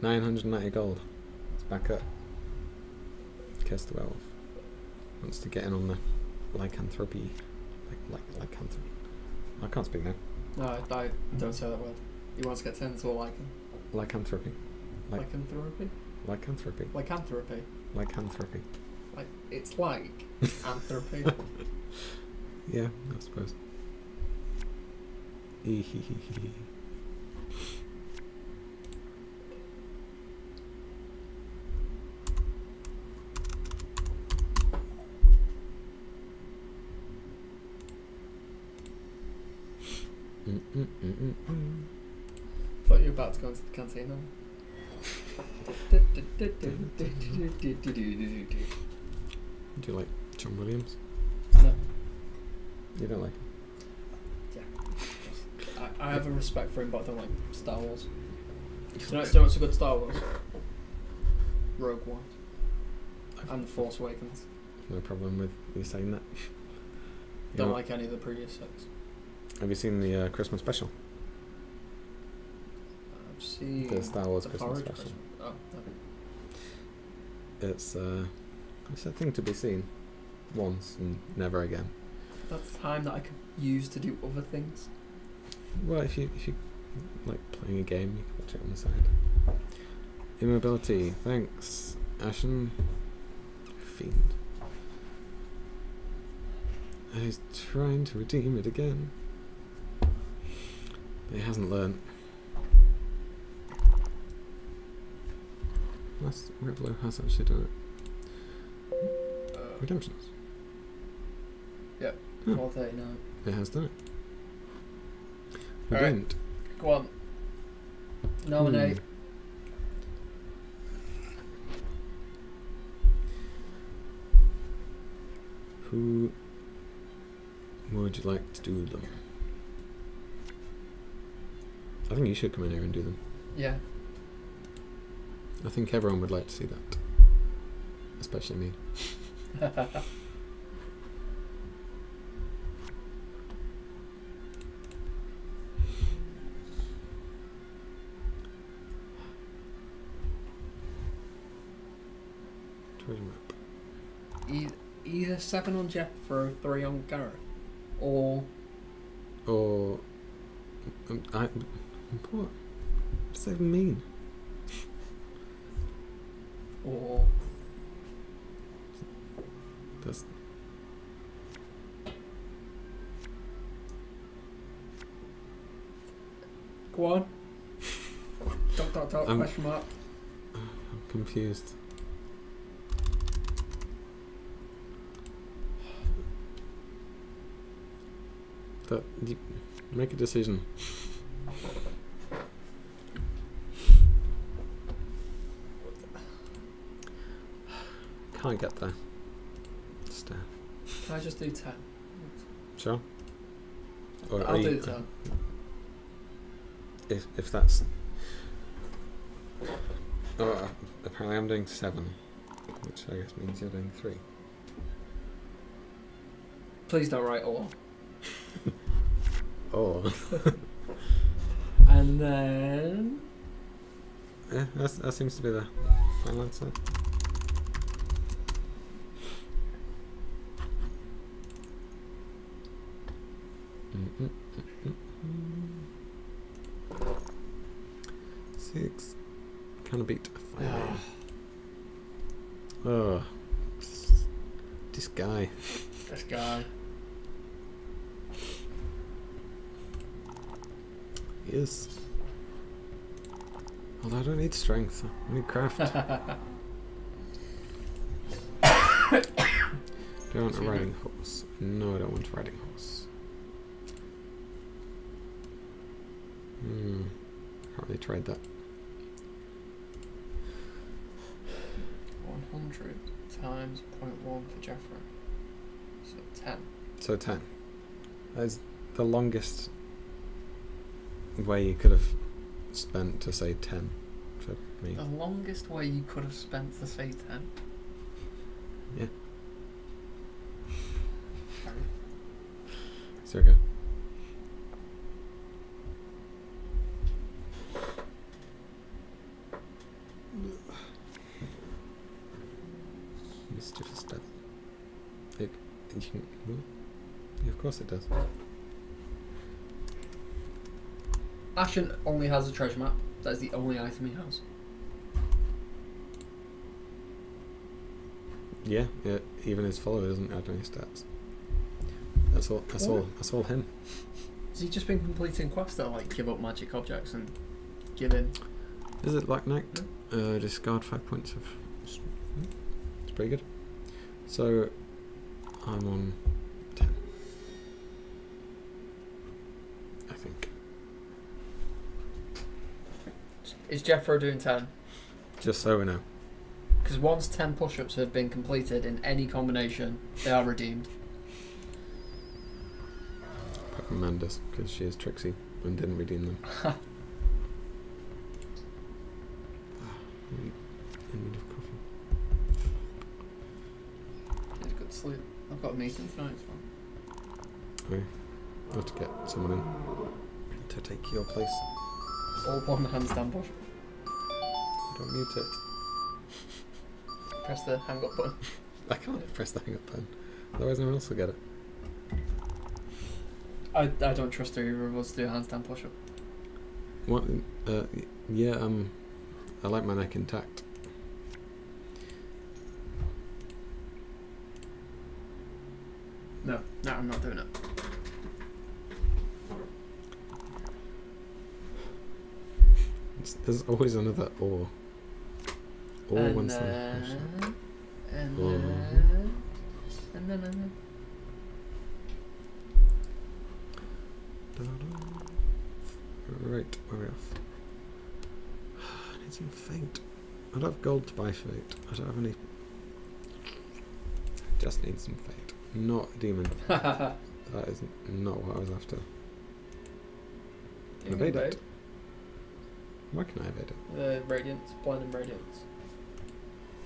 990 gold. It's back up. Curse the Werewolf. Wants to get in on the lycanthropy. Lycanthropy. I can't speak now. No, don't say that word. You want to get turned into a lycan? Lycanthropy. Lycanthropy? Lycanthropy. Lycanthropy. Lycanthropy. Like, it's like anthropy. Yeah, I suppose. Thought you were about to go into the cantina. Do you like John Williams? No. You don't like him? Yeah. I have a respect for him, but I don't like Star Wars. Do you know what's a good Star Wars? Rogue One. And The Force Awakens. No problem with you saying that. Don't like any of the previous six. Have you seen the Christmas special? I've seen the Star Wars Christmas special. Oh, okay. It's a thing to be seen once and never again. That's time that I could use to do other things. Well, if you like playing a game, you can watch it on the side. Immobility, thanks, Ashen Fiend. He's trying to redeem it again, but he hasn't learnt. Unless Revlo has actually done it. Redemptions. Yep. Oh. 439. It has done it. Right. Go on. Nominate. Who would you like to do them? I think you should come in here and do them. Yeah. I think everyone would like to see that. Especially me. Three map. Either 7 on Jethro, 3 on Gareth. Or... What does that even mean? Or... That's... Go on. Dot, question mark. I'm confused. Make a decision. Can't get there. Stare. Can I just do 10? Sure. Or I'll do 10. If that's... Oh, apparently I'm doing 7, which I guess means you're doing 3. Please don't write all. Oh. And then... Yeah, that seems to be the final answer. Six. Can I beat 5? Oh. This guy. Yes. Although I don't need strength, I need craft. Do I want a riding horse? No, I don't want a riding horse. Hardly tried that. 100 times 0.1 for Jeffrey. So 10. So 10. That is the longest way you could have spent to say 10 for me. The longest way you could have spent to say 10? Yeah. So we go. Mischievous devil. Yeah, of course it does. Ashen only has a treasure map. That is the only item he has. Yeah. Even his follower doesn't add any stats. That's all him. Has he just been completing quests that like give up magic objects and give in? Is it Black Knight? No? Discard 5 points of. It's pretty good. So I'm on 10. I think. Is Jethro doing 10? Just so we know. Because once 10 push-ups have been completed in any combination, they are redeemed. Apart from Mandus, because she is tricksy and didn't redeem them. In need of coffee. It's good sleep. I've got a meeting tonight. Okay. I'll have to get someone in to take your place. All one handstand push. Don't mute it. Press the hang up button. I can't press the hang up button. Otherwise no one else will get it. I don't trust either of us to do a handstand push up. What? I like my neck intact. No, I'm not doing it. There's always another or. Or once and then. Right, we're off. I need some fate. I don't have gold to buy fate. I don't have any. I just need some fate. Not a demon. That is not what I was after. I made it. Why can I evade it? The Radiance, Blind and Radiance.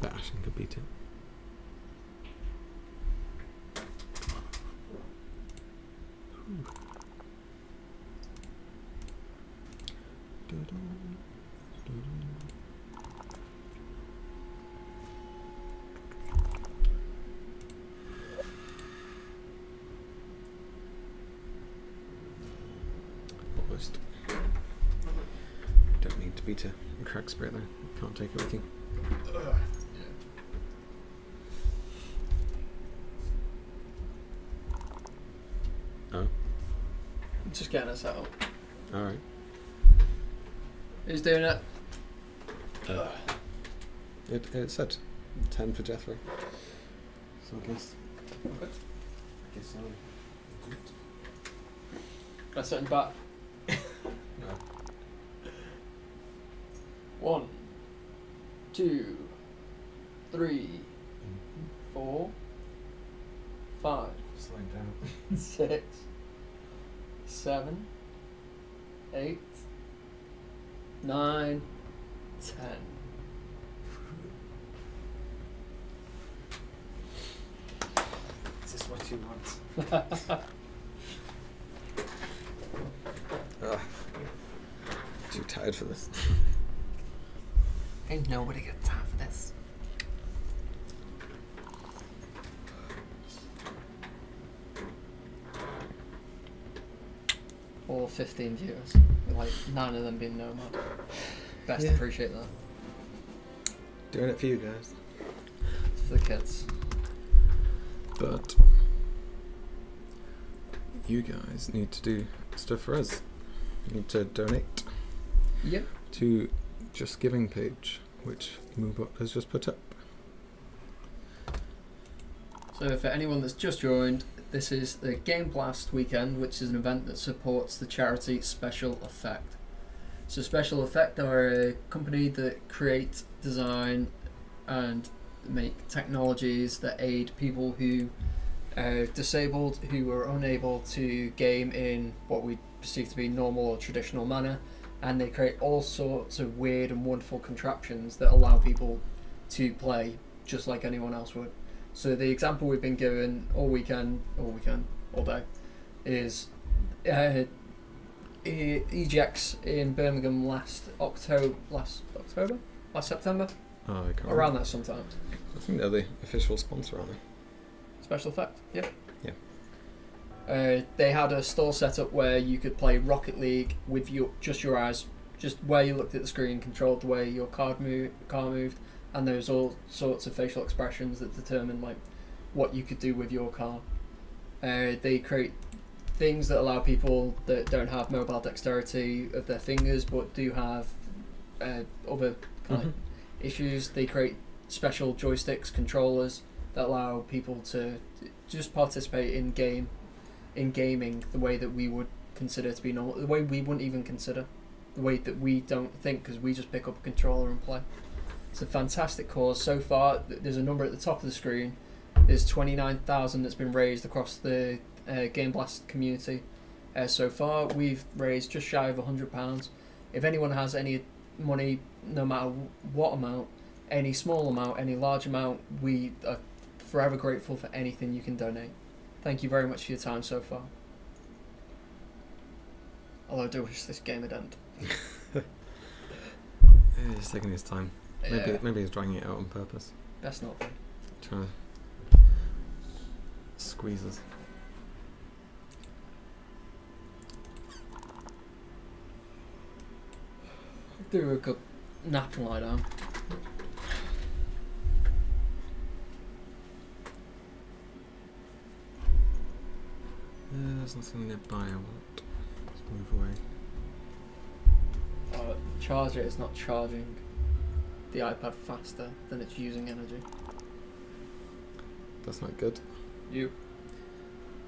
That Ashen could beat it. be to Crux, brother. I can't take it with you. Oh. Just getting us out. Alright. Who's doing it? It said 10 for Jethro. So I guess I'm good. Can I set him back? No. 1, 2, 3, 4, 5. Slide down. 6, 7, 8, 9, 10. Is this what you want? Too tired for this. Ain't nobody got time for this. All 15 viewers, like 9 of them being Nomad. Best appreciate that. Doing it for you guys. It's for the kids. But you guys need to do stuff for us. You need to donate. Yep. To Just Giving page, which Moobot has just put up. So for anyone that's just joined, this is the Game Blast weekend, which is an event that supports the charity Special Effect. So Special Effect are a company that create, design and make technologies that aid people who are disabled, who are unable to game in what we perceive to be normal or traditional manner, and they create all sorts of weird and wonderful contraptions that allow people to play just like anyone else would. So the example we've been given all day, is EGX in Birmingham last September? Oh, I can't remember. Around that sometimes. I think they're the official sponsor, aren't they? Special Effect, yeah. They had a stall set up where you could play Rocket League with just your eyes, just where you looked at the screen, controlled the way your car moved, and there was all sorts of facial expressions that determined like what you could do with your car. They create things that allow people that don't have mobile dexterity of their fingers but do have other kind of issues. They create special joysticks, controllers that allow people to just participate in gaming the way that we would consider to be normal, the way we wouldn't even consider, the way that we don't think, because we just pick up a controller and play. It's a fantastic cause. So far there's a number at the top of the screen. There's 29,000 that's been raised across the Game Blast community. So far we've raised just shy of £100. If anyone has any money, no matter what amount, any small amount, any large amount, we are forever grateful for anything you can donate. Thank you very much for your time so far. Although I do wish this game had ended. He's taking his time. Maybe he's dragging it out on purpose. That's not bad. Trying to squeeze us. Do a good nap and lie down. There's nothing nearby I want. Let's move away. Oh, the charger is not charging the iPad faster than it's using energy. That's not good. You.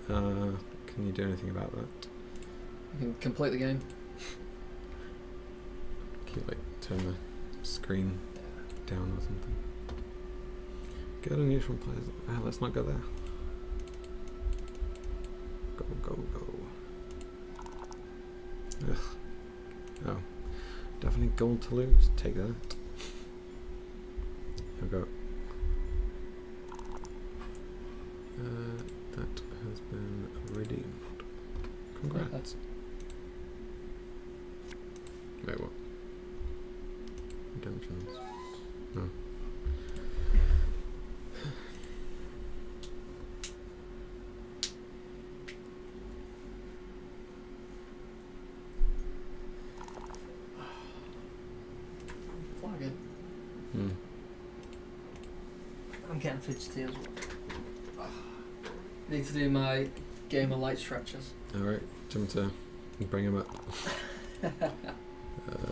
Can you do anything about that? You can complete the game. Can you like turn the screen down or something? Get unusual players. Ah, let's not go there. Go. Ugh. Oh. Definitely gold to lose. Take that. I'll go. That has been redeemed. Congrats. Wait, what? Redemptions. No. I'm getting fidgety as well. Need to do my gamer light stretches. Alright, jump to bring him up.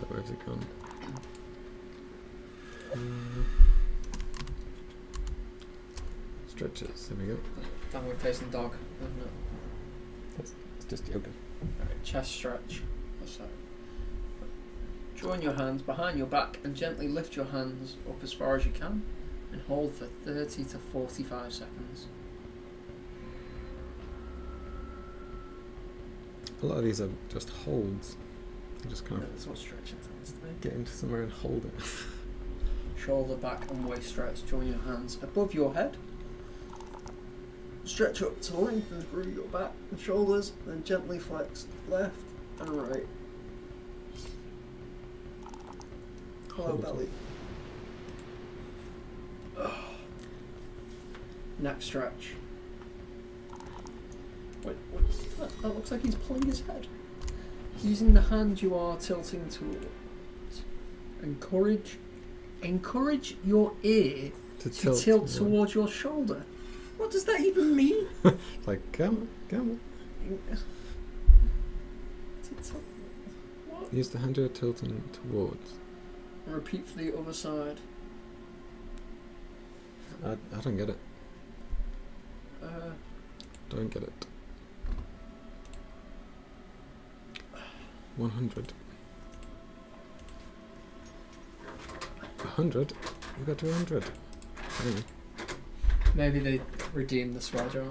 Where's it gone? Stretches, there we go. Downward facing dog, isn't it? It's just yoga. Alright, chest stretch. What's that? Join your hands behind your back and gently lift your hands up as far as you can and hold for 30 to 45 seconds. A lot of these are just holds. You just kind of that's what stretching tends to be. Get into somewhere and hold it. Shoulder, back and waist stretch. Join your hands above your head. Stretch up to lengthen through your back and shoulders, then gently flex left and right. Hello, belly. Oh. Neck stretch. Wait, what's that? That looks like he's pulling his head. Using the hand you are tilting towards. Encourage your ear to tilt towards your shoulder. What does that even mean? Like, come on. What? Use the hand you are tilting towards. Repeat for the other side. I don't get it. Don't get it. 100. 100? We got 200. Anyway. Maybe they redeemed the swear jar.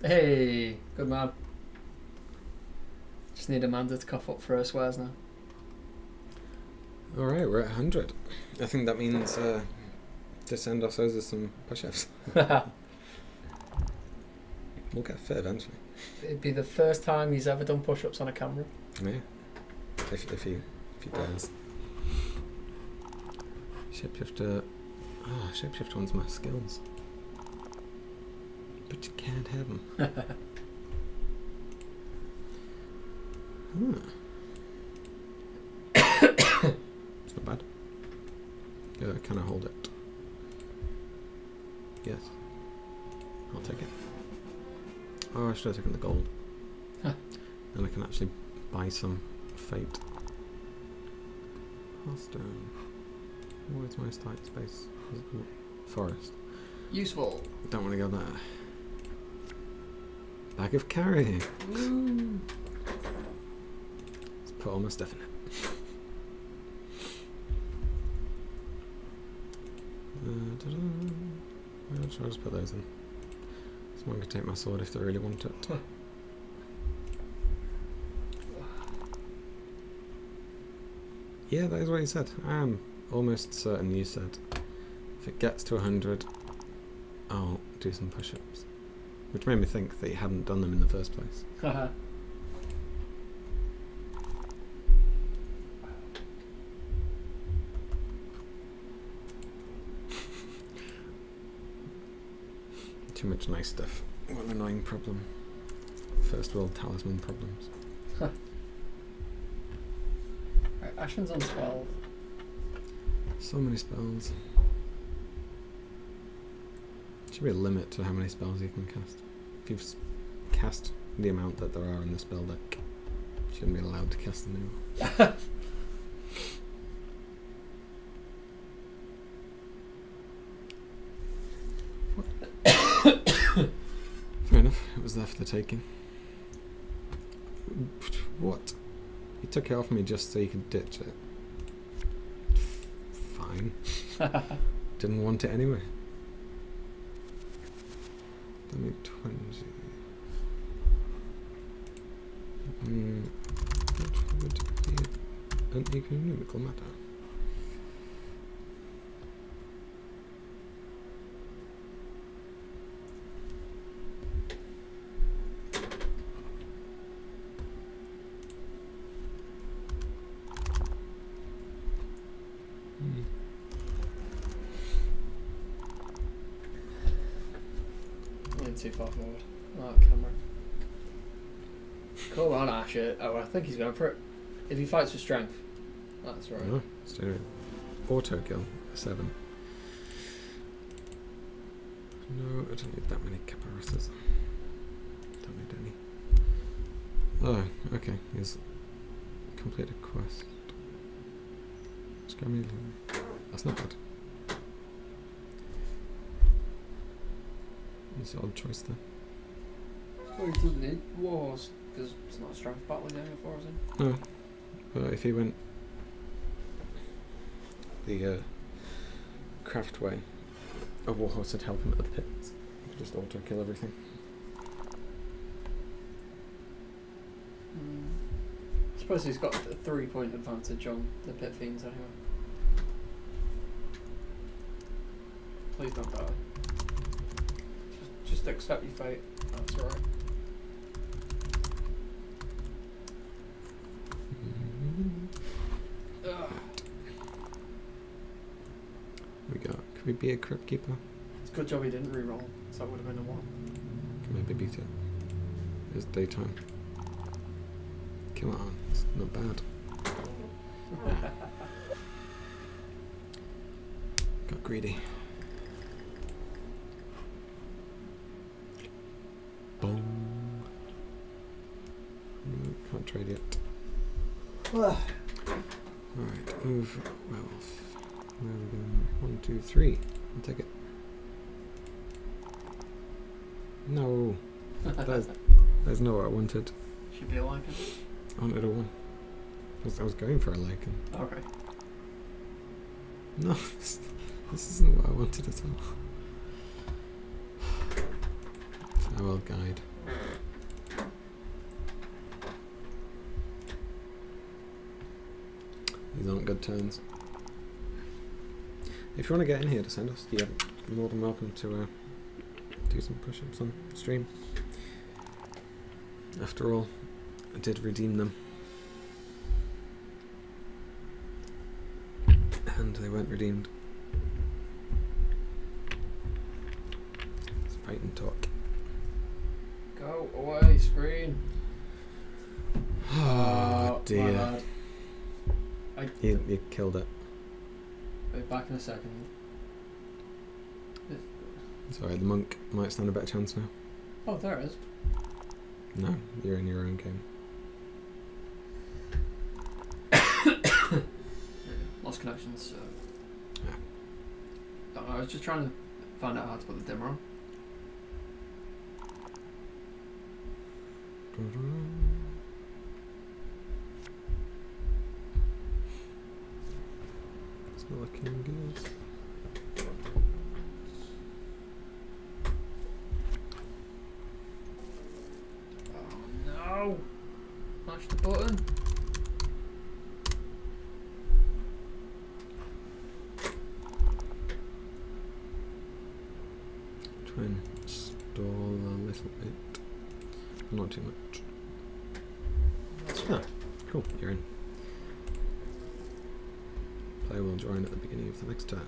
Hey, good man. Just need Amanda to cough up for her swears now. Alright, we're at 100. I think that means to send ourselves with some push-ups. We'll get fit eventually. It'd be the first time he's ever done push-ups on a camera. Yeah, if he does. Shapeshifter. Oh, shapeshifter one's my skills. But you can't have them. It's not bad. Can I hold it? Yes. I'll take it. Oh, I should have taken the gold. Huh. Then I can actually buy some fate. Hearthstone. Where's my slight space? Is it called? Forest. Useful. Don't want to go there. Bag of carrying. Ooh. Put all my stuff in it. Where should I just put those in? Someone could take my sword if they really want it. Huh. Yeah, that is what he said. I am almost certain you said if it gets to 100 I'll do some push-ups. Which made me think that you hadn't done them in the first place. Haha. Too much nice stuff. What an annoying problem. First world talisman problems. Huh. Right, Ashen's on 12. So many spells. Should be a limit to how many spells you can cast. If you've cast the amount that there are in the spell deck, you shouldn't be allowed to cast the new one. There for the taking. What? He took it off me just so he could ditch it. Fine. Didn't want it anyway. W20. What would be an economical matter? Too far forward. Oh, camera. Come on, Asher. Oh, I think he's going for it. If he fights with strength, that's right. No, let's do it. auto kill. 7. No, I don't need that many caparises. Don't need any. Oh, okay. Here's complete a quest. That's not bad. It's an odd choice there. Well, he doesn't need wars, because it's not a strength battle in there for us, in. No. But if he went the craft way, a warhorse would help him at the pits. He could just auto kill everything. Mm. I suppose he's got a 3-point advantage on the pit fiends anyway. Please don't die. Just accept your fate. That's alright. We got. Could we be a crypt keeper? It's a good job he didn't reroll, so that would have been a 1. Can maybe beat it. It's daytime. Come on, it's not bad. Got greedy. Boom. No, can't trade yet. Alright, move wealth. There we go. 1, 2, 3. I'll take it. No. That's not what I wanted. Should be a lichen. I wanted a 1. I was going for a lichen. Alright. No, this isn't what I wanted at all. Farewell guide. These aren't good turns. If you want to get in here to send us, yeah, you're more than welcome to do some push-ups on stream. After all, I did redeem them. And they weren't redeemed. Let's fight and talk. Go away, screen! Oh dear. You killed it. Back in a second. Sorry, the monk might stand a better chance now. Oh, there it is. No, you're in your own game. Yeah, lost connections, so. Yeah. Don't know, I was just trying to find out how to put the dimmer on. Not looking good. Oh no! Smash the button. Try and stall a little bit. Not too much. Ah, cool. You're in. Player will join at the beginning of the next turn.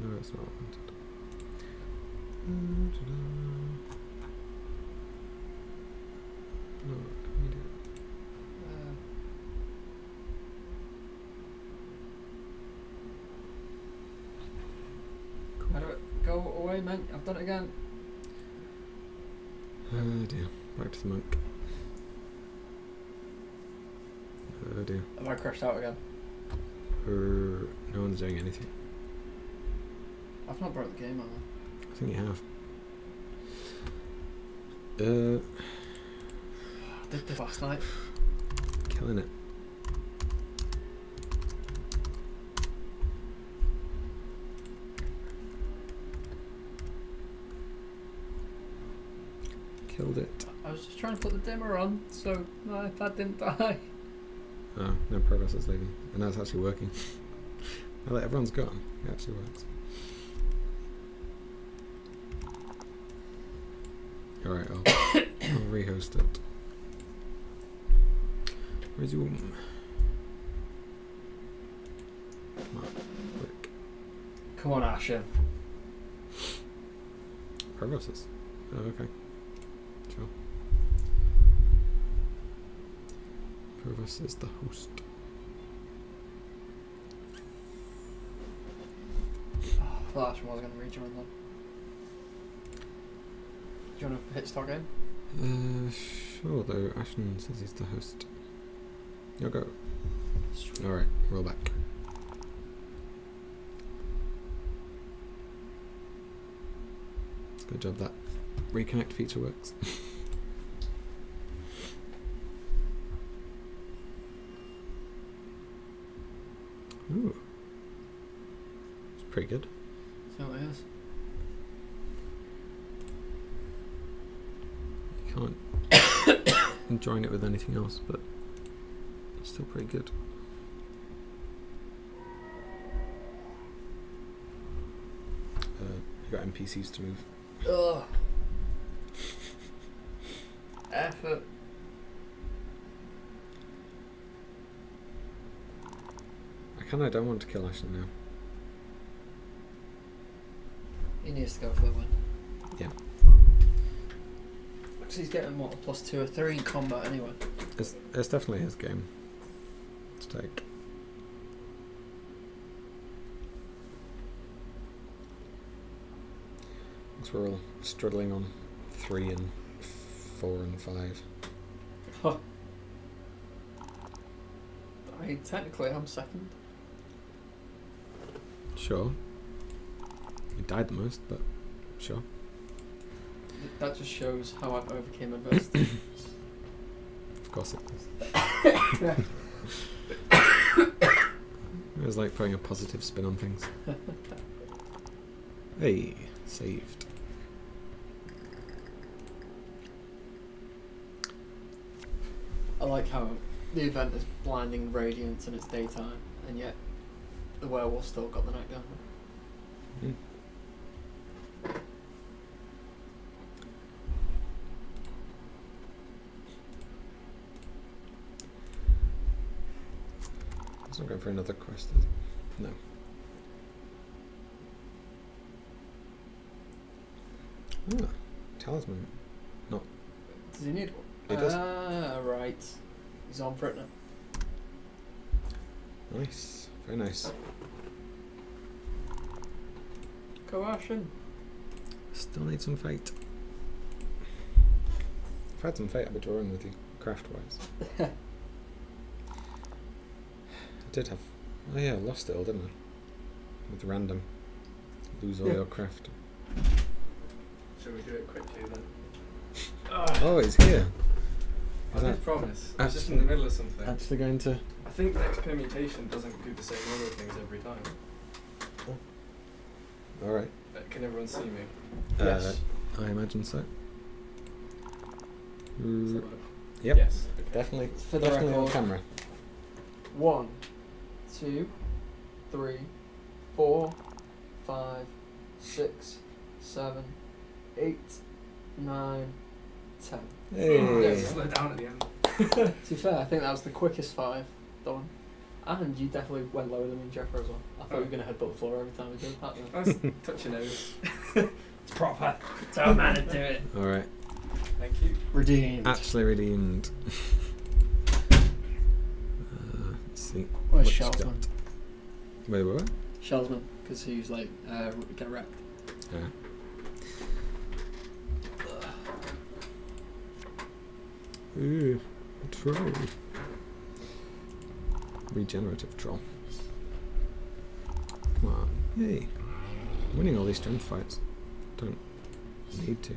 No, it's not what I wanted. No, I need it. Cool. How do I go away, man? I've done it again. Oh dear. Back to the monk. Oh dear. Am I crashed out again? No one's doing anything. I've not broke the game, have I? I think you have. I did the last night. Killing it. Killed it. I was just trying to put the dimmer on, so my iPad didn't die. Oh, no progress is leaving. And that's actually working. Now that everyone's gone, it actually works. Alright, I'll rehost it. Resume. Come on, quick. Come on, Asher. Progresses. Oh, okay. Sure. service as the host. Flash was going to rejoin them. Do you want to hit start game? Sure, though Ashton says he's the host. You'll go. Alright, roll back. Good job, that reconnect feature works. Ooh. It's pretty good. So it is. You can't join it with anything else, but it's still pretty good. You got NPCs to move. Ugh. Effort. I don't want to kill Ashton now. He needs to go for a win. Yeah. Because he's getting what, +2 or 3 in combat anyway. It's definitely his game to take. We're all struggling on 3 and 4 and 5. Huh. I mean, technically I'm second. Sure. You died the most, but sure. That just shows how I overcame adversity. Of course it does. It was like putting a positive spin on things. Hey, saved. I like how the event is blinding radiance and it's daytime, and yet the werewolf still got the night down. Mm. It's not going for another quest, is it? No. Ooh, talisman. Not. Does he need one? He does. Ah, right. He's on for it now. Nice. Very nice. Coercion. Still need some fate. If I had some fate, I'd be drawing with you, craft-wise. I did have... Oh yeah, I lost it all, didn't I? With random. Lose all your craft. Should we do it quickly then? Oh, he's here. I did promise. I was just in the middle of something. Actually going to... I think the next permutation doesn't do the same order of things every time. Oh. Alright. Can everyone see me? Yes. I imagine so. Mm. Yep. Yes. Okay. Definitely. For the definitely on camera. 1, 2, 3, 4, 5, 6, 7... 8, 9, 10. Hey. Yeah, slow down at the end. To be fair, I think that was the quickest 5, that one. And you definitely went lower than me and Jeffrey as well. I thought you were going to headbutt the floor every time we did that. I was touching those. It's proper. It's our man to do it. Alright. Thank you. Redeemed. Actually redeemed. Let's see. Where's Shellsman? Wait, what? Shellsman, because he was like, get wrecked. Yeah. Ooh, a troll. Regenerative troll. Come on. Hey. I'm winning all these strength fights. Don't need to.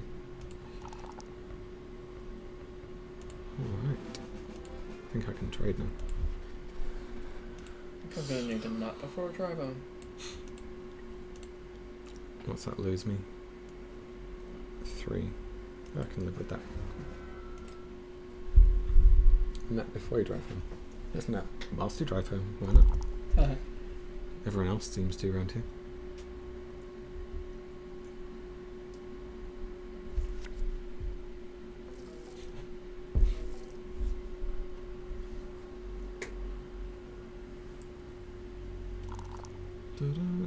Alright. I think I can trade now. I think I'm going to need a nut before a dry bone. What's that lose me? 3. I can live with that. Nap before you drive home. Let's nap whilst you drive home. Why not? Everyone else seems to around here.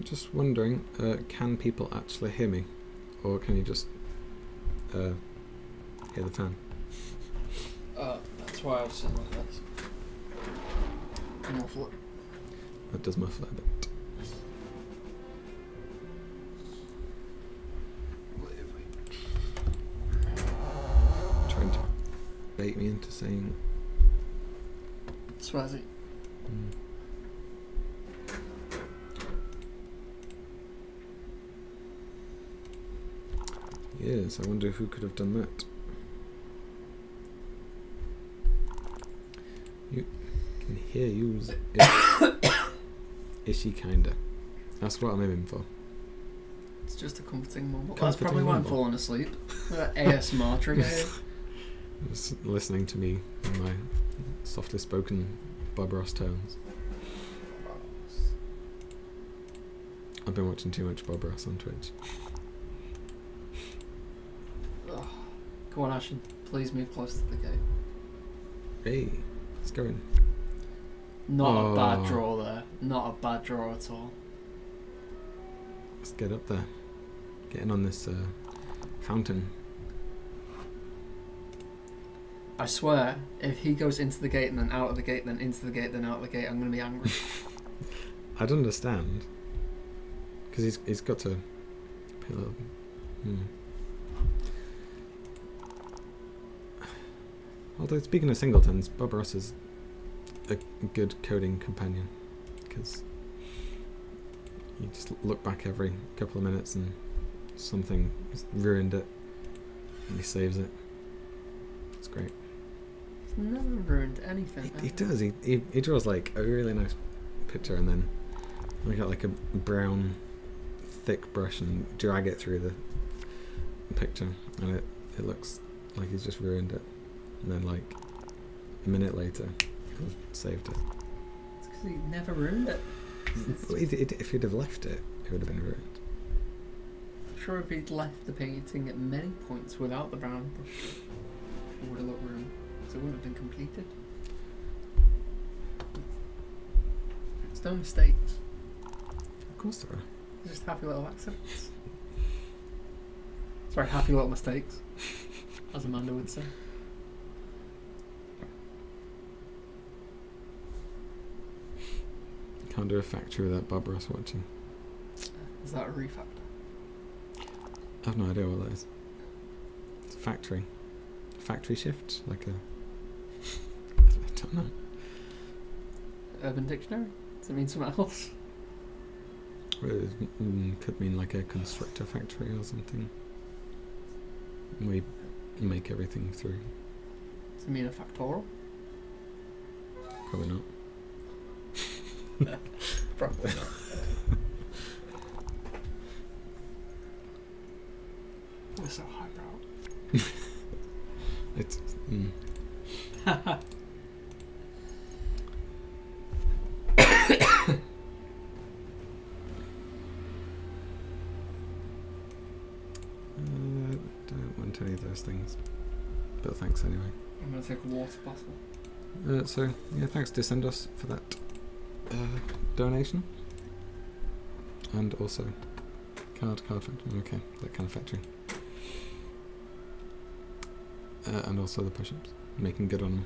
Just wondering, can people actually hear me, or can you just hear the fan? That's why I've seen like this. Muffle it. That does muffle a bit. Trying to bait me into saying Swazi. Yes, I wonder who could have done that. You can hear use Ishi kinda. That's what I'm aiming for. It's just a comforting mumble. That's probably why I'm falling asleep. That ASMR trigger. Just listening to me in my softly spoken barbarous tones. I've been watching too much barbarous on Twitch. Come on, Ashen. Please move close to the gate. Hey, it's going. Not a bad draw there. Not a bad draw at all. Let's get up there. Get in on this fountain. I swear, if he goes into the gate and then out of the gate, then into the gate, then out of the gate, I'm going to be angry. I'd understand. Because he's got to... Although, speaking of singletons, Barbaros is a good coding companion, because you just look back every couple of minutes and something has ruined it, and he saves it. It's great. He's never ruined anything. He does. He draws like a really nice picture, and then we got like a brown, thick brush and drag it through the picture, and it looks like he's just ruined it. And then, like, a minute later, he saved it. It's because he never ruined it. If he'd have left it, it would have been ruined. I'm sure if he'd left the painting at many points without the brown brush, it would have looked ruined, because it wouldn't have been completed. It's no mistakes. Of course there are. They're just happy little accidents. Sorry, happy little mistakes, as Amanda would say. Can't do a factory without Barbaros watching. Is that a refactor? I have no idea what that is. It's a factory. Factory shift? Like a... I don't know. Urban Dictionary? Does it mean something else? It could mean like a constructor factory or something. We make everything through. Does it mean a factorial? Probably not. Probably not. We're so highbrow. It's. Don't want any of those things. But thanks anyway. I'm going to take a water bottle. Yeah, thanks to Sendos for that. Donation and also card factory. Okay, that kind of factory. And also the push-ups, making good on.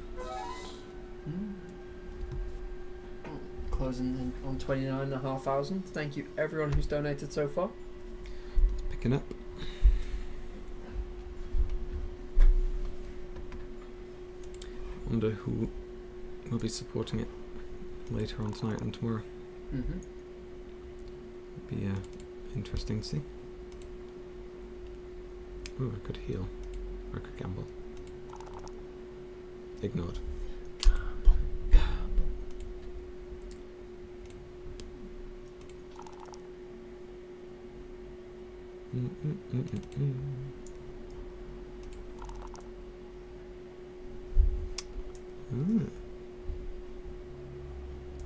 Closing in on 29,500. Thank you everyone who's donated so far. Picking up. Wonder who will be supporting it later on tonight and tomorrow. It'd be interesting to see. Ooh, I could heal. Or I could gamble. Ignored. Gamble, gamble.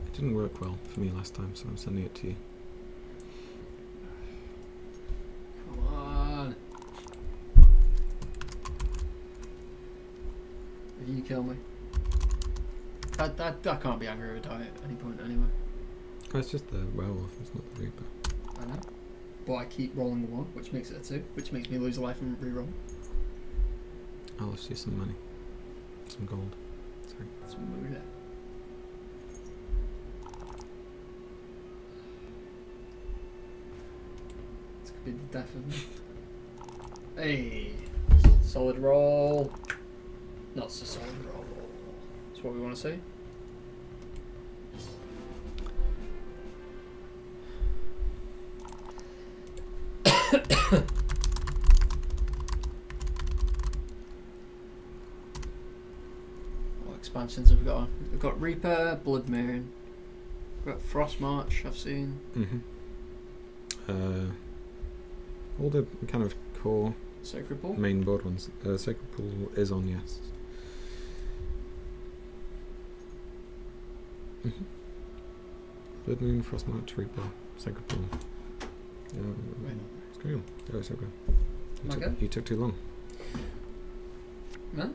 It didn't work well for me last time, so I'm sending it to you. Come on! If you kill me. That can't be angry with a die at any point, anyway. Oh, it's just the werewolf, it's not the reaper. I know. But I keep rolling the 1, which makes it a 2, which makes me lose a life and reroll. I'll lose you some money. Some gold. Sorry. Some money there. be the death of me. Hey, solid roll. Not so solid roll. That's what we want to see. What expansions have we got on? We've got Reaper, Blood Moon. We've got Frost March, I've seen. All the kind of core Sacred Pool? Main board ones. Sacred Pool is on, yes. Blood Moon, Frost March, Reaper, Sacred Pool. What's going on? Oh, it's okay. You took too long. Huh?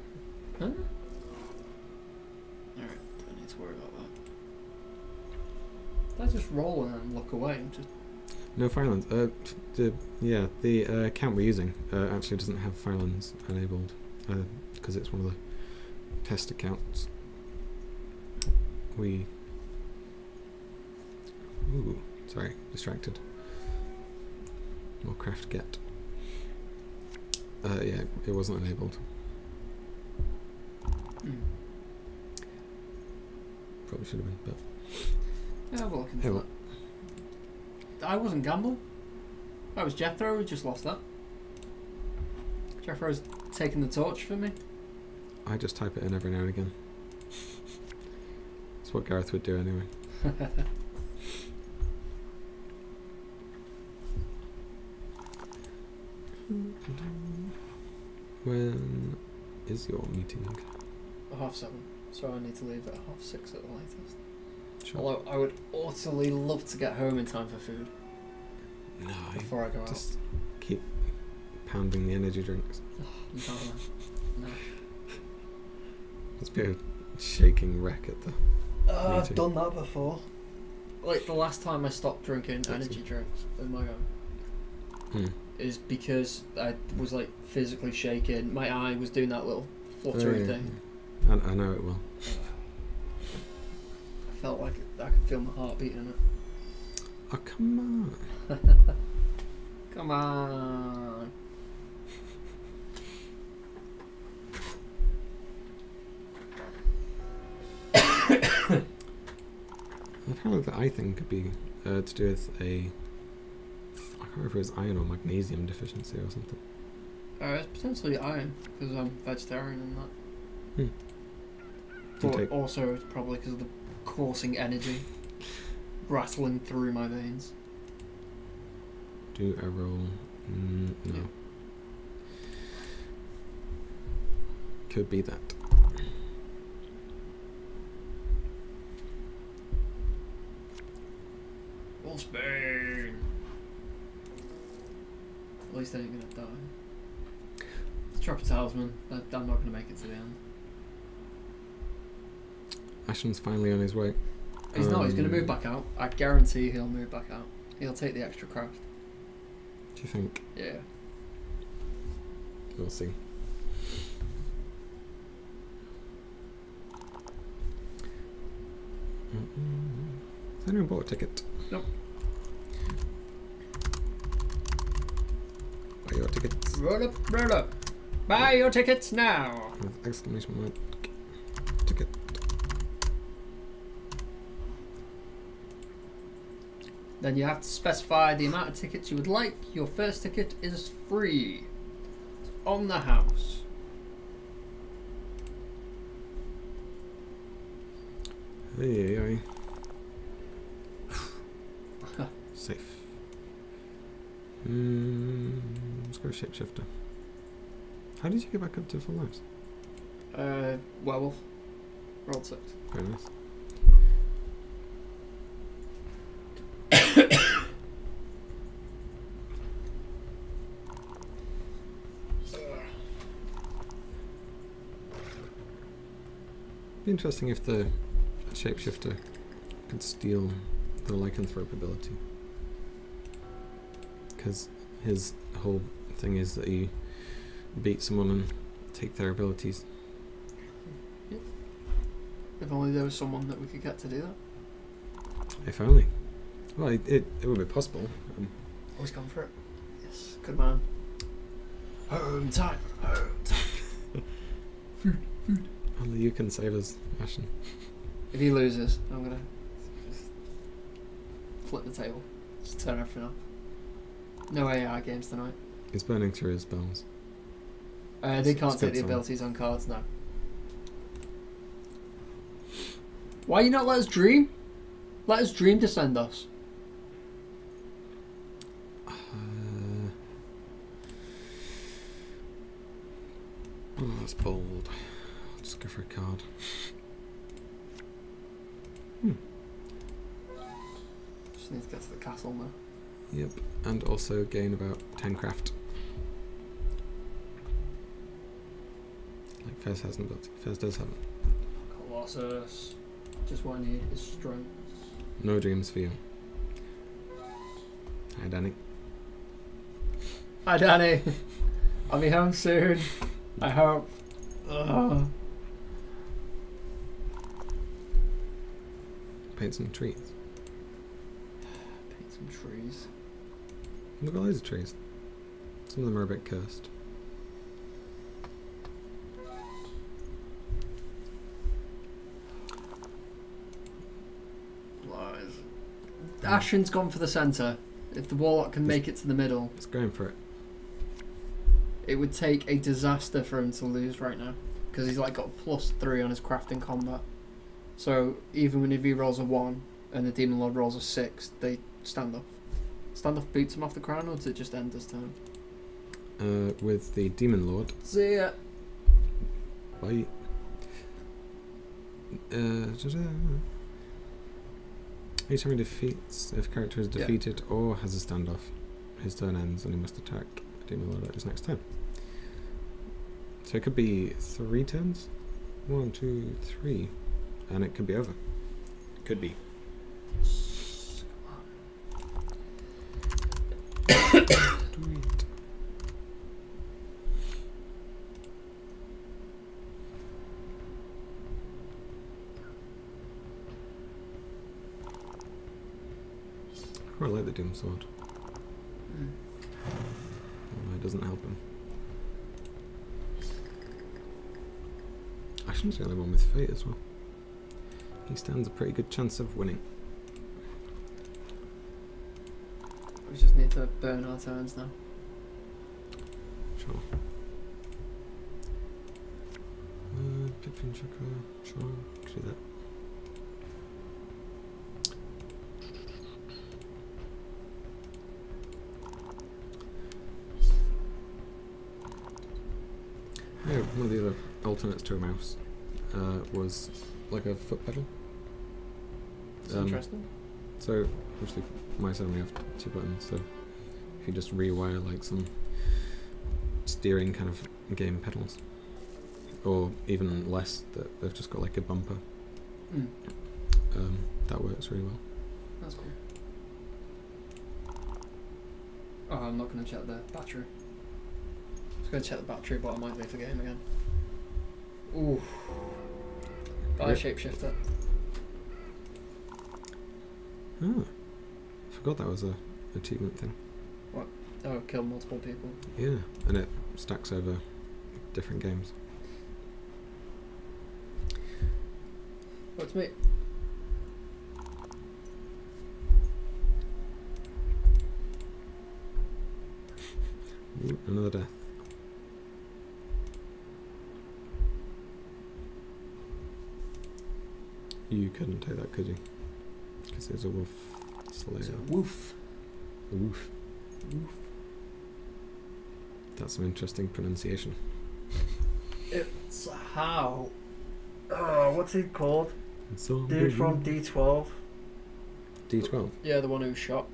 Alright, don't need to worry about that. Did I just roll and then look away? No Firelands. The account we're using actually doesn't have Firelands enabled because it's one of the test accounts. Ooh, sorry, distracted. More craft get. Yeah, it wasn't enabled. Probably should have been, but. Yeah, we'll look into that. I wasn't Gamble. That was Jethro. We just lost that. Jethro's taking the torch for me. I just type it in every now and again. That's what Gareth would do anyway. When is your meeting? 7:30, so I need to leave at 6:30 at the latest. Sure. Although I would utterly love to get home in time for food. No, before I go just out. Keep pounding the energy drinks. Oh, no. It's been a shaking wreck at the I've done that before. Like the last time I stopped drinking energy drinks of my own. Is because I was like physically shaking. My eye was doing that little fluttering thing. I know it will. I felt like I could feel my heart beating in it. Oh, come on. Come on. Apparently the eye thing could be to do with a... I can't remember if it was iron or magnesium deficiency or something. It's potentially iron, because I'm vegetarian and that. But also it's probably because of the coursing energy rattling through my veins. Do I roll? No. Yeah. Could be that. Wolfsbane! At least I ain't gonna die. Let's drop a talisman. I'm not gonna make it to the end. Ashen's finally on his way. He's not, he's gonna move back out. I guarantee he'll move back out. He'll take the extra craft. Do you think? Yeah. We'll see. Has anyone bought a ticket? Nope. Buy your tickets. Roll up. Buy your tickets now. With exclamation mark. Ticket. Then you have to specify the amount of tickets you would like. Your first ticket is free. It's on the house. Hey. Safe. Let's go shapeshifter. How did you get back up to full lives? Werewolf. Rolled 6. Very nice. It'd be interesting if the shapeshifter could steal the lycanthrope ability. Because his whole thing is that you beat someone and take their abilities. Yep. If only there was someone that we could get to do that. If only. Well, it would be possible. Always gone for it. Yes, good man. Home time. Home time. Food. Food. Only you can save us, Ashen. If he loses, I'm gonna just flip the table. Just turn everything off. No AR games tonight. He's burning through his spells. They can't take the abilities on cards now. Why you not let us dream? Let us dream to send us. Oh, that's bold. I'll just go for a card. Just need to get to the castle now. Yep, and also gain about 10 craft. Like Fez hasn't got. Fez does have it. Colossus. Just what I need is strength. No dreams for you. Hi, Danny. Hi, Danny. I'll be home soon. I hope. Ugh. Paint some trees. Paint some trees. Look at all these trees. Some of them are a bit cursed. Ashen's gone for the centre. If the Warlock can make it to the middle. It's going for it. It would take a disaster for him to lose right now. Because he's like got +3 on his crafting combat. So even when he rolls a 1 and the Demon Lord rolls a 6, they stand off. Stand off boots him off the crown, or does it just end his turn? With the Demon Lord. See ya. Bye. Each time he defeats, if character is defeated or has a standoff, his turn ends and he must attack a Demon Lord at his next turn. So it could be 3 turns. 1, 2, 3. And it could be over. It could be. Come on. Do it. I quite like the Doom Sword. Although it doesn't help him. I shouldn't say the only one with fate as well. He stands a pretty good chance of winning. We just need to burn our turns now. Sure. Pippin Chakra, sure, do that. Yeah, one of the other alternates to a mouse was like a foot pedal. That's interesting. So, obviously, mice only have 2 buttons, so if you just rewire like some steering kind of game pedals, or even less, that they've just got like a bumper, that works really well. That's cool. Oh, I'm not going to check the battery. I was going to check the battery, but I might leave the game again. Ooh. Buy a shapeshifter. Oh. I forgot that was an achievement thing. What? Oh, kill multiple people. Yeah, and it stacks over different games. What's me? Ooh, another death. You couldn't take that, could you? Because there's a wolf slayer. It's a woof. A woof. Woof. That's some interesting pronunciation. It's how. Oh, what's he called? Dude from D12. D12? Yeah, the one who shot.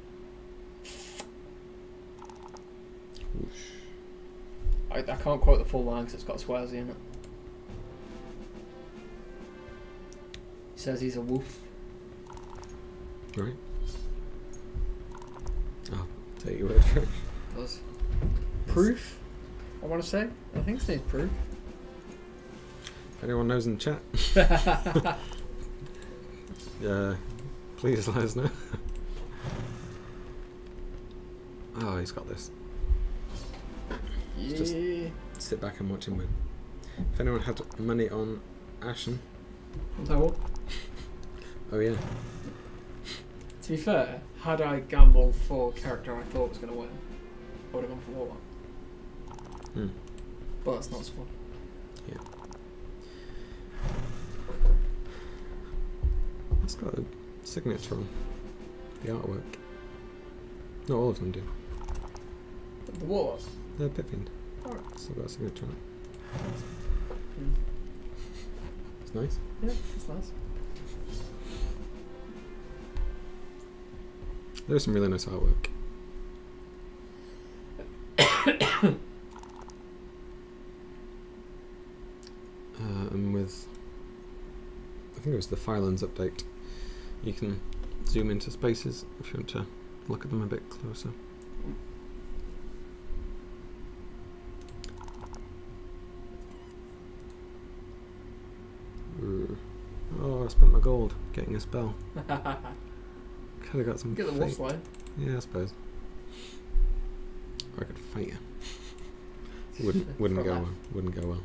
Whoosh. I can't quote the full line because it's got swears in it. Says he's a wolf. Right. I'll take your word for it. Does. Proof? I want to say. I think it's needs proof. If anyone knows in the chat, please let us know. Oh, he's got this. Just sit back and watch him win. If anyone had money on Ashen. No. Oh yeah. To be fair, had I gambled for a character I thought was going to win, I would have gone for Warlock. Hmm. But that's not as fun. Yeah. It's got a signature on the artwork. Not all of them do. But the Warlock? No, Pippin. Alright. It's still got a signature on it. Mm. It's nice. Yeah, it's nice. There's some really nice artwork. And with, I think it was the Phylons update, you can zoom into spaces if you want to look at them a bit closer. Ooh. Oh, I spent my gold getting a spell. Could have got some. Get the wolf line. Yeah, I suppose. Or I could fight you. Wouldn't go well. Wouldn't go well.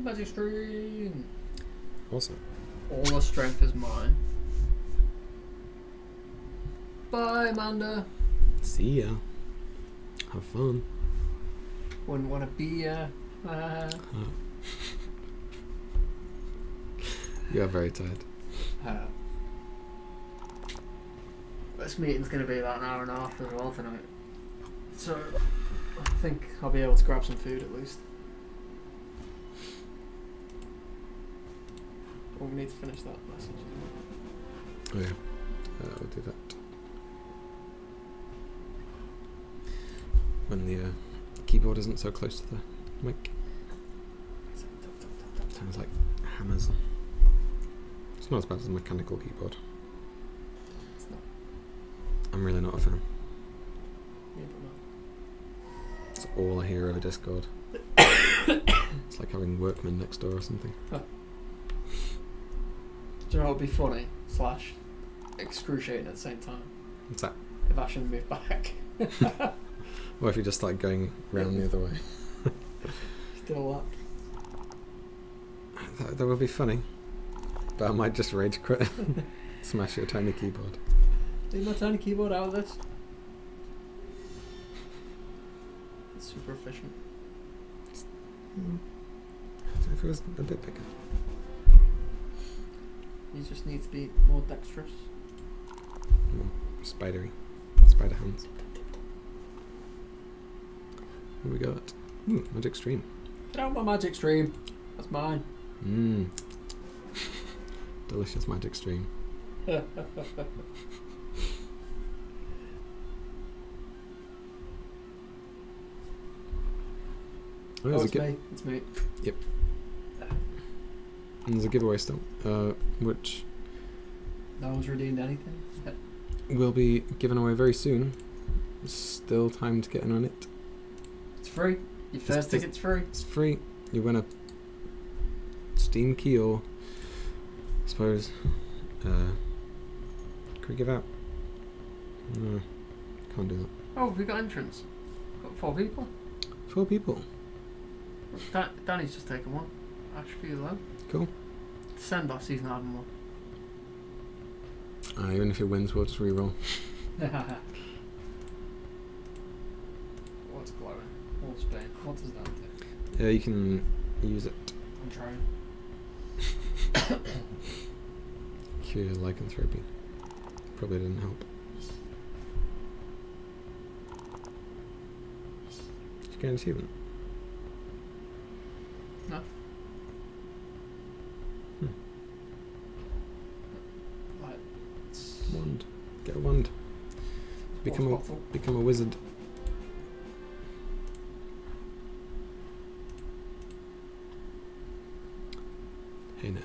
Magic stream. Awesome. All the strength is mine. Bye, Amanda. See ya. Have fun. Wouldn't want to be oh. You are very tired. This meeting's going to be about an hour and a half as well tonight. So, I think I'll be able to grab some food at least. Well, we need to finish that message. Oh yeah, I'll do that. When the keyboard isn't so close to the mic. Sounds like hammers. It's not as bad as a mechanical keyboard. It's not. I'm really not a fan. Yeah, but not. It's all I hear over Discord. It's like having workmen next door or something. Huh. Do you know what would be funny? Slash excruciating at the same time. What's that? If Ashen moved back. Or if you just like going round the other way. Still up. That would be funny. But I might just rage quit. Smash your tiny keyboard. Leave my tiny keyboard out of this. It's super efficient. If it was a bit bigger. You just need to be more dexterous. More spidery. Spider hands. What we got? Ooh, magic stream. Get out my magic stream. That's mine. Mmm. Delicious magic stream. It's me. It's me. Yep. And there's a giveaway still, which... No one's redeemed anything? Will be given away very soon. There's still time to get in on it. Free. Your first ticket's free. It's free. You win a Steam key or, I suppose, could we give out? No, can't do that. Oh, we got entrance. Got 4 people. 4 people. Danny's just taken one. Ashby's alone. Cool. Send off season hard one. Even if it wins, we'll just reroll. What's glowing? What does that do? Yeah, you can use it. I'm trying. Cure lycanthropy. Probably didn't help. Did you get an achievement? No. Hmm. Like, wand. Get a wand. Become a wizard. Hey now.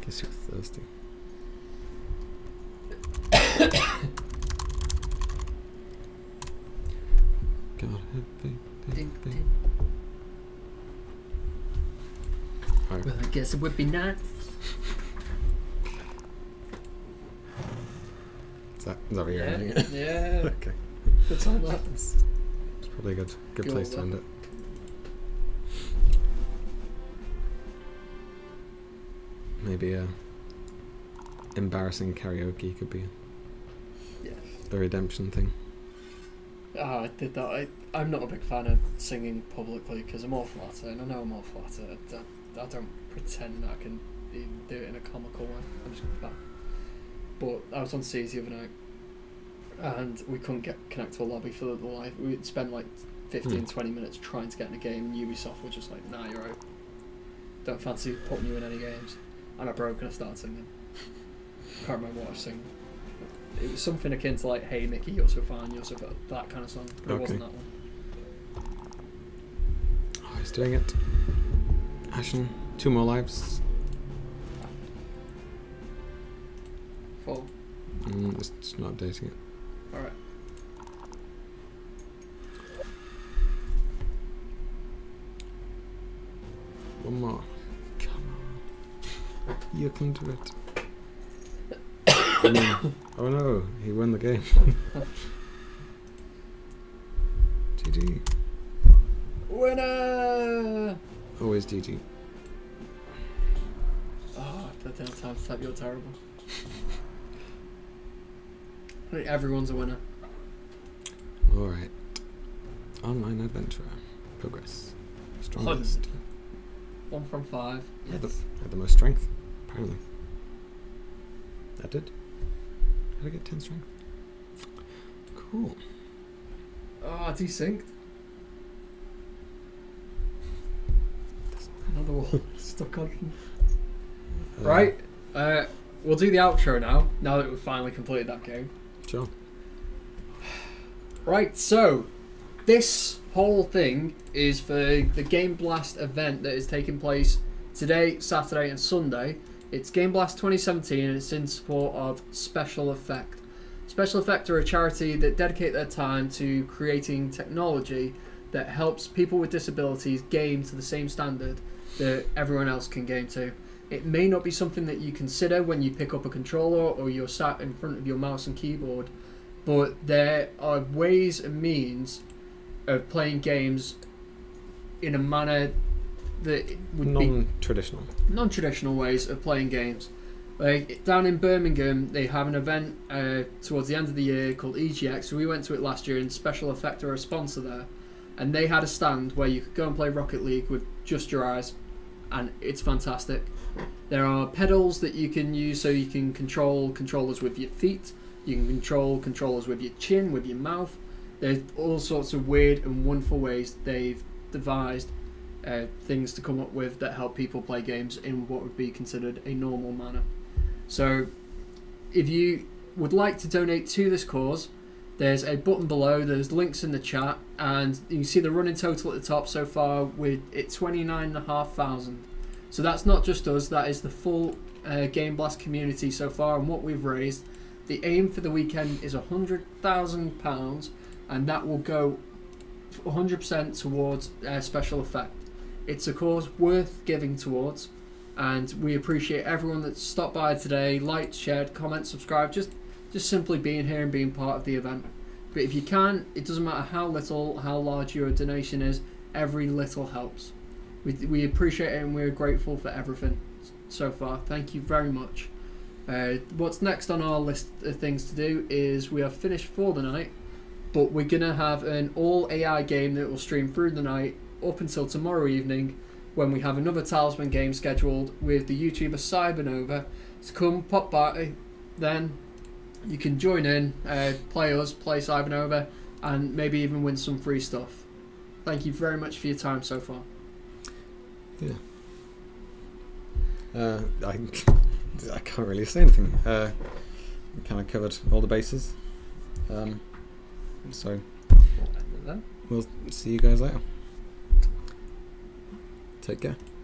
Guess you're thirsty. God, bing. Right. Well, I guess it would be nice. Is that what you're ending it? Yeah. Okay. It's all that. It's probably a good place to end it. Maybe embarrassing karaoke could be the redemption thing. Oh, I did that. I'm not a big fan of singing publicly because I'm awful at it, and I know I'm awful at it. I don't pretend that I can even do it in a comical way. I'm just bad. But I was on C's the other night, and we couldn't connect to a lobby for the live. We'd spend like 15-20 minutes trying to get in a game, and Ubisoft were just like, nah, you're out. Don't fancy putting you in any games. And I broke and I started singing. I can't remember what I was singing. It was something akin to like, hey Mickey, you're so fine, you're so fine, that kind of song. But it wasn't that one. Oh, he's doing it. Ashen, 2 more lives. 4. It's not updating it. Alright. One more. Come on. You can do it. Oh no, he won the game. GG. Winner! Always GG. Oh, the 10th time to type, you're terrible. I think everyone's a winner. Alright. Online adventurer. Progress. Strongest. 1 from 5. Yes. Had the most strength, apparently. That did. How did I get 10 strength? Cool. Oh, I desynced. Another wall stuck on. Right. We'll do the outro now. Now that we've finally completed that game. Sure. Right, so this whole thing is for the Game Blast event that is taking place today, Saturday and Sunday. It's Game Blast 2017 and it's in support of Special Effect. Special Effect are a charity that dedicate their time to creating technology that helps people with disabilities game to the same standard that everyone else can game to. It may not be something that you consider when you pick up a controller or you're sat in front of your mouse and keyboard, but there are ways and means of playing games in a manner that would be non-traditional. Non-traditional ways of playing games. Like down in Birmingham, they have an event towards the end of the year called EGX. So we went to it last year, and Special Effect are a sponsor there, and they had a stand where you could go and play Rocket League with just your eyes, and it's fantastic. There are pedals that you can use, so you can control controllers with your feet, you can control controllers with your chin, with your mouth. There's all sorts of weird and wonderful ways they've devised things to come up with that help people play games in what would be considered a normal manner. So if you would like to donate to this cause, there's a button below, there's links in the chat, and you can see the running total at the top so far with it 29,500. So that's not just us, that is the full Game Blast community so far and what we've raised. The aim for the weekend is £100,000, and that will go 100% towards Special Effect. It's a cause worth giving towards, and we appreciate everyone that's stopped by today, liked, shared, comment, subscribed, just simply being here and being part of the event. But if you can, it doesn't matter how little, how large your donation is, every little helps. We appreciate it and we're grateful for everything so far. Thank you very much. What's next on our list of things to do is we are finished for the night, but we're going to have an all AI game that will stream through the night up until tomorrow evening, when we have another Talisman game scheduled with the YouTuber Cybernova. So come pop by then. You can join in, play us, play Cybernova, and maybe even win some free stuff. Thank you very much for your time so far. Yeah. I can't really say anything. Kind of covered all the bases. So we'll see you guys later. Take care.